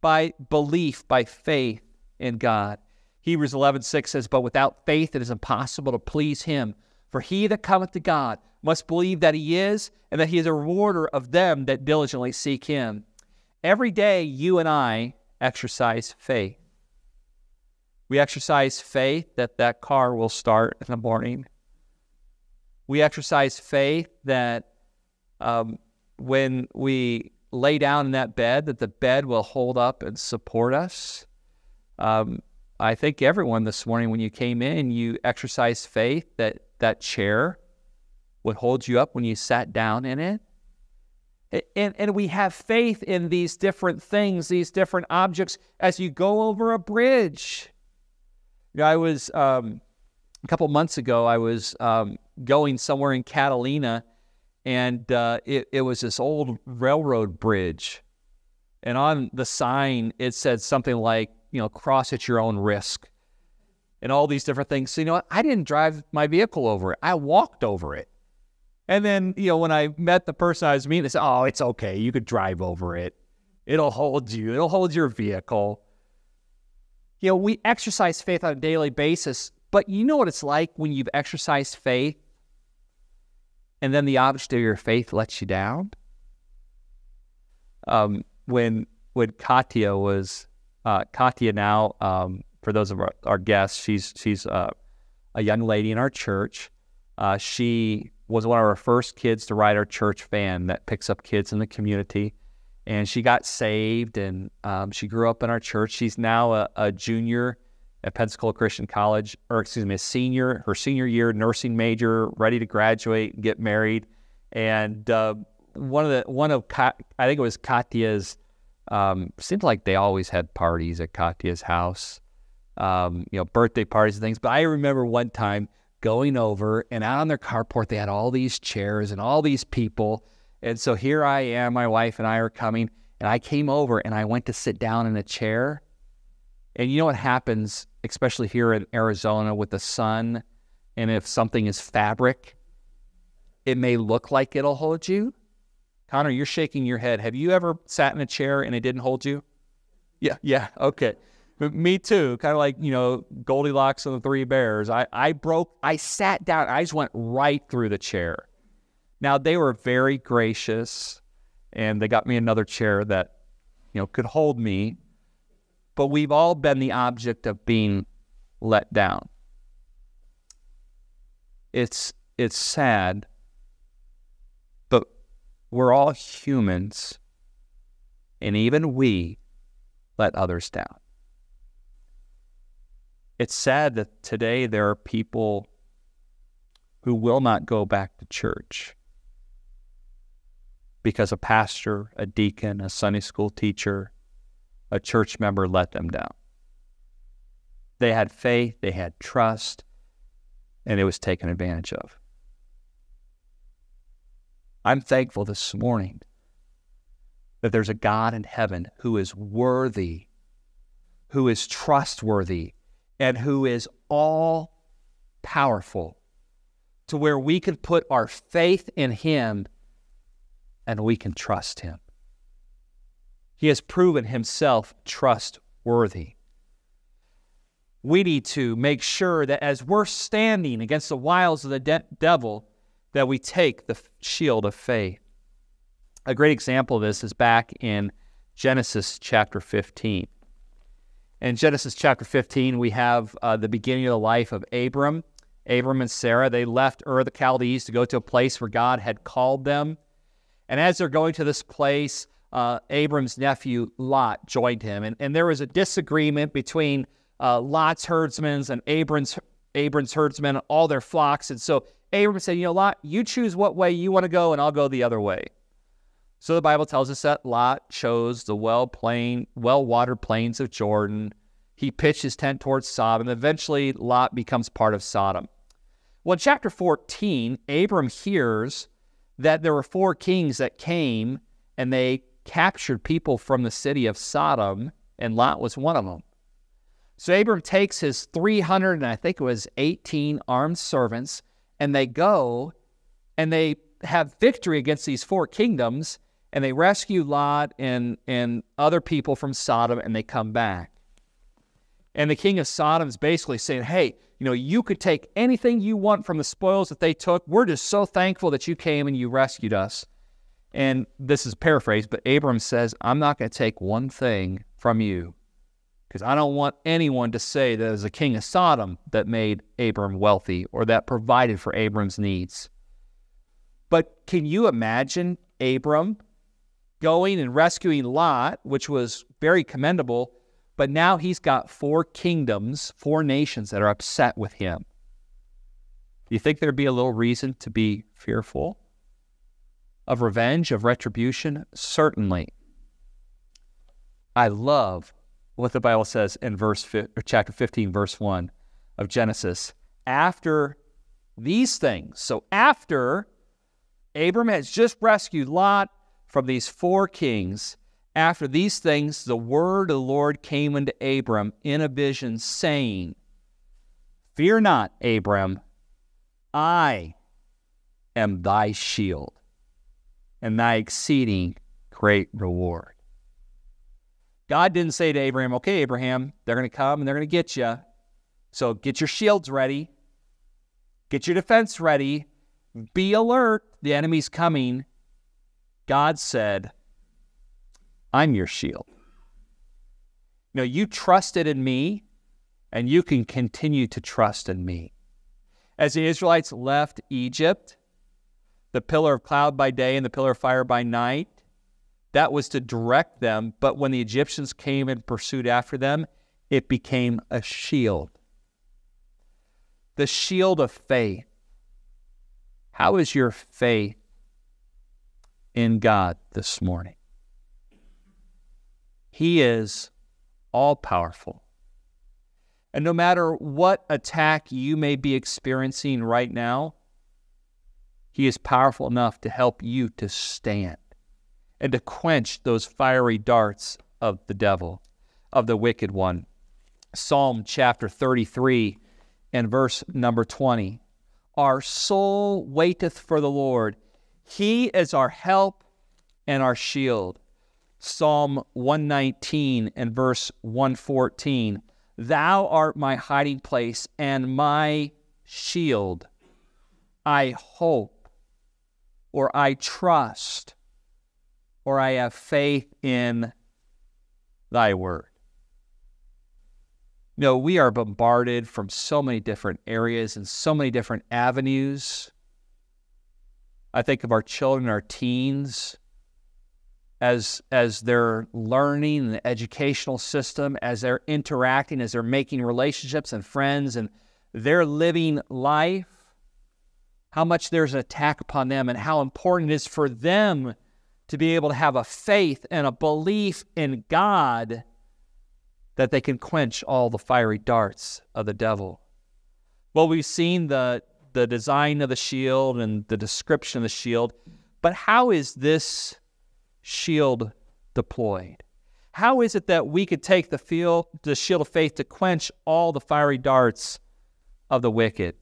by belief, by faith in God. Hebrews 11:6 says, "But without faith it is impossible to please Him. For he that cometh to God must believe that He is, and that He is a rewarder of them that diligently seek Him." Every day you and I exercise faith. We exercise faith that that car will start in the morning. We exercise faith that when we lay down in that bed, that the bed will hold up and support us. I think everyone this morning, when you came in, you exercised faith that that chair would hold you up when you sat down in it. And we have faith in these different things, these different objects, as you go over a bridge. You know, I was, a couple months ago, I was going somewhere in Catalina, and it was this old railroad bridge. And on the sign, it said something like, you know, "Cross at your own risk," and all these different things. So, you know what? I didn't drive my vehicle over it. I walked over it. And then, you know, when I met the person I was meeting, they said, "Oh, it's okay. You could drive over it. It'll hold you. It'll hold your vehicle." You know, we exercise faith on a daily basis, but you know what it's like when you've exercised faith and then the object of your faith lets you down? When Katya was, Katya now, for those of our guests, she's a young lady in our church. She was one of our first kids to ride our church van that picks up kids in the community. And she got saved, and she grew up in our church. She's now a junior at Pensacola Christian College, or excuse me, a senior, her senior year, nursing major, ready to graduate and get married. And I think it was Katya's, seemed like they always had parties at Katya's house. You know, birthday parties and things. But I remember one time going over, and out on their carport, they had all these chairs and all these people. And so here I am, my wife and I are coming, and I came over and I went to sit down in a chair. And you know what happens, especially here in Arizona with the sun, and if something is fabric, it may look like it'll hold you. Connor, you're shaking your head. Have you ever sat in a chair and it didn't hold you? Yeah, okay. Me too, kind of like, you know, Goldilocks and the Three Bears. I sat down. I just went right through the chair. Now, they were very gracious, and they got me another chair that, you know, could hold me. But we've all been the object of being let down. It's sad, but we're all humans, and even we let others down. It's sad that today there are people who will not go back to church because a pastor, a deacon, a Sunday school teacher, a church member let them down. They had faith, they had trust, and it was taken advantage of. I'm thankful this morning that there's a God in heaven who is worthy, who is trustworthy, and who is all-powerful, to where we can put our faith in Him and we can trust Him. He has proven Himself trustworthy. We need to make sure that as we're standing against the wiles of the devil, that we take the shield of faith. a great example of this is back in Genesis chapter 15. In Genesis chapter 15, we have the beginning of the life of Abram. Abram and Sarah, they left Ur of the Chaldees to go to a place where God had called them. And as they're going to this place, Abram's nephew Lot joined him. And there was a disagreement between Lot's herdsmen and Abram's herdsmen, all their flocks. And so Abram said, you know, Lot, you choose what way you want to go, and I'll go the other way. So the Bible tells us that Lot chose the well-watered plains of Jordan. He pitched his tent towards Sodom, and eventually Lot becomes part of Sodom. Well, in chapter 14, Abram hears that there were four kings that came, and they captured people from the city of Sodom, and Lot was one of them. So Abram takes his 300, and I think it was 18 armed servants, and they go, and they have victory against these four kingdoms, and they rescue Lot and other people from Sodom, and they come back. And the king of Sodom is basically saying, hey, you know, you could take anything you want from the spoils that they took. We're just so thankful that you came and you rescued us. And this is paraphrased, but Abram says, I'm not going to take one thing from you, because I don't want anyone to say that it was the king of Sodom that made Abram wealthy or that provided for Abram's needs. But can you imagine Abram going and rescuing Lot, which was very commendable, but now he's got four kingdoms, four nations that are upset with him? Do you think there'd be a little reason to be fearful of revenge, of retribution? Certainly. I love what the Bible says in chapter 15, verse 1 of Genesis. After these things, so after Abram has just rescued Lot from these four kings. After these things, the word of the Lord came unto Abram in a vision, saying, Fear not, Abram, I am thy shield and thy exceeding great reward. God didn't say to Abram, okay, Abraham, they're going to come and they're going to get you. So get your shields ready. Get your defense ready. Be alert. The enemy's coming. God said, I'm your shield. You know, you trusted in me, and you can continue to trust in me. As the Israelites left Egypt, the pillar of cloud by day and the pillar of fire by night, that was to direct them. But when the Egyptians came and pursued after them, it became a shield. The shield of faith. How is your faith in God this morning? He is all-powerful. And no matter what attack you may be experiencing right now, He is powerful enough to help you to stand and to quench those fiery darts of the devil, of the wicked one. Psalm chapter 33 and verse number 20. Our soul waiteth for the Lord. He is our help and our shield. Psalm 119 and verse 114. Thou art my hiding place and my shield. I hope, or I trust, or I have faith in thy word. You know, we are bombarded from so many different areas and so many different avenues. I think of our children, our teens, as they're learning in the educational system, as they're interacting, as they're making relationships and friends, and they're living life, how much there's an attack upon them and how important it is for them to be able to have a faith and a belief in God that they can quench all the fiery darts of the devil. Well, we've seen the design of the shield and the description of the shield, but how is this shield deployed? How is it that we could take the shield of faith to quench all the fiery darts of the wicked?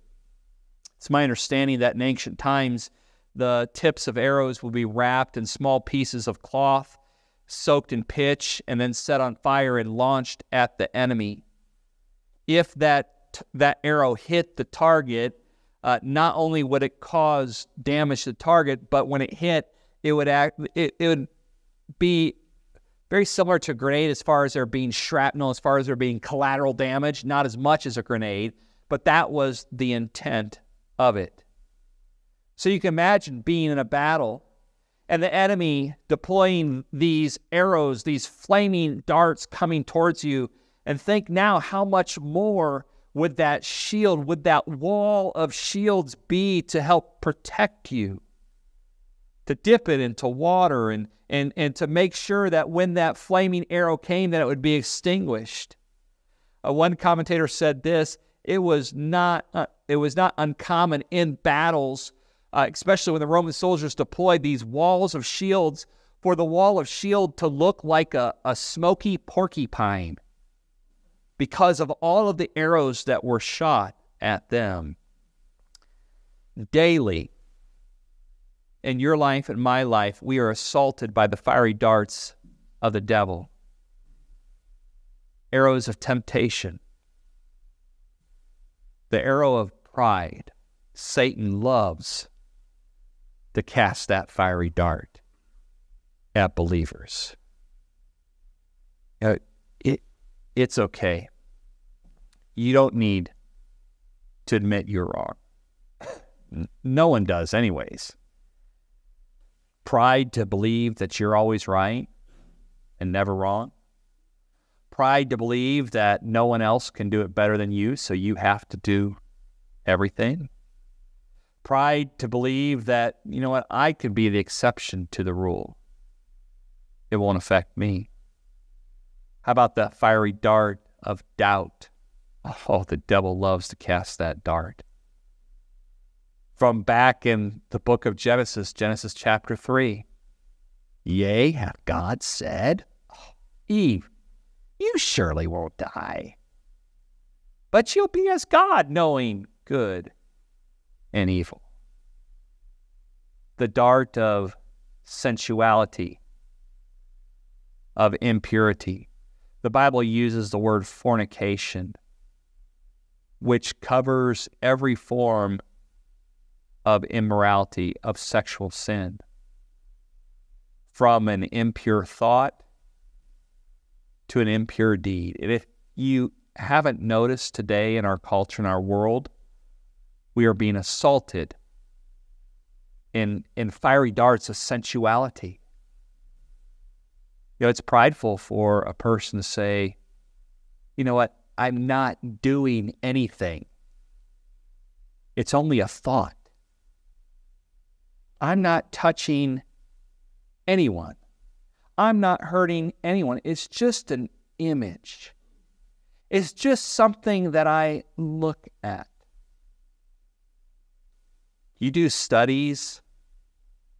It's my understanding that in ancient times, the tips of arrows would be wrapped in small pieces of cloth, soaked in pitch, and then set on fire and launched at the enemy. If that arrow hit the target, not only would it cause damage to the target, but when it hit, it would be very similar to a grenade as far as there being shrapnel, as far as there being collateral damage, not as much as a grenade, but that was the intent of it. So you can imagine being in a battle and the enemy deploying these arrows, these flaming darts coming towards you, and think now how much more would that shield, would that wall of shields be to help protect you, to dip it into water and to make sure that when that flaming arrow came that it would be extinguished. One commentator said this, it was not uncommon in battles, especially when the Roman soldiers deployed these walls of shields, for the wall of shield to look like a smoky porcupine because of all of the arrows that were shot at them. Daily, in your life and my life, we are assaulted by the fiery darts of the devil, arrows of temptation, the arrow of pride. Satan loves to cast that fiery dart at believers. It's okay. You don't need to admit you're wrong. No one does anyways. Pride to believe that you're always right and never wrong. Pride to believe that no one else can do it better than you, so you have to do everything. Pride to believe that, you know what, I could be the exception to the rule. It won't affect me. How about the fiery dart of doubt? Oh, the devil loves to cast that dart. From back in the book of Genesis, Genesis chapter 3. Yea, hath God said, Eve, you surely won't die, but you'll be as God, knowing good and evil. The dart of sensuality, of impurity. The Bible uses the word fornication, which covers every form of immorality, of sexual sin, from an impure thought to an impure deed. And if you haven't noticed today in our culture, in our world, we are being assaulted in fiery darts of sensuality. You know, it's prideful for a person to say, you know what, I'm not doing anything. It's only a thought. I'm not touching anyone. I'm not hurting anyone. It's just an image. It's just something that I look at. You do studies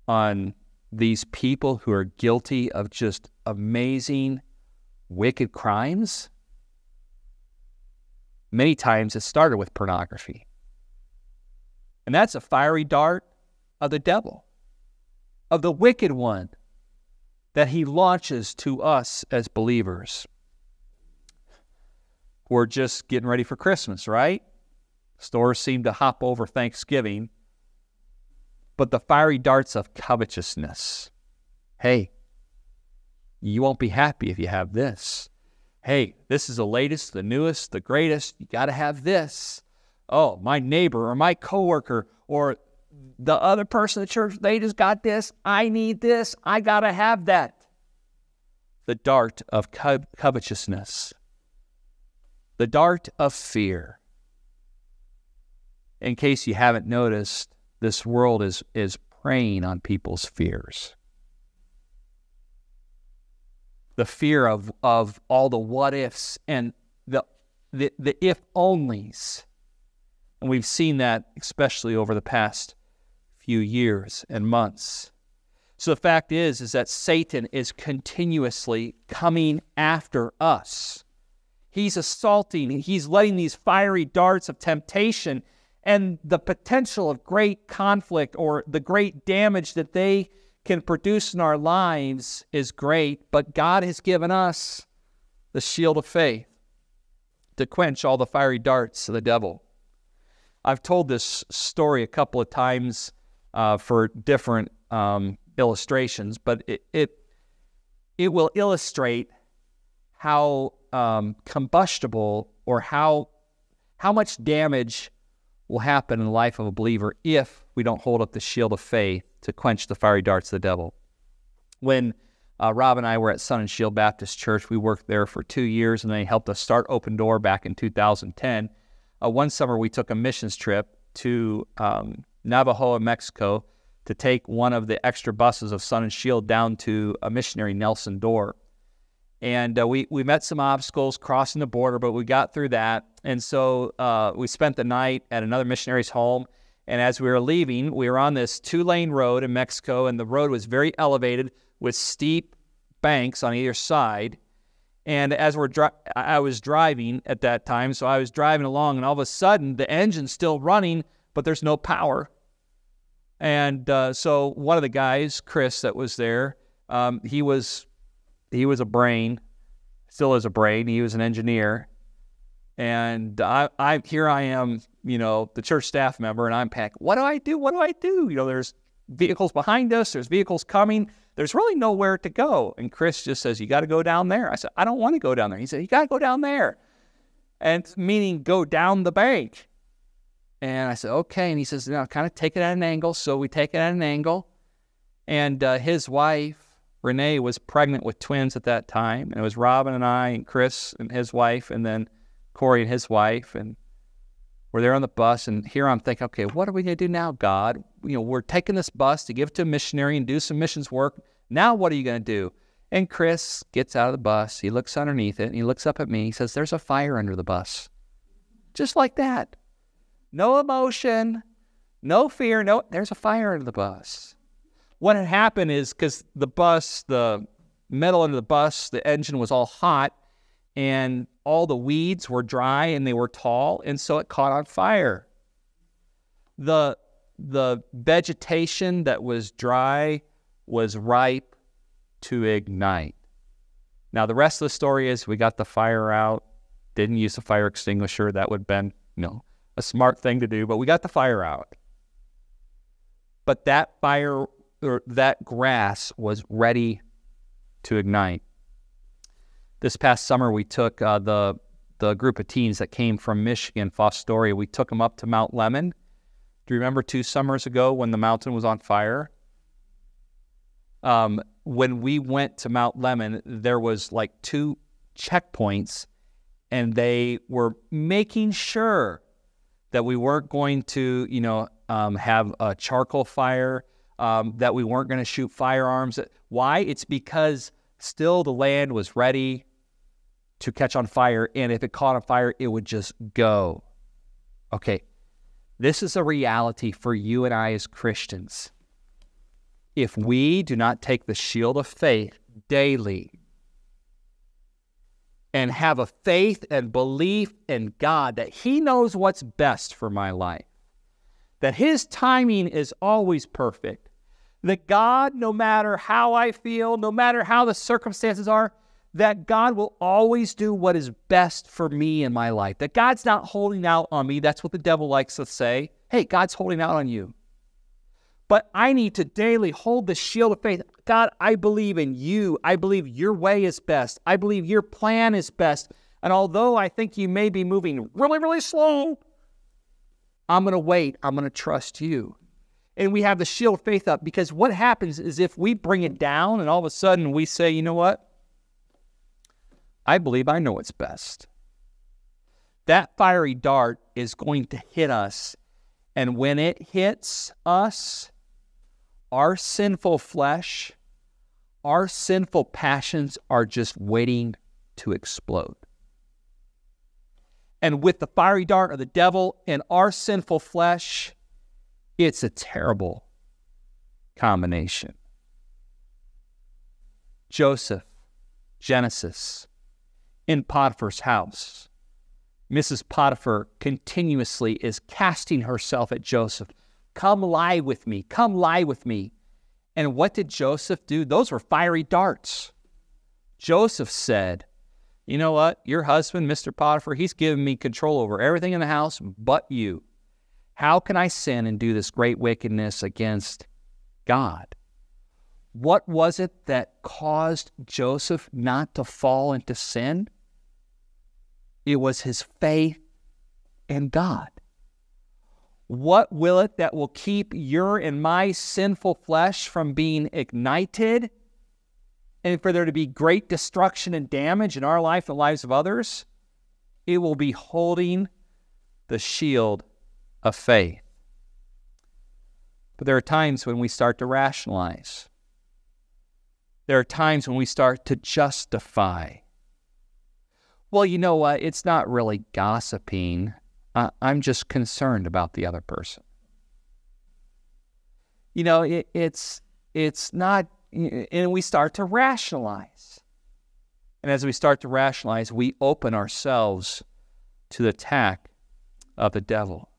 on these people who are guilty of just amazing, wicked crimes. Many times it started with pornography. And that's a fiery dart of the devil, of the wicked one, that he launches to us as believers. We're just getting ready for Christmas, right? Stores seem to hop over Thanksgiving. But the fiery darts of covetousness. Hey, you won't be happy if you have this. Hey, this is the latest, the newest, the greatest. You got to have this. Oh, my neighbor or my coworker or the other person at church, they just got this. I need this. I got to have that. The dart of covetousness. The dart of fear. In case you haven't noticed, this world is preying on people's fears. The fear of all the what-ifs and the if-onlys. And we've seen that especially over the past few years and months. So the fact is that Satan is continuously coming after us. He's assaulting, he's letting these fiery darts of temptation and the potential of great conflict or the great damage that they can produce in our lives is great, but God has given us the shield of faith to quench all the fiery darts of the devil. I've told this story a couple of times for different illustrations, but it will illustrate how combustible or how much damage will happen in the life of a believer if we don't hold up the shield of faith to quench the fiery darts of the devil. When Rob and I were at Sun and Shield Baptist Church, we worked there for 2 years, and they helped us start Open Door back in 2010. One summer, we took a missions trip to Navajo, Mexico, to take one of the extra buses of Sun and Shield down to a missionary, Nelson Dorr. And we met some obstacles crossing the border, but we got through that. And so we spent the night at another missionary's home. And as we were leaving, we were on this 2-lane road in Mexico, and the road was very elevated with steep banks on either side. And as I was driving at that time, so I was driving along, and all of a sudden the engine's still running, but there's no power. And so one of the guys, Chris, that was there, he was a brain, still is a brain. He was an engineer. And here I am, you know, the church staff member, and I'm packed. What do I do? What do I do? You know, there's vehicles behind us. There's vehicles coming. There's really nowhere to go. And Chris just says, you got to go down there. I said, I don't want to go down there. He said, you got to go down there. And meaning go down the bank. And I said, okay. And he says, no, kind of take it at an angle. So we take it at an angle. And his wife, Renee, was pregnant with twins at that time, and it was Robin and I and Chris and his wife, and then Corey and his wife, and we're there on the bus. And here I'm thinking, okay, what are we going to do now, God? You know, we're taking this bus to give it to a missionary and do some missions work. Now what are you going to do? And Chris gets out of the bus. He looks underneath it, and he looks up at me. He says, there's a fire under the bus. Just like that. No emotion, no fear, no, there's a fire under the bus. What had happened is because the metal under the bus, the engine was all hot, and all the weeds were dry and they were tall, and so it caught on fire. The vegetation that was dry was ripe to ignite. Now, the rest of the story is we got the fire out, didn't use a fire extinguisher. That would have been, you know, a smart thing to do, but we got the fire out. But that fire, or that grass, was ready to ignite. This past summer, we took the group of teens that came from Michigan, Fostoria. We took them up to Mount Lemmon. Do you remember 2 summers ago when the mountain was on fire? When we went to Mount Lemmon, there was like 2 checkpoints, and they were making sure that we weren't going to, you know, have a charcoal fire, that we weren't going to shoot firearms. Why? It's because still the land was ready to catch on fire, and if it caught on fire, it would just go. Okay, this is a reality for you and I as Christians. If we do not take the shield of faith daily and have a faith and belief in God that He knows what's best for my life, that His timing is always perfect, that God, no matter how I feel, no matter how the circumstances are, that God will always do what is best for me in my life. That God's not holding out on me. That's what the devil likes to say. Hey, God's holding out on you. But I need to daily hold the shield of faith. God, I believe in you. I believe your way is best. I believe your plan is best. And although I think you may be moving really, really slow, I'm going to wait. I'm going to trust you. And we have the shield of faith up, because what happens is if we bring it down and all of a sudden we say, you know what? I believe I know what's best. That fiery dart is going to hit us. And when it hits us, our sinful flesh, our sinful passions are just waiting to explode. And with the fiery dart of the devil and our sinful flesh, it's a terrible combination. Joseph, Genesis, in Potiphar's house. Mrs. Potiphar continuously is casting herself at Joseph. Come lie with me. Come lie with me. And what did Joseph do? Those were fiery darts. Joseph said, you know what? Your husband, Mr. Potiphar, he's given me control over everything in the house but you. How can I sin and do this great wickedness against God? What was it that caused Joseph not to fall into sin? It was his faith in God. What will it that will keep your and my sinful flesh from being ignited and for there to be great destruction and damage in our life, the lives of others? It will be holding the shield of faith. But there are times when we start to rationalize. There are times when we start to justify. Well, you know what? It's not really gossiping. I'm just concerned about the other person. You know, it's not, and we start to rationalize. And as we start to rationalize, we open ourselves to the attack of the devil.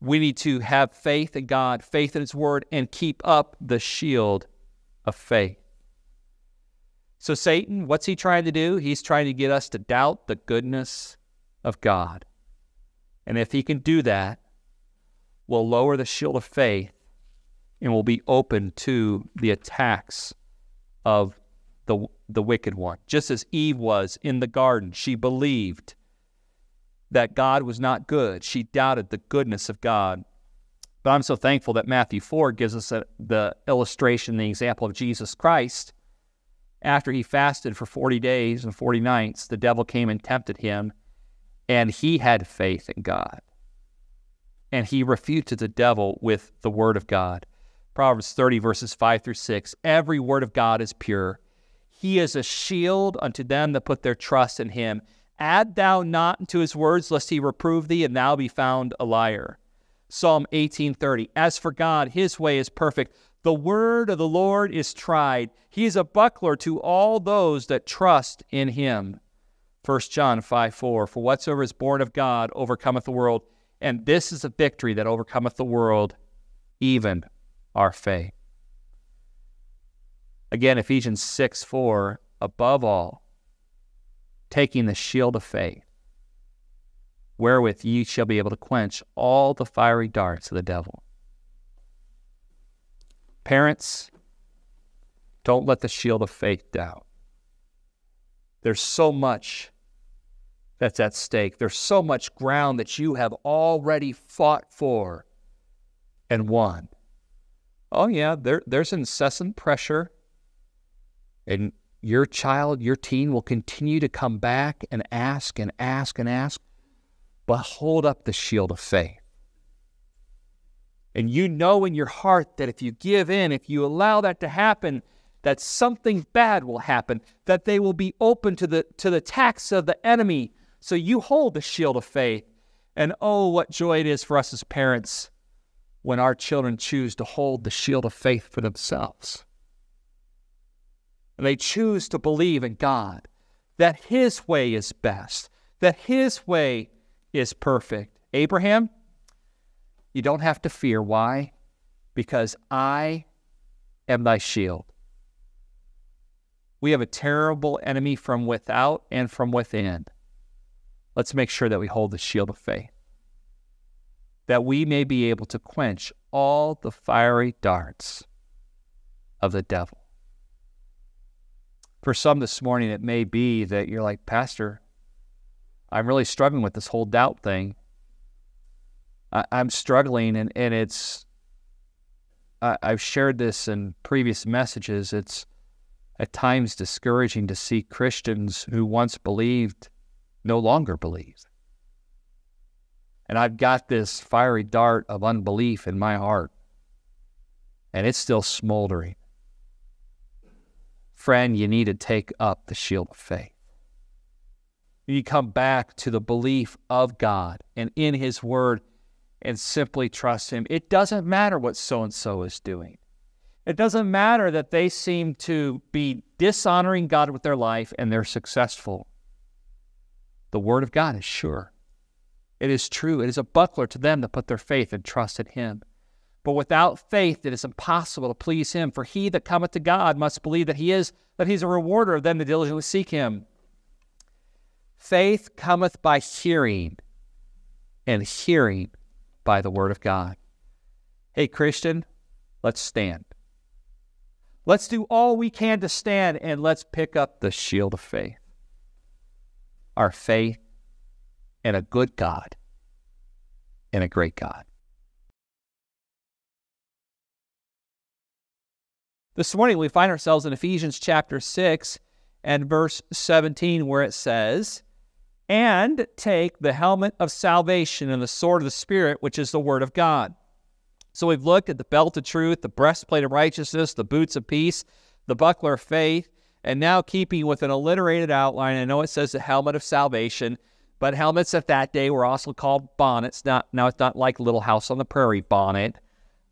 We need to have faith in God, faith in His Word, and keep up the shield of faith. So Satan, what's he trying to do? He's trying to get us to doubt the goodness of God. And if he can do that, we'll lower the shield of faith and we'll be open to the attacks of the wicked one. Just as Eve was in the garden, she believed that God was not good. She doubted the goodness of God. But I'm so thankful that Matthew 4 gives us the illustration, the example of Jesus Christ. After he fasted for 40 days and 40 nights, the devil came and tempted him. And he had faith in God. And he refuted the devil with the word of God. Proverbs 30, verses 5 through 6. Every word of God is pure. He is a shield unto them that put their trust in him. Add thou not unto his words, lest he reprove thee, and thou be found a liar. Psalm 18:30. As for God, his way is perfect. The word of the Lord is tried. He is a buckler to all those that trust in him. 1 John 5:4, for whatsoever is born of God overcometh the world, and this is the victory that overcometh the world, even our faith. Again, Ephesians 6:4, above all, taking the shield of faith, wherewith ye shall be able to quench all the fiery darts of the devil. Parents, don't let the shield of faith down. There's so much that's at stake. There's so much ground that you have already fought for and won. Oh yeah, there's incessant pressure. And your child, your teen will continue to come back and ask and ask and ask. But hold up the shield of faith. And you know in your heart that if you give in, if you allow that to happen, that something bad will happen, that they will be open to the attacks of the enemy. So you hold the shield of faith. And oh, what joy it is for us as parents when our children choose to hold the shield of faith for themselves. And they choose to believe in God, that His way is best, that His way is perfect. Abraham, you don't have to fear. Why? Because I am thy shield. We have a terrible enemy from without and from within. Let's make sure that we hold the shield of faith, that we may be able to quench all the fiery darts of the devil. For some this morning, it may be that you're like, Pastor, I'm really struggling with this whole doubt thing. I'm struggling, and it's, I've shared this in previous messages, it's at times discouraging to see Christians who once believed no longer believe. And I've got this fiery dart of unbelief in my heart, and it's still smoldering. Friend, you need to take up the shield of faith. You come back to the belief of God and in His Word and simply trust Him. It doesn't matter what so-and-so is doing. It doesn't matter that they seem to be dishonoring God with their life and they're successful. The Word of God is sure. It is true. It is a buckler to them that put their faith and trust in Him. But without faith, it is impossible to please Him. For he that cometh to God must believe that He is, that He is a rewarder of them that diligently seek Him. Faith cometh by hearing, and hearing by the Word of God. Hey, Christian, let's stand. Let's do all we can to stand, and let's pick up the shield of faith. Our faith in a good God and a great God. This morning we find ourselves in Ephesians chapter 6 and verse 17, where it says, "And take the helmet of salvation and the sword of the Spirit, which is the word of God." So we've looked at the belt of truth, the breastplate of righteousness, the boots of peace, the buckler of faith, and now keeping with an alliterated outline, I know it says the helmet of salvation, but helmets at that day were also called bonnets. Now it's not like Little House on the Prairie bonnet.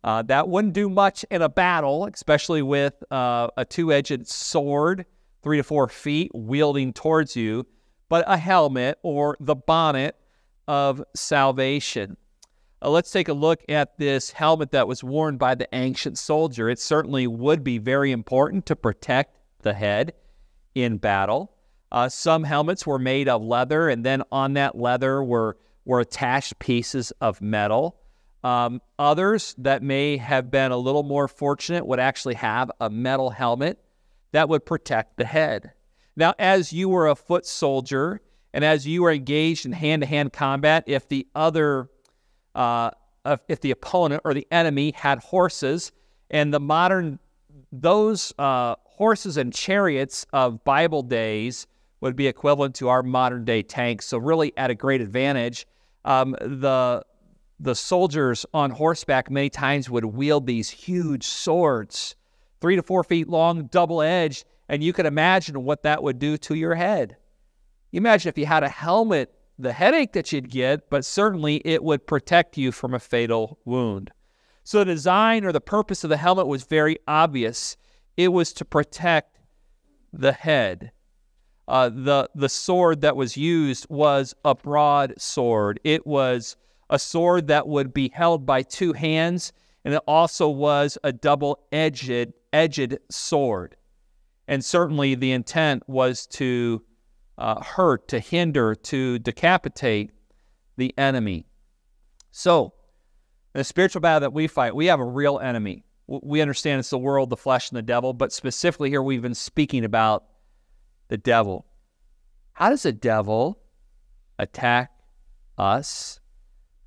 That wouldn't do much in a battle, especially with a two-edged sword, 3 to 4 feet, wielding towards you, but a helmet or the bonnet of salvation. Let's take a look at this helmet that was worn by the ancient soldier. It certainly would be very important to protect the head in battle. Some helmets were made of leather, and then on that leather were attached pieces of metal. Others that may have been a little more fortunate would actually have a metal helmet that would protect the head. Now, as you were a foot soldier, and as you were engaged in hand-to-hand combat, if the opponent or the enemy had horses, and the modern, those horses and chariots of Bible days would be equivalent to our modern-day tanks, so really at a great advantage. The soldiers on horseback many times would wield these huge swords, 3 to 4 feet long, double-edged, and you can imagine what that would do to your head. You imagine if you had a helmet, the headache that you'd get, but certainly it would protect you from a fatal wound. So the design or the purpose of the helmet was very obvious. It was to protect the head. The sword that was used was a broad sword. It was a sword that would be held by two hands, and it also was a double-edged sword. And certainly the intent was to hurt, to hinder, to decapitate the enemy. So, in the spiritual battle that we fight, we have a real enemy. We understand it's the world, the flesh, and the devil, but specifically here we've been speaking about the devil. How does the devil attack us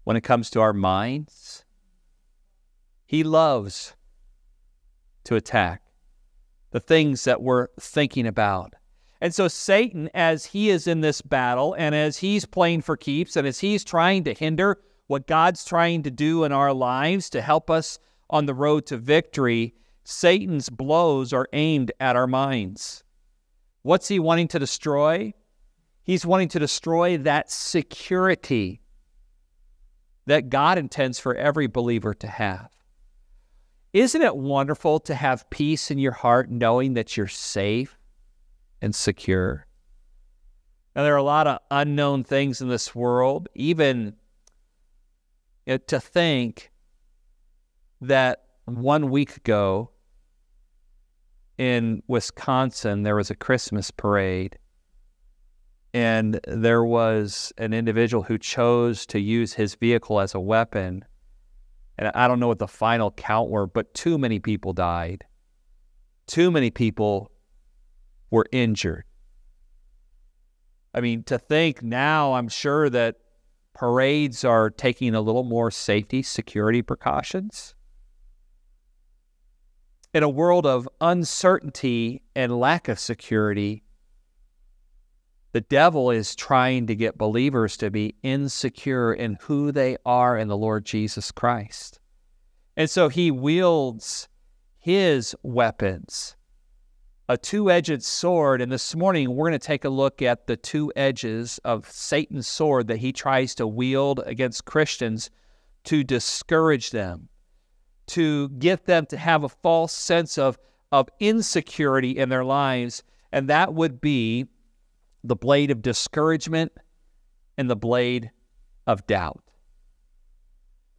when it comes to our minds? He loves to attack the things that we're thinking about. And so Satan, as he is in this battle, and as he's playing for keeps, and as he's trying to hinder what God's trying to do in our lives to help us on the road to victory, Satan's blows are aimed at our minds. What's he wanting to destroy? He's wanting to destroy that security that God intends for every believer to have. Isn't it wonderful to have peace in your heart knowing that you're safe and secure? Now, there are a lot of unknown things in this world. Even to think that 1 week ago in Wisconsin, there was a Christmas parade, and there was an individual who chose to use his vehicle as a weapon. And I don't know what the final count were, but too many people died. Too many people were injured. I mean, to think now, I'm sure that parades are taking a little more safety, security precautions. In a world of uncertainty and lack of security, the devil is trying to get believers to be insecure in who they are in the Lord Jesus Christ. And so he wields his weapons, a two-edged sword. And this morning, we're going to take a look at the two edges of Satan's sword that he tries to wield against Christians to discourage them, to get them to have a false sense of insecurity in their lives. And that would be the blade of discouragement and the blade of doubt.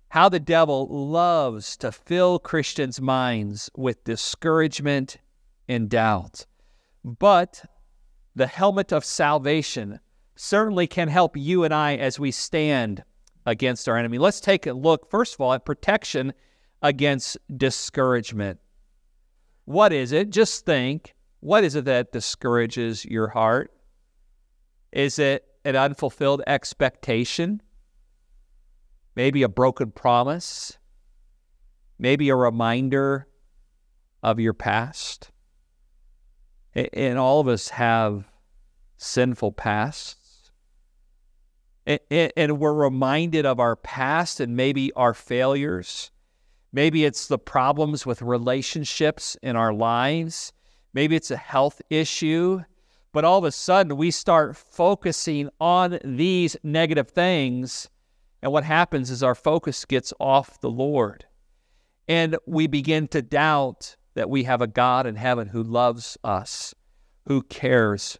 How the devil loves to fill Christians' minds with discouragement and doubt. But the helmet of salvation certainly can help you and I as we stand against our enemy. Let's take a look, first of all, at protection against discouragement. What is it? Just think. What is it that discourages your heart? Is it an unfulfilled expectation? Maybe a broken promise? Maybe a reminder of your past? And all of us have sinful pasts. And we're reminded of our past and maybe our failures. Maybe it's the problems with relationships in our lives. Maybe it's a health issue. But all of a sudden, we start focusing on these negative things. And what happens is our focus gets off the Lord. And we begin to doubt that we have a God in heaven who loves us, who cares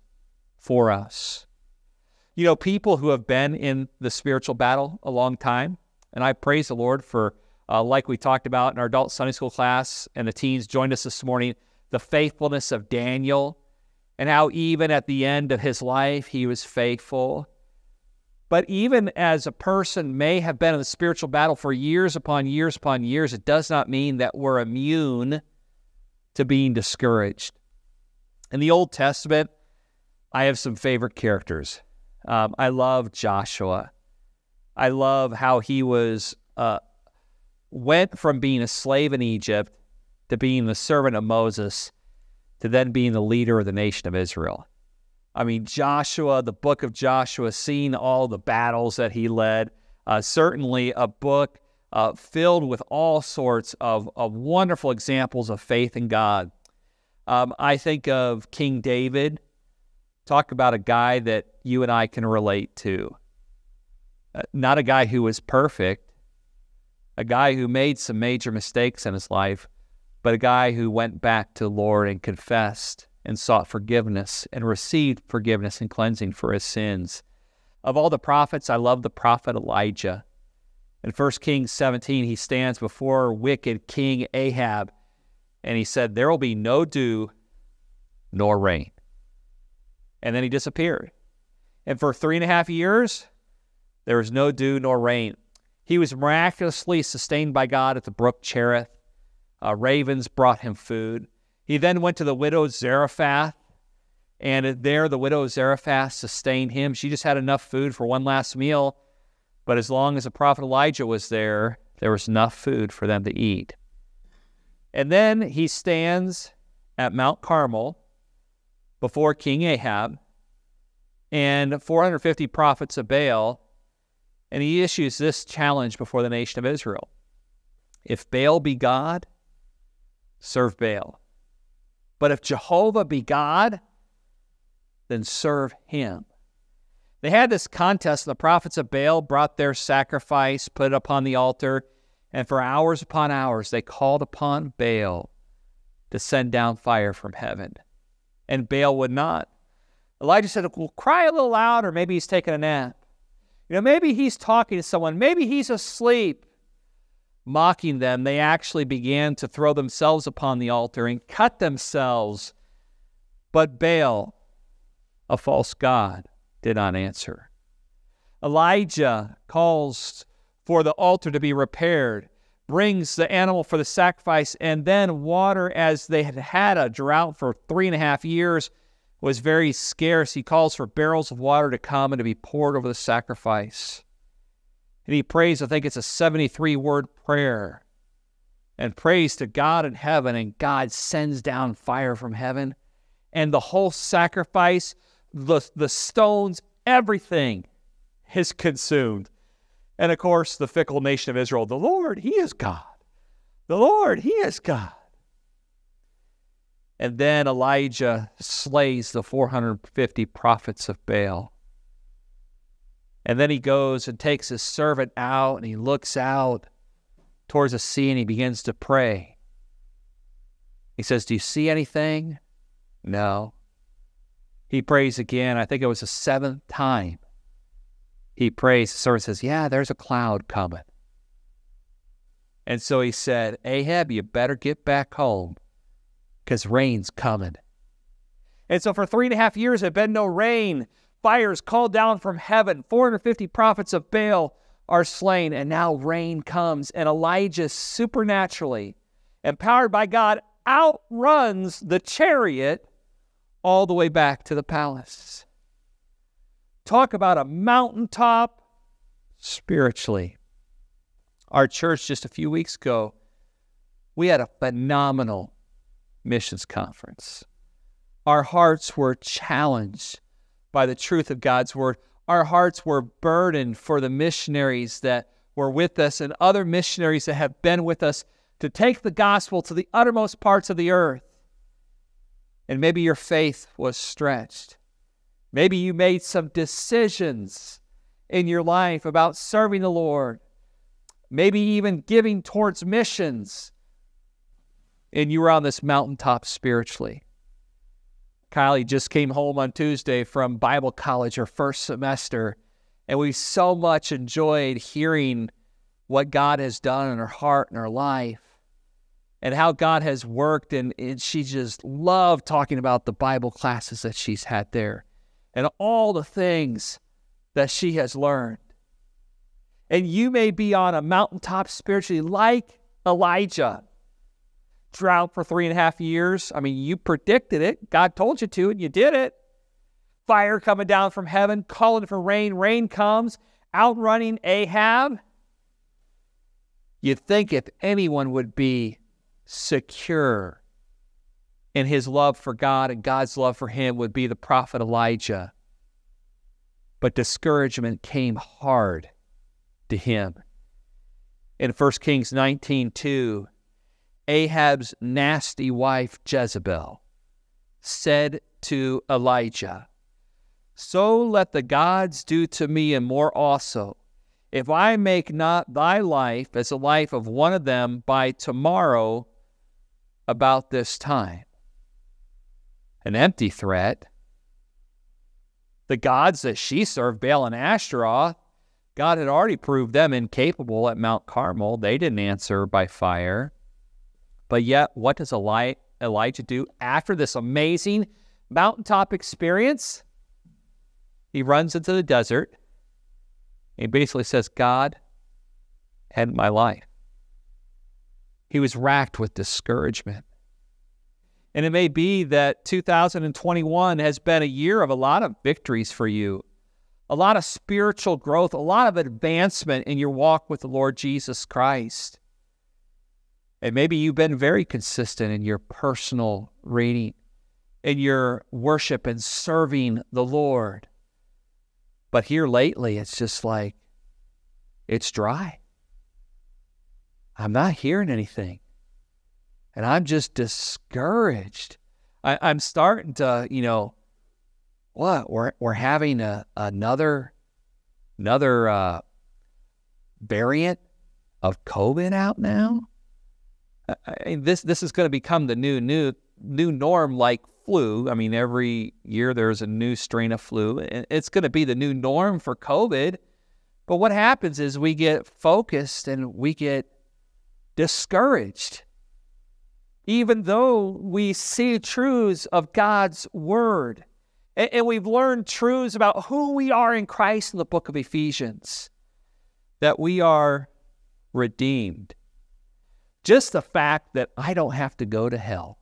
for us. You know, people who have been in the spiritual battle a long time, and I praise the Lord for, like we talked about in our adult Sunday school class, and the teens joined us this morning, the faithfulness of Daniel, and how even at the end of his life, he was faithful. But even as a person may have been in the spiritual battle for years upon years upon years, it does not mean that we're immune to being discouraged. In the Old Testament, I have some favorite characters. I love Joshua. I love how he was went from being a slave in Egypt to being the servant of Moses to then being the leader of the nation of Israel. I mean, Joshua, the book of Joshua, seeing all the battles that he led, certainly a book filled with all sorts of wonderful examples of faith in God. I think of King David. Talk about a guy that you and I can relate to. Not a guy who was perfect, a guy who made some major mistakes in his life, but a guy who went back to the Lord and confessed and sought forgiveness and received forgiveness and cleansing for his sins. Of all the prophets, I love the prophet Elijah. In 1 Kings 17, he stands before wicked King Ahab, and he said, "There will be no dew nor rain." And then he disappeared. And for 3.5 years, there was no dew nor rain. He was miraculously sustained by God at the brook Cherith. Ravens brought him food. He then went to the widow Zarephath, and there the widow Zarephath sustained him. She just had enough food for one last meal. But as long as the prophet Elijah was there, there was enough food for them to eat. And then he stands at Mount Carmel before King Ahab and 450 prophets of Baal, and he issues this challenge before the nation of Israel. If Baal be God, serve Baal. But if Jehovah be God, then serve him. They had this contest, and the prophets of Baal brought their sacrifice, put it upon the altar, and for hours upon hours they called upon Baal to send down fire from heaven. And Baal would not. Elijah said, "Well, cry a little louder. Maybe he's taking a nap. You know, maybe he's talking to someone. Maybe he's asleep." Mocking them, they actually began to throw themselves upon the altar and cut themselves. But Baal, a false god, did not answer. Elijah calls for the altar to be repaired, brings the animal for the sacrifice, and then water, as they had had a drought for 3.5 years, was very scarce. He calls for barrels of water to come and to be poured over the sacrifice. And he prays, I think it's a 73-word prayer, and prays to God in heaven, and God sends down fire from heaven, and the whole sacrifice, the stones, everything is consumed. And of course, the fickle nation of Israel, "The Lord, he is God. The Lord, he is God." And then Elijah slays the 450 prophets of Baal. And then he goes and takes his servant out, and he looks out towards the sea, and he begins to pray. He says, "Do you see anything?" No. He prays again. I think it was the 7th time he prays. The servant says, "Yeah, there's a cloud coming." And so he said, "Ahab, you better get back home, because rain's coming." And so for 3.5 years, there had been no rain. Fires called down from heaven. 450 prophets of Baal are slain, and now rain comes. And Elijah, supernaturally, empowered by God, outruns the chariot all the way back to the palace. Talk about a mountaintop spiritually. Our church, just a few weeks ago, we had a phenomenal missions conference. Our hearts were challenged by the truth of God's word. Our hearts were burdened for the missionaries that were with us and other missionaries that have been with us to take the gospel to the uttermost parts of the earth. And maybe your faith was stretched. Maybe you made some decisions in your life about serving the Lord. Maybe even giving towards missions. And you were on this mountaintop spiritually. Kylie just came home on Tuesday from Bible college, her first semester, and we so much enjoyed hearing what God has done in her heart and her life and how God has worked, and she just loved talking about the Bible classes that she's had there and all the things that she has learned. And you may be on a mountaintop spiritually like Elijah. Drought for 3.5 years. I mean, you predicted it. God told you to, and you did it. Fire coming down from heaven, calling for rain. Rain comes, outrunning Ahab. You'd think if anyone would be secure in his love for God and God's love for him would be the prophet Elijah. But discouragement came hard to him. In 1 Kings 19:2, Ahab's nasty wife Jezebel said to Elijah, "So let the gods do to me and more also, if I make not thy life as the life of one of them by tomorrow about this time." An empty threat. The gods that she served, Baal and Ashtaroth, God had already proved them incapable at Mount Carmel. They didn't answer by fire. But yet, what does Elijah do after this amazing mountaintop experience? He runs into the desert and basically says, "God, end my life." He was racked with discouragement. And it may be that 2021 has been a year of a lot of victories for you, a lot of spiritual growth, a lot of advancement in your walk with the Lord Jesus Christ. And maybe you've been very consistent in your personal reading, in your worship and serving the Lord. But here lately, it's just like, it's dry. I'm not hearing anything. And I'm just discouraged. I'm starting to, we're having another variant of COVID out now? This is going to become the new norm, like flu. I mean, every year there's a new strain of flu. It's going to be the new norm for COVID. But what happens is we get focused and we get discouraged. Even though we see truths of God's word, and we've learned truths about who we are in Christ in the book of Ephesians, that we are redeemed. Just the fact that I don't have to go to hell,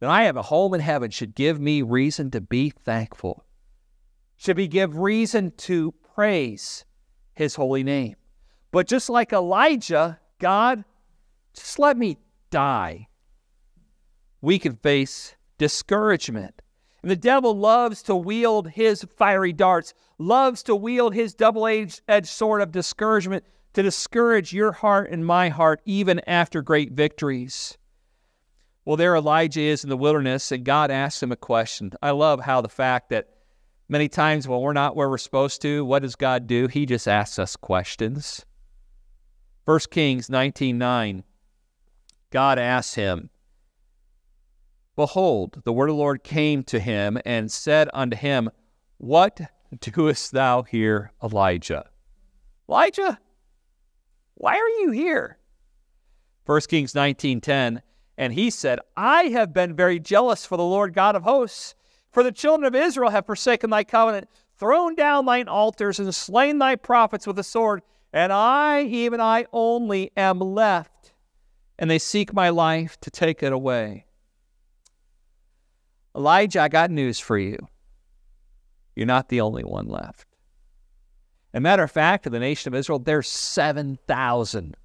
that I have a home in heaven, should give me reason to be thankful, give reason to praise his holy name. But just like Elijah, God, just let me die. We can face discouragement. And the devil loves to wield his fiery darts, loves to wield his double-edged sword of discouragement to discourage your heart and my heart even after great victories. Well, there Elijah is in the wilderness, and God asks him a question. I love how the fact that many times when we're not where we're supposed to, what does God do? He just asks us questions. 1 Kings 19:9, God asks him, "Behold, the word of the Lord came to him and said unto him, What doest thou here, Elijah?" Elijah? Why are you here? 1 Kings 19:10, "And he said, I have been very jealous for the Lord God of hosts, for the children of Israel have forsaken thy covenant, thrown down thine altars, and slain thy prophets with the sword, and I, even I only, am left, and they seek my life to take it away. Elijah, I got news for you. You're not the only one left. As a matter of fact, in the nation of Israel, there's 7,000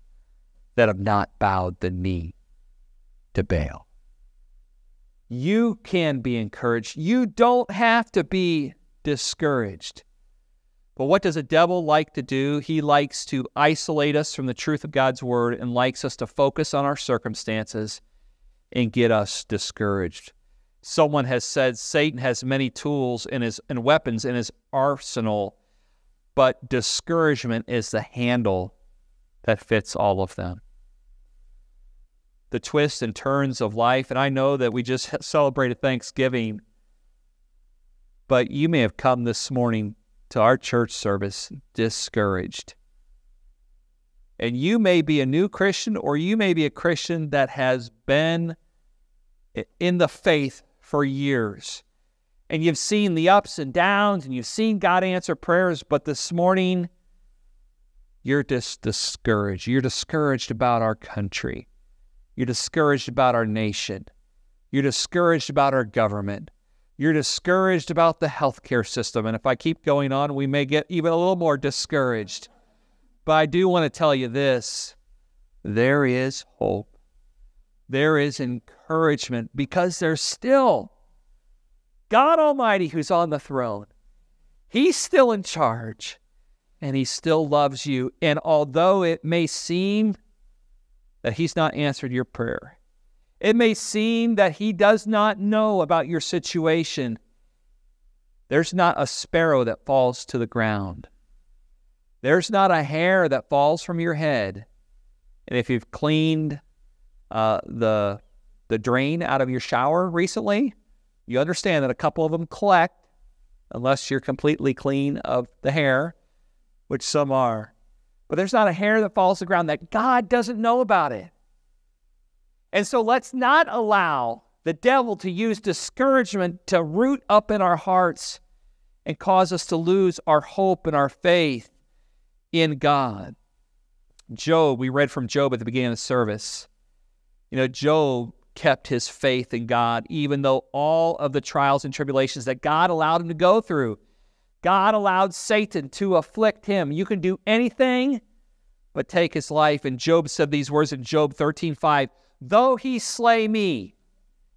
that have not bowed the knee to Baal. You can be encouraged. You don't have to be discouraged. But what does a devil like to do? He likes to isolate us from the truth of God's word and likes us to focus on our circumstances and get us discouraged. Someone has said Satan has many tools and weapons in his arsenal, but discouragement is the handle that fits all of them. The twists and turns of life, and I know that we just celebrated Thanksgiving, but you may have come this morning to our church service discouraged. And you may be a new Christian, or you may be a Christian that has been in the faith for years. And you've seen the ups and downs, and you've seen God answer prayers, but this morning, you're just discouraged. You're discouraged about our country. You're discouraged about our nation. You're discouraged about our government. You're discouraged about the healthcare system. And if I keep going on, we may get even a little more discouraged. But I do want to tell you this. There is hope. There is encouragement, because there's still God Almighty who's on the throne. He's still in charge, and He still loves you. And although it may seem that He's not answered your prayer, it may seem that He does not know about your situation, there's not a sparrow that falls to the ground. There's not a hair that falls from your head. And if you've cleaned the drain out of your shower recently, you understand that a couple of them collect, unless you're completely clean of the hair, which some are. But there's not a hair that falls to the ground that God doesn't know about it. And so let's not allow the devil to use discouragement to root up in our hearts and cause us to lose our hope and our faith in God. Job, we read from Job at the beginning of the service. You know, Job kept his faith in God, even though all of the trials and tribulations that God allowed him to go through, God allowed Satan to afflict him. You can do anything but take his life. And Job said these words in Job 13:5, though he slay me,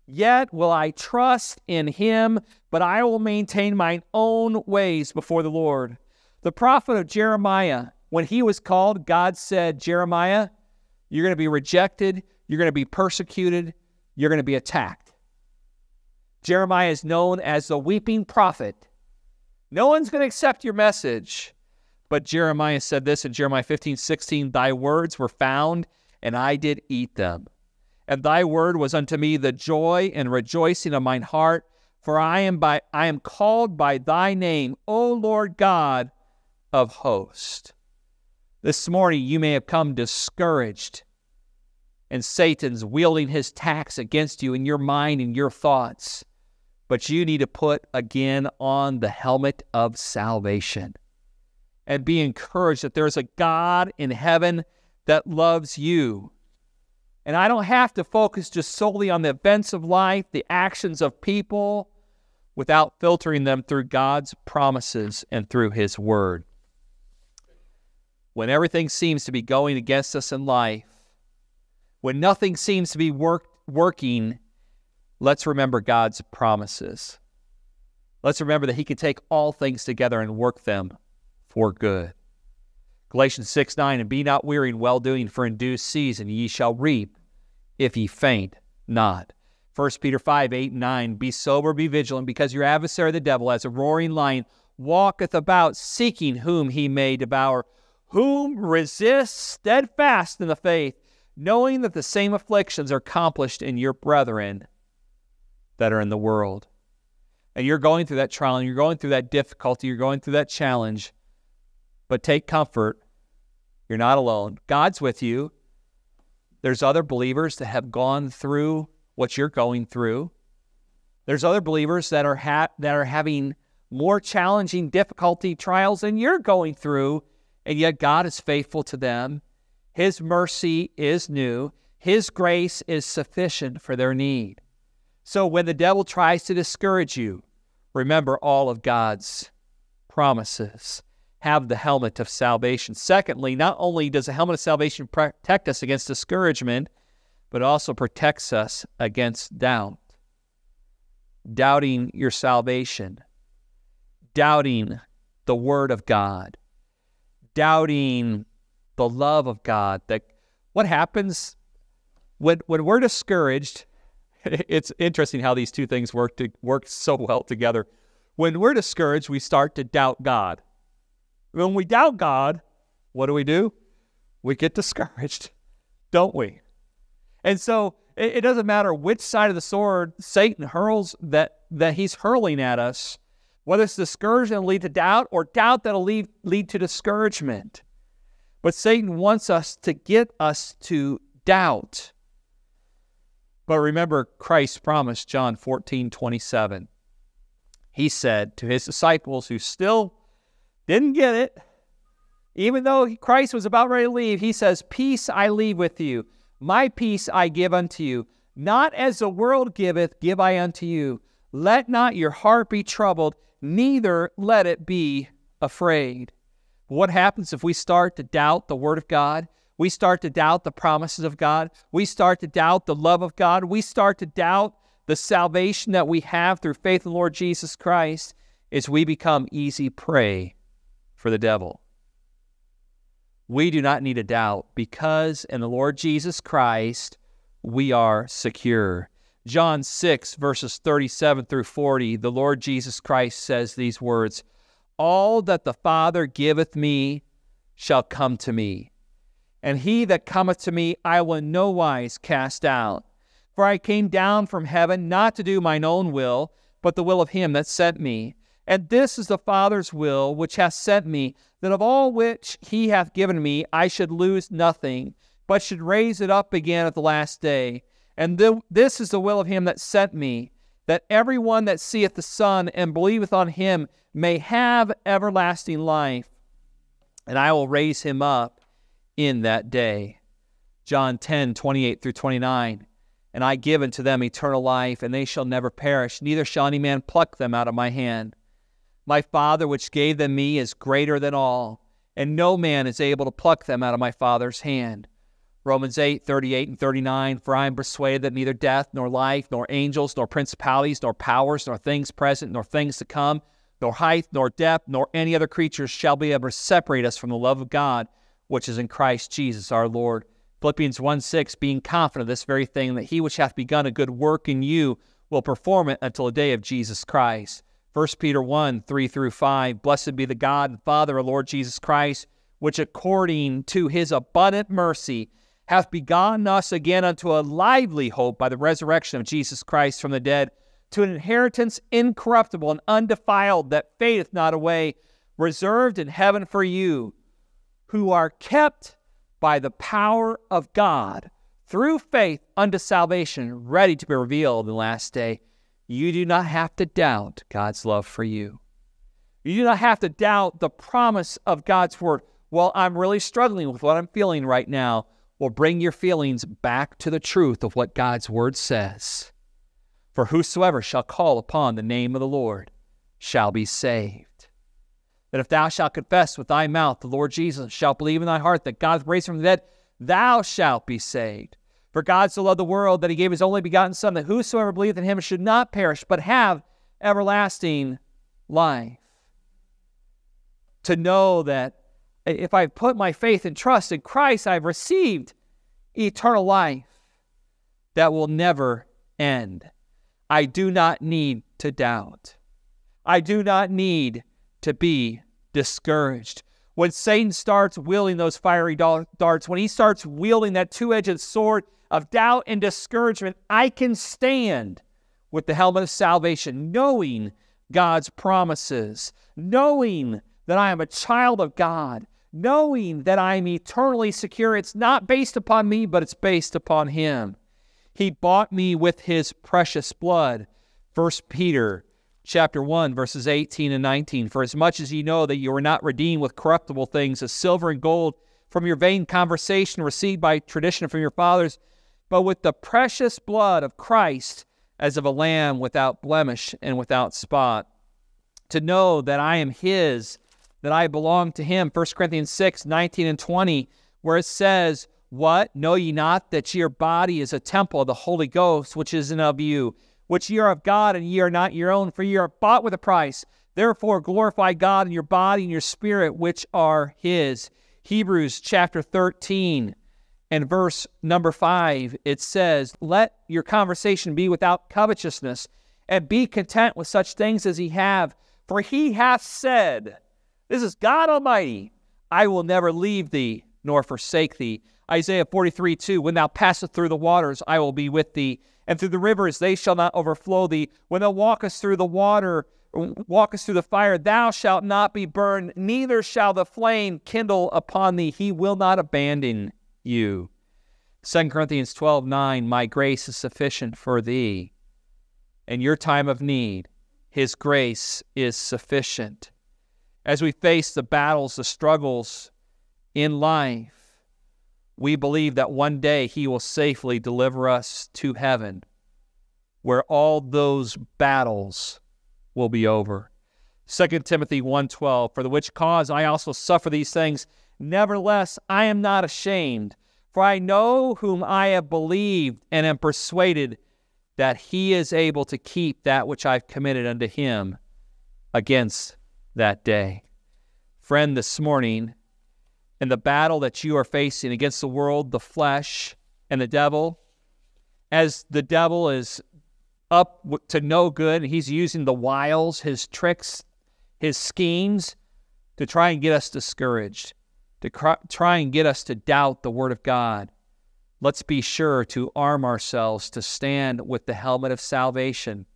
yet will I trust in him, but I will maintain mine own ways before the Lord. The prophet of Jeremiah, when he was called, God said, Jeremiah, you're going to be rejected, you're going to be persecuted, you're going to be attacked. Jeremiah is known as the weeping prophet. No one's going to accept your message. But Jeremiah said this in Jeremiah 15:16, thy words were found, and I did eat them. And thy word was unto me the joy and rejoicing of mine heart, for I am called by thy name, O Lord God of hosts. This morning you may have come discouraged, and Satan's wielding his attacks against you in your mind and your thoughts. But you need to put again on the helmet of salvation and be encouraged that there is a God in heaven that loves you. And I don't have to focus just solely on the events of life, the actions of people, without filtering them through God's promises and through His word. When everything seems to be going against us in life, when nothing seems to be working, let's remember God's promises. Let's remember that He can take all things together and work them for good. Galatians 6:9, and be not weary in well-doing, for in due season ye shall reap, if ye faint not. 1 Peter 5:8-9, be sober, be vigilant, because your adversary the devil, as a roaring lion, walketh about, seeking whom he may devour, whom resist steadfast in the faith, knowing that the same afflictions are accomplished in your brethren that are in the world. And you're going through that trial, and you're going through that difficulty, you're going through that challenge, but take comfort, you're not alone. God's with you. There's other believers that have gone through what you're going through. There's other believers that are having more challenging difficulty trials than you're going through, and yet God is faithful to them. His mercy is new. His grace is sufficient for their need. So when the devil tries to discourage you, remember all of God's promises. Have the helmet of salvation. Secondly, not only does the helmet of salvation protect us against discouragement, but also protects us against doubt. Doubting your salvation. Doubting the Word of God. Doubting the love of God. What happens when we're discouraged? It's interesting how these two things work so well together. When we're discouraged, we start to doubt God. When we doubt God, what do? We get discouraged, don't we? And so it doesn't matter which side of the sword Satan hurls that he's hurling at us, whether it's discouragement will lead to doubt or doubt that'll lead to discouragement. But Satan wants us to get us to doubt. But remember Christ's promise, John 14:27. He said to his disciples who still didn't get it, even though Christ was about ready to leave, he says, "Peace I leave with you. My peace I give unto you. Not as the world giveth, give I unto you. Let not your heart be troubled, neither let it be afraid." What happens if we start to doubt the Word of God? We start to doubt the promises of God. We start to doubt the love of God. We start to doubt the salvation that we have through faith in the Lord Jesus Christ, as we become easy prey for the devil. We do not need a doubt, because in the Lord Jesus Christ, we are secure. John 6, verses 37 through 40, the Lord Jesus Christ says these words, "All that the Father giveth me shall come to me, and he that cometh to me I will in no wise cast out. For I came down from heaven not to do mine own will, but the will of him that sent me. And this is the Father's will which hath sent me, that of all which he hath given me I should lose nothing, but should raise it up again at the last day. And this is the will of him that sent me, that every one that seeth the Son and believeth on him may have everlasting life, and I will raise him up in that day." John 10:28 through 29, "And I give unto them eternal life, and they shall never perish, neither shall any man pluck them out of my hand. My Father which gave them me is greater than all, and no man is able to pluck them out of my Father's hand." Romans 8:38 and 39, "For I am persuaded that neither death, nor life, nor angels, nor principalities, nor powers, nor things present, nor things to come, nor height, nor depth, nor any other creature shall be able to separate us from the love of God, which is in Christ Jesus our Lord." Philippians 1:6, "Being confident of this very thing, that he which hath begun a good work in you will perform it until the day of Jesus Christ." 1 Peter 1:3 through 5, "Blessed be the God and Father of Lord Jesus Christ, which according to his abundant mercy hath begotten us again unto a lively hope by the resurrection of Jesus Christ from the dead, to an inheritance incorruptible and undefiled that fadeth not away, reserved in heaven for you, who are kept by the power of God through faith unto salvation, ready to be revealed in the last day." You do not have to doubt God's love for you. You do not have to doubt the promise of God's Word. "Well, I'm really struggling with what I'm feeling right now." Well, bring your feelings back to the truth of what God's Word says. "For whosoever shall call upon the name of the Lord shall be saved. That if thou shalt confess with thy mouth the Lord Jesus, shalt believe in thy heart that God raised from the dead, thou shalt be saved. For God so loved the world that he gave his only begotten Son, that whosoever believeth in him should not perish, but have everlasting life." To know that if I put my faith and trust in Christ, I've received eternal life that will never end. I do not need to doubt. I do not need to be discouraged. When Satan starts wielding those fiery darts, when he starts wielding that two-edged sword of doubt and discouragement, I can stand with the helmet of salvation, knowing God's promises, knowing that I am a child of God, knowing that I am eternally secure. It's not based upon me, but it's based upon him. He bought me with his precious blood. 1 Peter Chapter 1, verses 18 and 19, "For as much as ye know that you were not redeemed with corruptible things, as silver and gold, from your vain conversation received by tradition from your fathers, but with the precious blood of Christ as of a lamb without blemish and without spot. To know that I am his, that I belong to him. 1 Corinthians 6, 19 and 20, where it says, what? Know ye not that your body is a temple of the Holy Ghost, which is in of you, which ye are of God, and ye are not your own, for ye are bought with a price. Therefore glorify God in your body and your spirit, which are his. Hebrews chapter 13 and verse number 5, it says, let your conversation be without covetousness, and be content with such things as ye have, for he hath said, this is God Almighty, I will never leave thee nor forsake thee. Isaiah 43, 2, when thou passest through the waters, I will be with thee, and through the rivers they shall not overflow thee. When thou walkest through the water, walkest through the fire, thou shalt not be burned, neither shall the flame kindle upon thee. He will not abandon you. 2 Corinthians 12, 9, my grace is sufficient for thee. In your time of need, his grace is sufficient. As we face the battles, the struggles in life, we believe that one day he will safely deliver us to heaven, where all those battles will be over. 2 Timothy 1:12, for the which cause I also suffer these things. Nevertheless, I am not ashamed, for I know whom I have believed, and am persuaded that he is able to keep that which I've committed unto him against that day. Friend, this morning, in the battle that you are facing against the world, the flesh, and the devil, as the devil is up to no good, and he's using the wiles, his tricks, his schemes to try and get us discouraged, to try and get us to doubt the Word of God. Let's be sure to arm ourselves to stand with the helmet of salvation.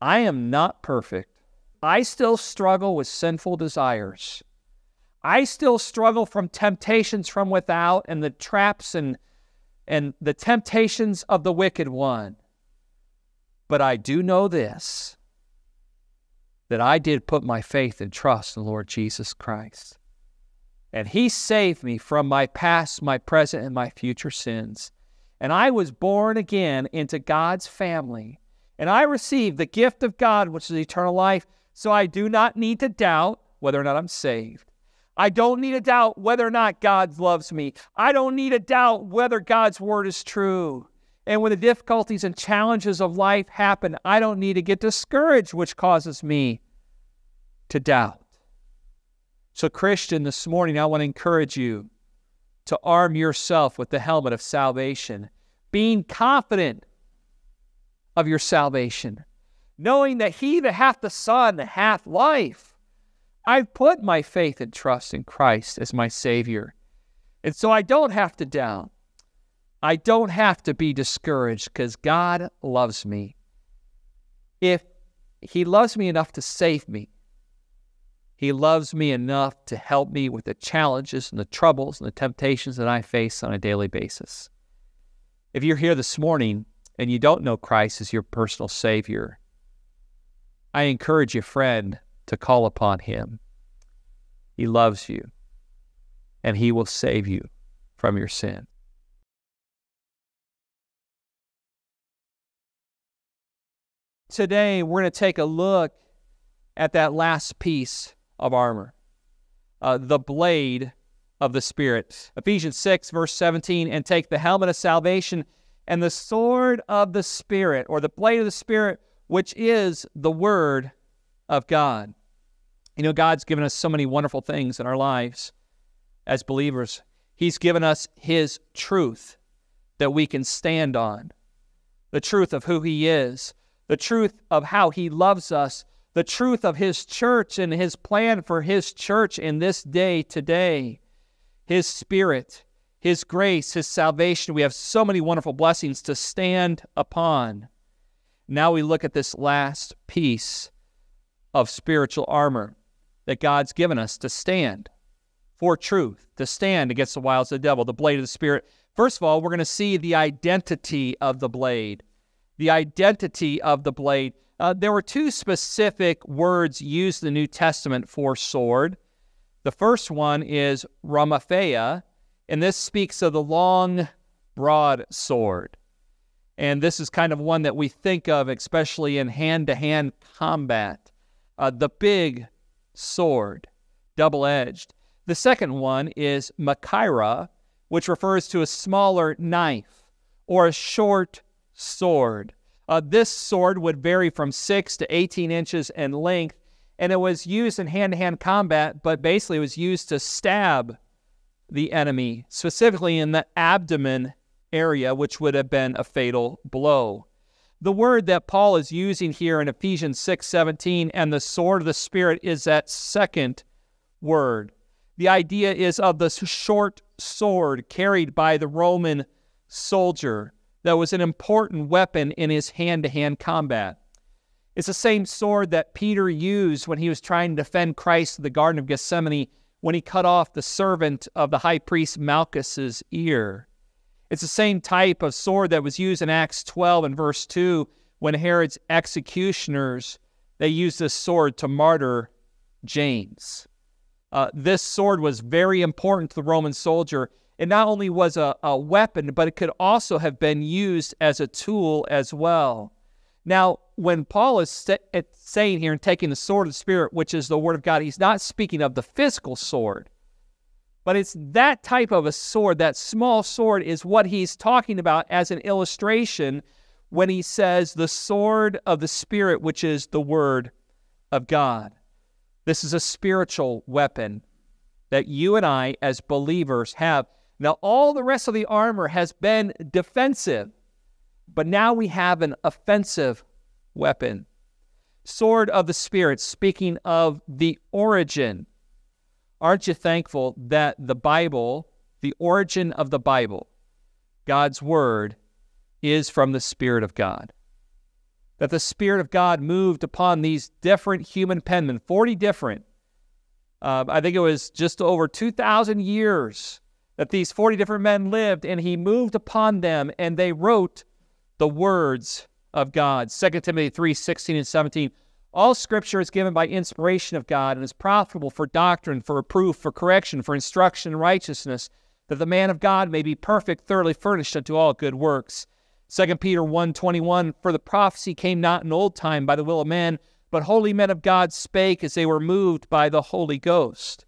I am not perfect. I still struggle with sinful desires. I still struggle from temptations from without and the traps and the temptations of the wicked one. But I do know this, that I did put my faith and trust in the Lord Jesus Christ. And he saved me from my past, my present, and my future sins. And I was born again into God's family. And I received the gift of God, which is eternal life. So I do not need to doubt whether or not I'm saved. I don't need to doubt whether or not God loves me. I don't need to doubt whether God's word is true. And when the difficulties and challenges of life happen, I don't need to get discouraged, which causes me to doubt. So, Christian, this morning I want to encourage you to arm yourself with the helmet of salvation, being confident of your salvation, knowing that he that hath the Son hath life. I've put my faith and trust in Christ as my Savior. And so I don't have to doubt. I don't have to be discouraged because God loves me. If he loves me enough to save me, he loves me enough to help me with the challenges and the troubles and the temptations that I face on a daily basis. If you're here this morning and you don't know Christ as your personal Savior, I encourage you, friend, to call upon him. He loves you, and he will save you from your sin. Today, we're going to take a look at that last piece of armor, the blade of the Spirit. Ephesians 6, verse 17, and take the helmet of salvation and the sword of the Spirit, or the blade of the Spirit, which is the Word of God. You know, God's given us so many wonderful things in our lives as believers. He's given us his truth that we can stand on, the truth of who he is, the truth of how he loves us, the truth of his church and his plan for his church in this day today, his Spirit, his grace, his salvation. We have so many wonderful blessings to stand upon. Now we look at this last piece of spiritual armor that God's given us to stand for truth, to stand against the wiles of the devil, the blade of the Spirit. First of all, we're going to see the identity of the blade. The identity of the blade. There were two specific words used in the New Testament for sword. The first one is ramaphea, and this speaks of the long, broadsword. And this is kind of one that we think of, especially in hand-to-hand combat. The big sword, double-edged. The second one is makaira, which refers to a smaller knife or a short sword. This sword would vary from 6 to 18 inches in length, and it was used in hand-to-hand combat, but basically it was used to stab the enemy, specifically in the abdomen area, which would have been a fatal blow. The word that Paul is using here in Ephesians 6:17, and the sword of the Spirit, is that second word. The idea is of the short sword carried by the Roman soldier that was an important weapon in his hand-to-hand combat. It's the same sword that Peter used when he was trying to defend Christ in the Garden of Gethsemane when he cut off the servant of the high priest Malchus's ear. It's the same type of sword that was used in Acts 12 and verse 2 when Herod's executioners, they used this sword to martyr James. This sword was very important to the Roman soldier. It not only was a weapon, but it could also have been used as a tool as well. Now, when Paul is saying here and taking the sword of the Spirit, which is the Word of God, he's not speaking of the physical sword, but it's that type of a sword, that small sword, is what he's talking about as an illustration when he says the sword of the Spirit, which is the Word of God. This is a spiritual weapon that you and I as believers have. Now, all the rest of the armor has been defensive, but now we have an offensive weapon. Sword of the Spirit, speaking of the origin. Aren't you thankful that the Bible, the origin of the Bible, God's Word, is from the Spirit of God? That the Spirit of God moved upon these different human penmen, 40 different. I think it was just over 2,000 years that these 40 different men lived, and he moved upon them, and they wrote the words of God. 2 Timothy 3:16 and 17. All Scripture is given by inspiration of God and is profitable for doctrine, for reproof, for correction, for instruction in righteousness, that the man of God may be perfect, thoroughly furnished unto all good works. 2 Peter 1:21, for the prophecy came not in old time by the will of man, but holy men of God spake as they were moved by the Holy Ghost.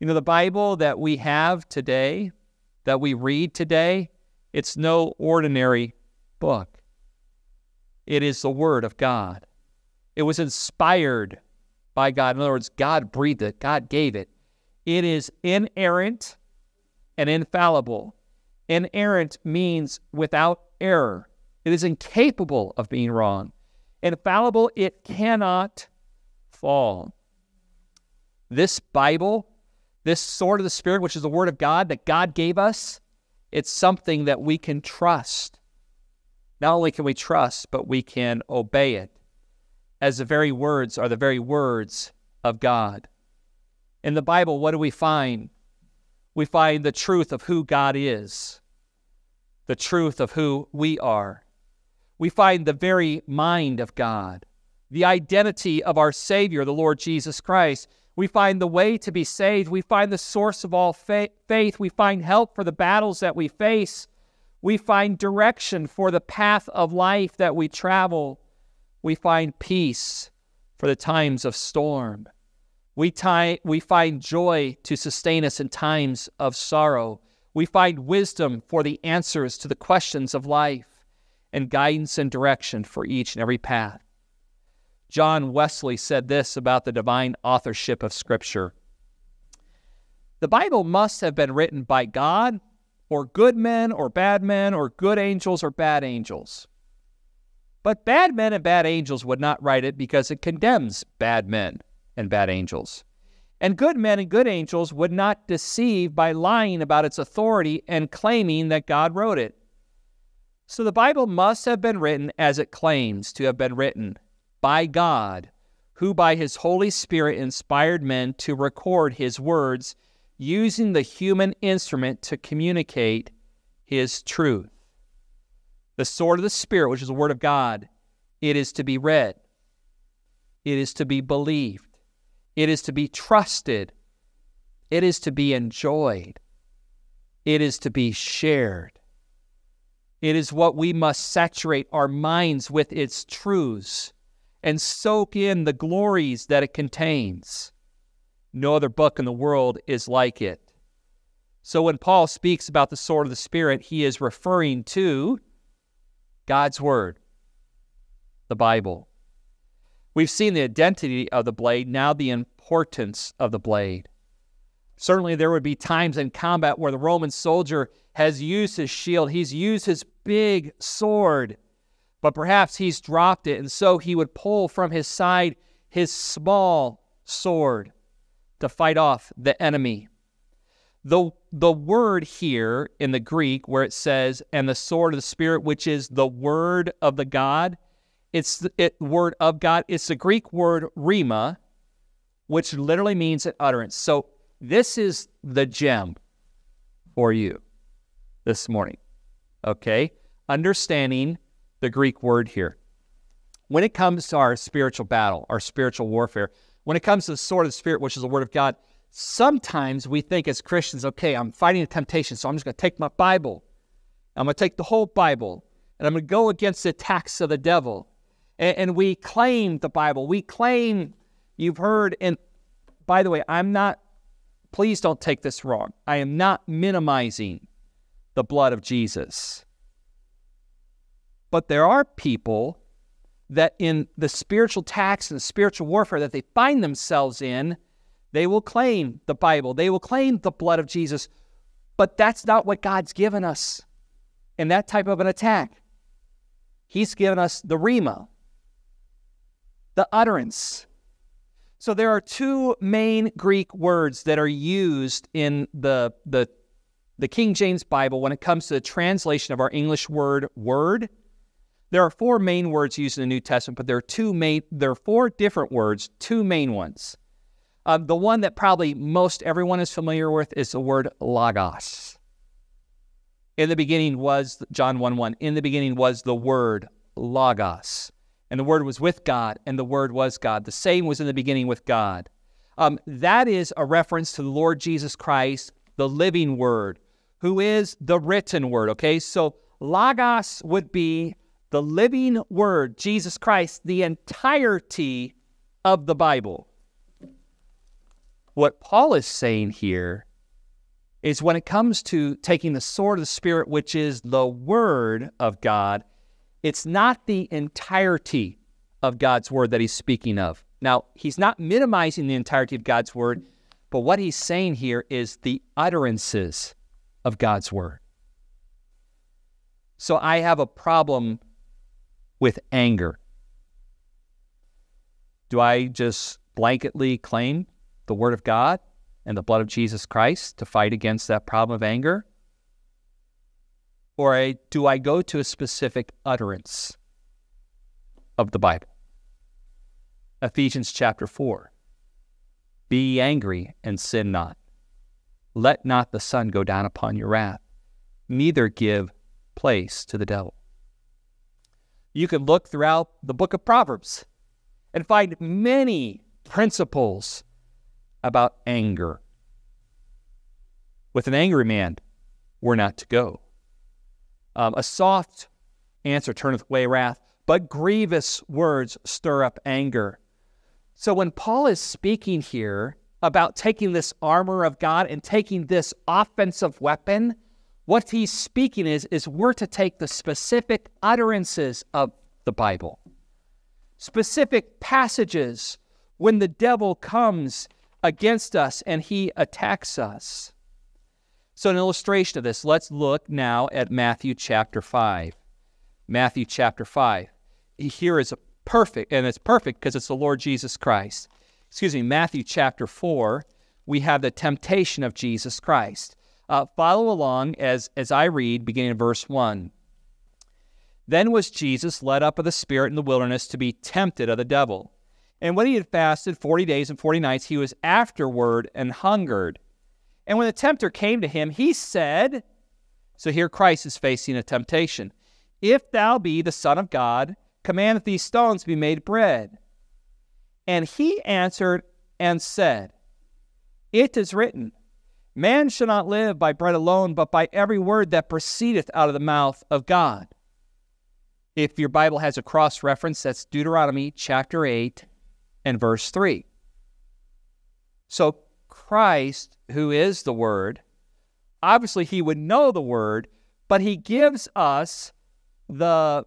You know, the Bible that we have today, that we read today, it's no ordinary book. It is the Word of God. It was inspired by God. In other words, God breathed it. God gave it. It is inerrant and infallible. Inerrant means without error. It is incapable of being wrong. Infallible, it cannot fall. This Bible, this sword of the Spirit, which is the Word of God that God gave us, it's something that we can trust. Not only can we trust, but we can obey it, as the very words are the very words of God. In the Bible, what do we find? We find the truth of who God is, the truth of who we are. We find the very mind of God, the identity of our Savior, the Lord Jesus Christ. We find the way to be saved. We find the source of all faith. We find help for the battles that we face. We find direction for the path of life that we travel. We find peace for the times of storm. We find joy to sustain us in times of sorrow. We find wisdom for the answers to the questions of life, and guidance and direction for each and every path. John Wesley said this about the divine authorship of Scripture. The Bible must have been written by God, or good men, or bad men, or good angels, or bad angels. But bad men and bad angels would not write it because it condemns bad men and bad angels. And good men and good angels would not deceive by lying about its authority and claiming that God wrote it. So the Bible must have been written as it claims to have been written by God, who by His Holy Spirit inspired men to record His words using the human instrument to communicate His truth. The sword of the Spirit, which is the Word of God, it is to be read. It is to be believed. It is to be trusted. It is to be enjoyed. It is to be shared. It is what we must saturate our minds with its truths and soak in the glories that it contains. No other book in the world is like it. So when Paul speaks about the sword of the Spirit, he is referring to God's Word, the Bible. We've seen the identity of the blade, now the importance of the blade. Certainly there would be times in combat where the Roman soldier has used his shield, he's used his big sword, but perhaps he's dropped it, and so he would pull from his side his small sword to fight off the enemy. The word here in the Greek where it says, and the sword of the Spirit, which is the word of the God, it's the Greek word rhema, which literally means an utterance. So this is the gem for you this morning, okay? Understanding the Greek word here. When it comes to our spiritual battle, our spiritual warfare, when it comes to the sword of the Spirit, which is the Word of God, sometimes we think as Christians, okay, I'm fighting a temptation, so I'm just going to take my Bible. I'm going to take the whole Bible, and I'm going to go against the attacks of the devil. And we claim the Bible. We claim, you've heard, and by the way, I'm not, please don't take this wrong. I am not minimizing the blood of Jesus. But there are people that in the spiritual attacks and the spiritual warfare that they find themselves in, they will claim the Bible. They will claim the blood of Jesus. But that's not what God's given us in that type of an attack. He's given us the rhema, the utterance. So there are two main Greek words that are used in the King James Bible when it comes to the translation of our English word, word. There are four main words used in the New Testament, but there are four different words, two main ones. The one that probably most everyone is familiar with is the word logos. In the beginning was, John 1:1, in the beginning was the word logos. And the word was with God, and the word was God. The same was in the beginning with God. That is a reference to the Lord Jesus Christ, the living word, who is the written word, okay? So logos would be the living word, Jesus Christ, the entirety of the Bible. What Paul is saying here is when it comes to taking the sword of the Spirit, which is the word of God, it's not the entirety of God's word that he's speaking of. Now, he's not minimizing the entirety of God's word, but what he's saying here is the utterances of God's word. So I have a problem with anger. Do I just blanketly claim the word of God and the blood of Jesus Christ to fight against that problem of anger? Or do I go to a specific utterance of the Bible? Ephesians chapter 4. Be ye angry and sin not. Let not the sun go down upon your wrath, neither give place to the devil. You can look throughout the book of Proverbs and find many principles about anger. With an angry man, we're not to go. A soft answer turneth away wrath, but grievous words stir up anger. So when Paul is speaking here about taking this armor of God and taking this offensive weapon, what he's speaking is we're to take the specific utterances of the Bible, specific passages when the devil comes against us and he attacks us. So an illustration of this, let's look now at Matthew chapter 5. Matthew chapter 5. Here is a perfect, and it's perfect because it's the Lord Jesus Christ. Excuse me, Matthew chapter 4, we have the temptation of Jesus Christ. Follow along as I read, beginning in verse 1. Then was Jesus led up of the Spirit in the wilderness to be tempted of the devil. And when he had fasted 40 days and 40 nights, he was afterward and hungered. And when the tempter came to him, he said, so here Christ is facing a temptation. If thou be the Son of God, command that these stones be made bread. And he answered and said, it is written, Man shall not live by bread alone, but by every word that proceedeth out of the mouth of God. If your Bible has a cross reference, that's Deuteronomy chapter 8 and verse 3. So Christ, who is the Word, obviously he would know the Word, but he gives us the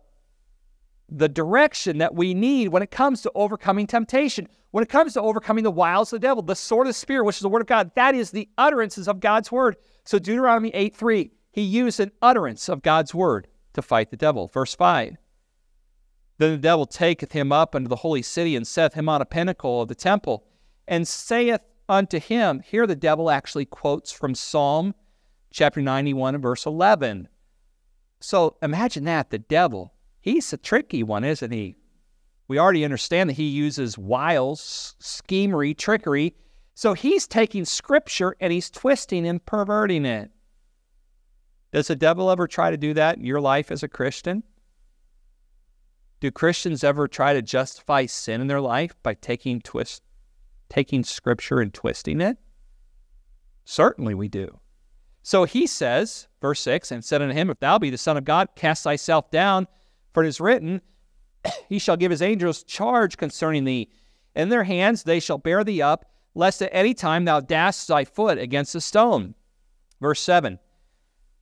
direction that we need when it comes to overcoming temptation, when it comes to overcoming the wiles of the devil, the sword of the Spirit, which is the Word of God. That is the utterances of God's Word. So Deuteronomy 8:3, he used an utterance of God's Word to fight the devil. Verse 5, then the devil taketh him up unto the holy city and setteth him on a pinnacle of the temple and saith unto him. Here the devil actually quotes from Psalm chapter 91 and verse 11. So imagine that, the devil. He's a tricky one, isn't he? We already understand that he uses wiles, schemery, trickery. So he's taking Scripture and he's twisting and perverting it. Does the devil ever try to do that in your life as a Christian? Do Christians ever try to justify sin in their life by taking Scripture and twisting it? Certainly we do. So he says, verse 6, and said unto him, if thou be the Son of God, cast thyself down, for it is written, he shall give his angels charge concerning thee. In their hands they shall bear thee up, lest at any time thou dash thy foot against a stone. Verse 7,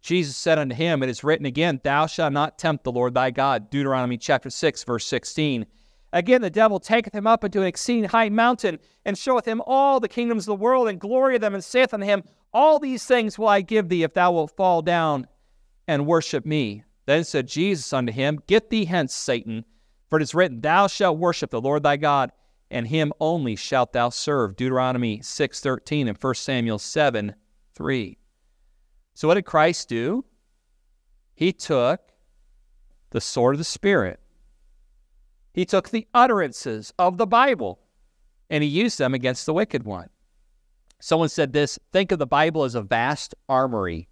Jesus said unto him, it is written again, thou shalt not tempt the Lord thy God. Deuteronomy chapter 6, verse 16. Again, the devil taketh him up into an exceeding high mountain, and showeth him all the kingdoms of the world, and glory of them, and saith unto him, all these things will I give thee, if thou wilt fall down and worship me. Then said Jesus unto him, get thee hence, Satan, for it is written, thou shalt worship the Lord thy God, and him only shalt thou serve. Deuteronomy 6:13 and 1 Samuel 7:3. So what did Christ do? He took the sword of the Spirit. He took the utterances of the Bible, and he used them against the wicked one. Someone said this, think of the Bible as a vast armory.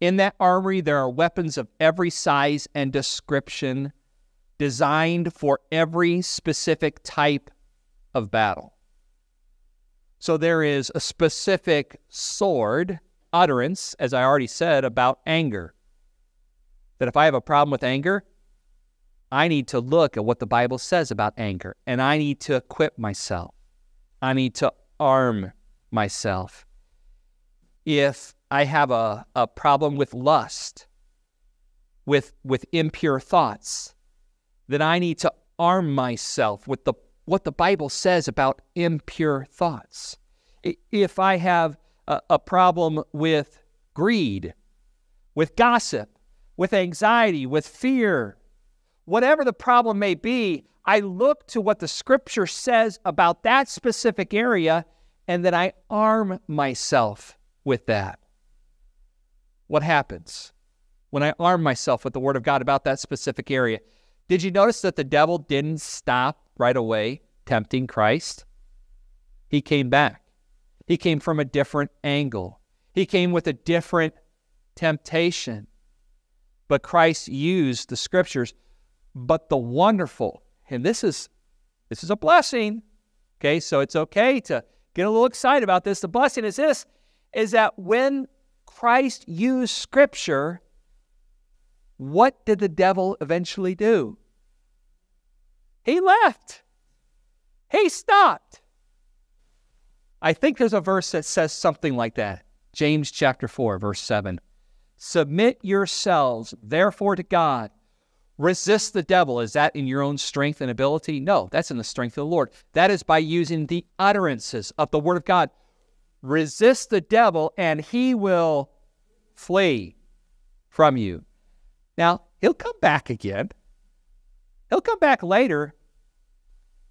In that armory, there are weapons of every size and description designed for every specific type of battle. So there is a specific sword, utterance, as I already said, about anger. That if I have a problem with anger, I need to look at what the Bible says about anger, and I need to equip myself. I need to arm myself. If I have a problem with lust, with impure thoughts, then I need to arm myself with what the Bible says about impure thoughts. If I have a problem with greed, with gossip, with anxiety, with fear, whatever the problem may be, I look to what the Scripture says about that specific area, and then I arm myself with that. What happens when I arm myself with the Word of God about that specific area? Did you notice that the devil didn't stop right away tempting Christ? He came back. He came from a different angle. He came with a different temptation. But Christ used the Scriptures. But the wonderful, and this is a blessing, okay? So it's okay to get a little excited about this. The blessing is this, is that when Christ used Scripture, what did the devil eventually do? He left. He stopped. I think there's a verse that says something like that. James chapter 4, verse 7. Submit yourselves, therefore, to God. Resist the devil. Is that in your own strength and ability? No, that's in the strength of the Lord. That is by using the utterances of the Word of God. Resist the devil, and he will flee from you. Now, he'll come back again. He'll come back later,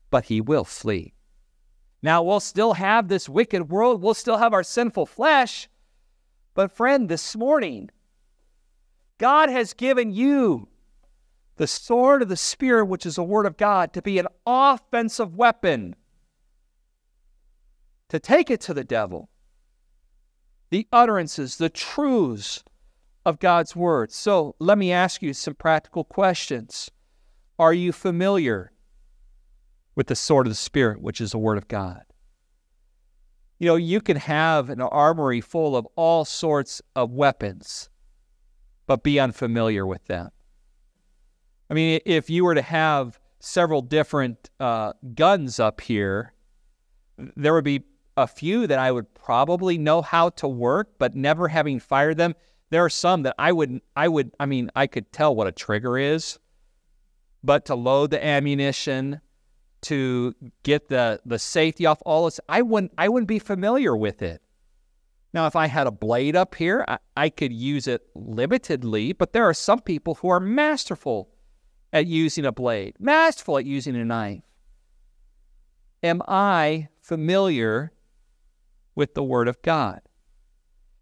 but he will flee. Now, we'll still have this wicked world. We'll still have our sinful flesh. But friend, this morning, God has given you the sword of the Spirit, which is the Word of God, to be an offensive weapon, to take it to the devil. The utterances, the truths of God's Word. So let me ask you some practical questions. Are you familiar with the sword of the Spirit, which is the Word of God? You know, you can have an armory full of all sorts of weapons, but be unfamiliar with them. I mean, if you were to have several different guns up here, there would be a few that I would probably know how to work, but never having fired them. There are some that I could tell what a trigger is, but to load the ammunition, to get the safety off all this, I wouldn't be familiar with it. Now, if I had a blade up here, I could use it limitedly, but there are some people who are masterful at using a blade, masterful at using a knife. Am I familiar with the Word of God?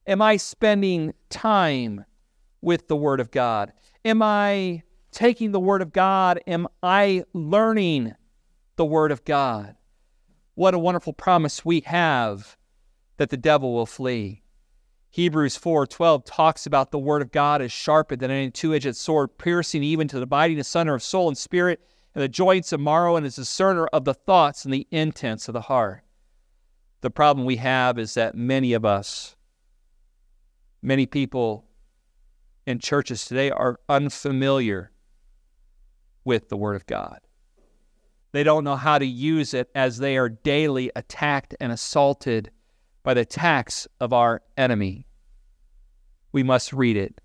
Am I spending time with the Word of God? Am I taking the Word of God? Am I learning the Word of God? What a wonderful promise we have that the devil will flee. Hebrews 4:12 talks about the Word of God as sharper than any two-edged sword, piercing even to the dividing asunder of soul and spirit, and the joints of marrow, and is a discerner of the thoughts and the intents of the heart. The problem we have is that many people in churches today are unfamiliar with the Word of God. They don't know how to use it as they are daily attacked and assaulted by the attacks of our enemy. We must read it.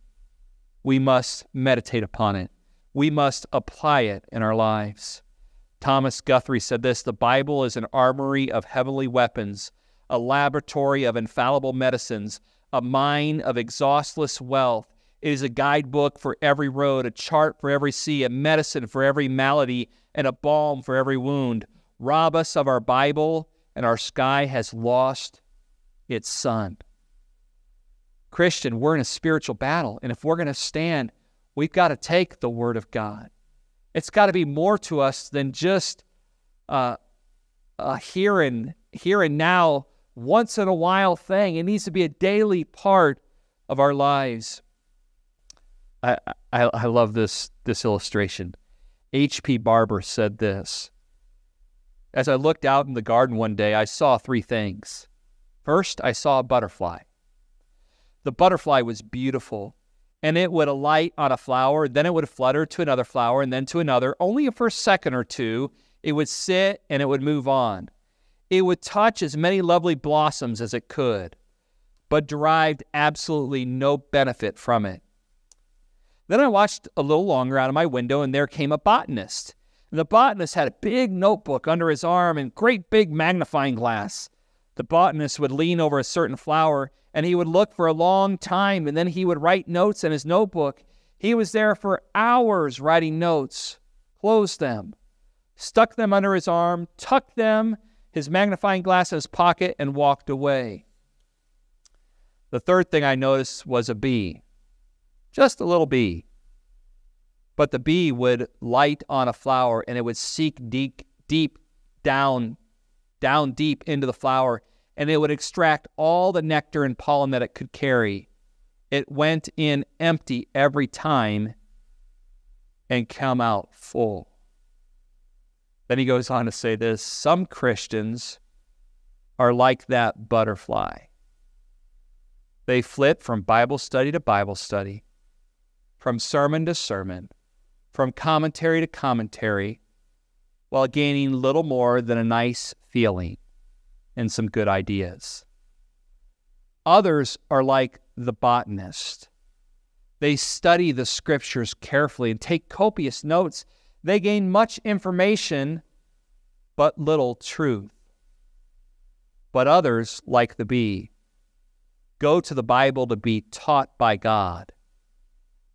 We must meditate upon it. We must apply it in our lives. Thomas Guthrie said this: the Bible is an armory of heavenly weapons, a laboratory of infallible medicines, a mine of exhaustless wealth. It is a guidebook for every road, a chart for every sea, a medicine for every malady, and a balm for every wound. Rob us of our Bible, and our sky has lost its sun. Christian, we're in a spiritual battle, and if we're going to stand, we've got to take the Word of God. It's got to be more to us than just a here and now, once in a while thing. It needs to be a daily part of our lives. I love this illustration. H.P. Barber said this: as I looked out in the garden one day, I saw three things. First, I saw a butterfly. The butterfly was beautiful, and it would alight on a flower, then it would flutter to another flower, and then to another. Only for a second or two, it would sit and it would move on. It would touch as many lovely blossoms as it could, but derived absolutely no benefit from it. Then I watched a little longer out of my window, and there came a botanist. And the botanist had a big notebook under his arm and great big magnifying glass. The botanist would lean over a certain flower, and he would look for a long time, and then he would write notes in his notebook. He was there for hours writing notes, closed them, stuck them under his arm, tucked them, his magnifying glass in his pocket, and walked away. The third thing I noticed was a bee. Just a little bee. But the bee would light on a flower, and it would seek deep down into the flower, and it would extract all the nectar and pollen that it could carry. It went in empty every time and came out full. Then he goes on to say this: some Christians are like that butterfly. They flit from Bible study to Bible study, from sermon to sermon, from commentary to commentary, while gaining little more than a nice feeling and some good ideas. Others are like the botanist. They study the Scriptures carefully and take copious notes. They gain much information, but little truth. But others, like the bee, go to the Bible to be taught by God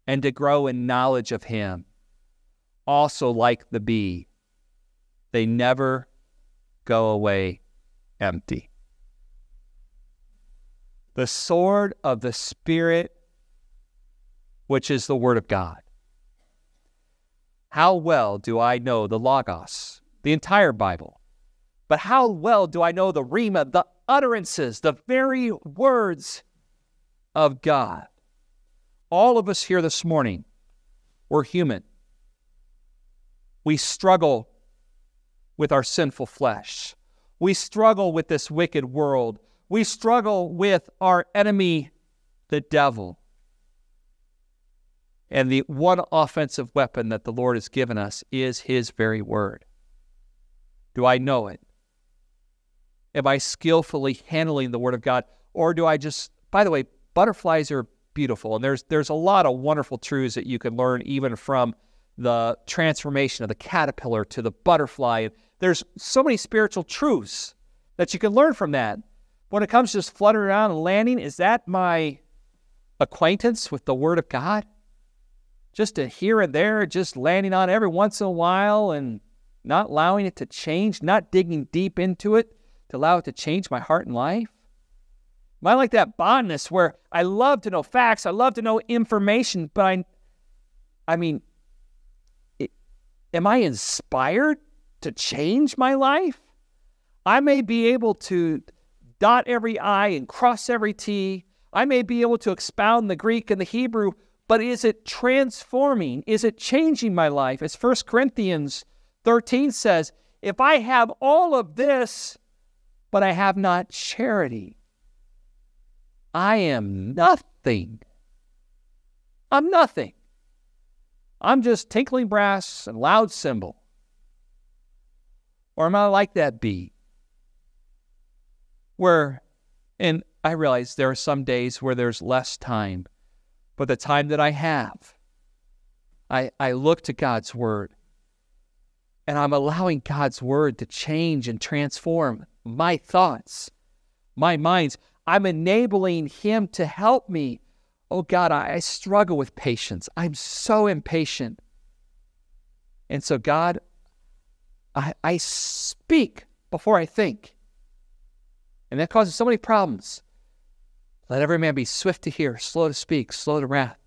and to grow in knowledge of Him. Also like the bee, they never go away empty. The sword of the Spirit, which is the Word of God. How well do I know the Logos, the entire Bible? But how well do I know the Rhema, the utterances, the very words of God? All of us here this morning, we're human. We struggle with our sinful flesh. We struggle with this wicked world. We struggle with our enemy, the devil. And the one offensive weapon that the Lord has given us is His very word. Do I know it? Am I skillfully handling the Word of God? Or do I just, by the way, butterflies are beautiful. And there's a lot of wonderful truths that you can learn even from the transformation of the caterpillar to the butterfly. And there's so many spiritual truths that you can learn from that. When it comes to just fluttering around and landing, is that my acquaintance with the Word of God? Just a here and there, just landing on every once in a while and not allowing it to change, not digging deep into it to allow it to change my heart and life? Am I like that botanist where I love to know facts, I love to know information, but I mean, am I inspired to change my life? I may be able to dot every I and cross every T. I may be able to expound the Greek and the Hebrew, but is it transforming? Is it changing my life? As 1 Corinthians 13 says, if I have all of this, but I have not charity, I am nothing. I'm nothing. I'm just tinkling brass and loud cymbal. Or am I like that bee? Where, and I realize there are some days where there's less time, but the time that I have, I look to God's Word, and I'm allowing God's Word to change and transform my thoughts, my minds. I'm enabling Him to help me. Oh God, I struggle with patience. I'm so impatient. And so God, I speak before I think. And that causes so many problems. Let every man be swift to hear, slow to speak, slow to wrath.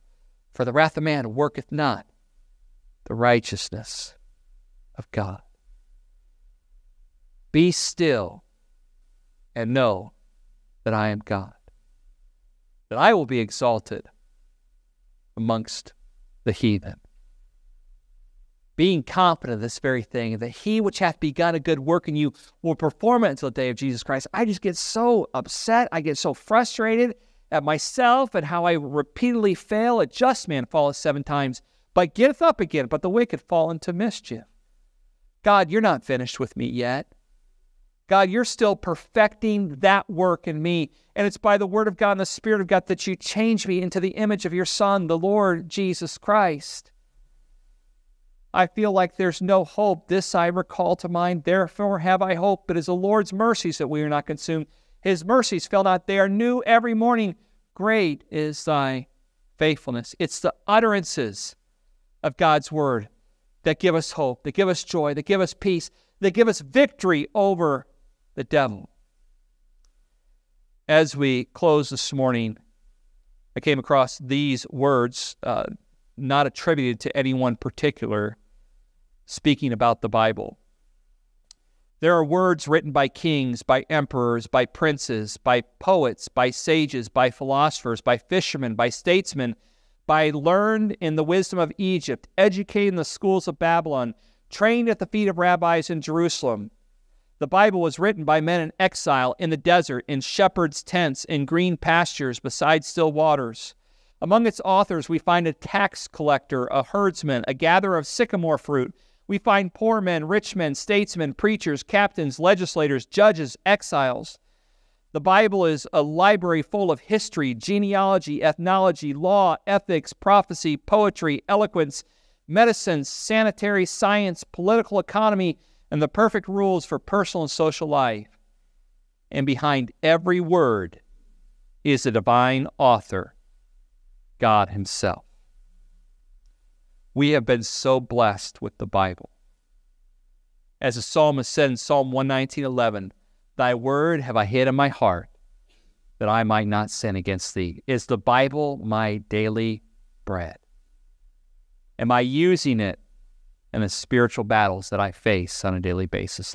For the wrath of man worketh not the righteousness of God. Be still and know that I am God, that I will be exalted amongst the heathen. Being confident of this very thing, that He which hath begun a good work in you will perform it until the day of Jesus Christ. I just get so upset. I get so frustrated at myself and how I repeatedly fail. A just man falleth 7 times, but getteth up again, but the wicked fall into mischief. God, You're not finished with me yet. God, You're still perfecting that work in me. And it's by the Word of God and the Spirit of God that You change me into the image of Your Son, the Lord Jesus Christ. I feel like there's no hope. This I recall to mind, therefore have I hope. But it is the Lord's mercies that we are not consumed. His mercies fail not. They are new every morning. Great is Thy faithfulness. It's the utterances of God's Word that give us hope, that give us joy, that give us peace, that give us victory over the devil. As we close this morning, I came across these words, not attributed to anyone particular, speaking about the Bible. There are words written by kings, by emperors, by princes, by poets, by sages, by philosophers, by fishermen, by statesmen, by learned in the wisdom of Egypt, educated in the schools of Babylon, trained at the feet of rabbis in Jerusalem. The Bible was written by men in exile, in the desert, in shepherds' tents, in green pastures, beside still waters. Among its authors, we find a tax collector, a herdsman, a gatherer of sycamore fruit. We find poor men, rich men, statesmen, preachers, captains, legislators, judges, exiles. The Bible is a library full of history, genealogy, ethnology, law, ethics, prophecy, poetry, eloquence, medicine, sanitary science, political economy, and the perfect rules for personal and social life. And behind every word is the divine author, God Himself. We have been so blessed with the Bible. As the psalmist said in Psalm 119:11, Thy word have I hid in my heart, that I might not sin against Thee. Is the Bible my daily bread? Am I using it in the spiritual battles that I face on a daily basis?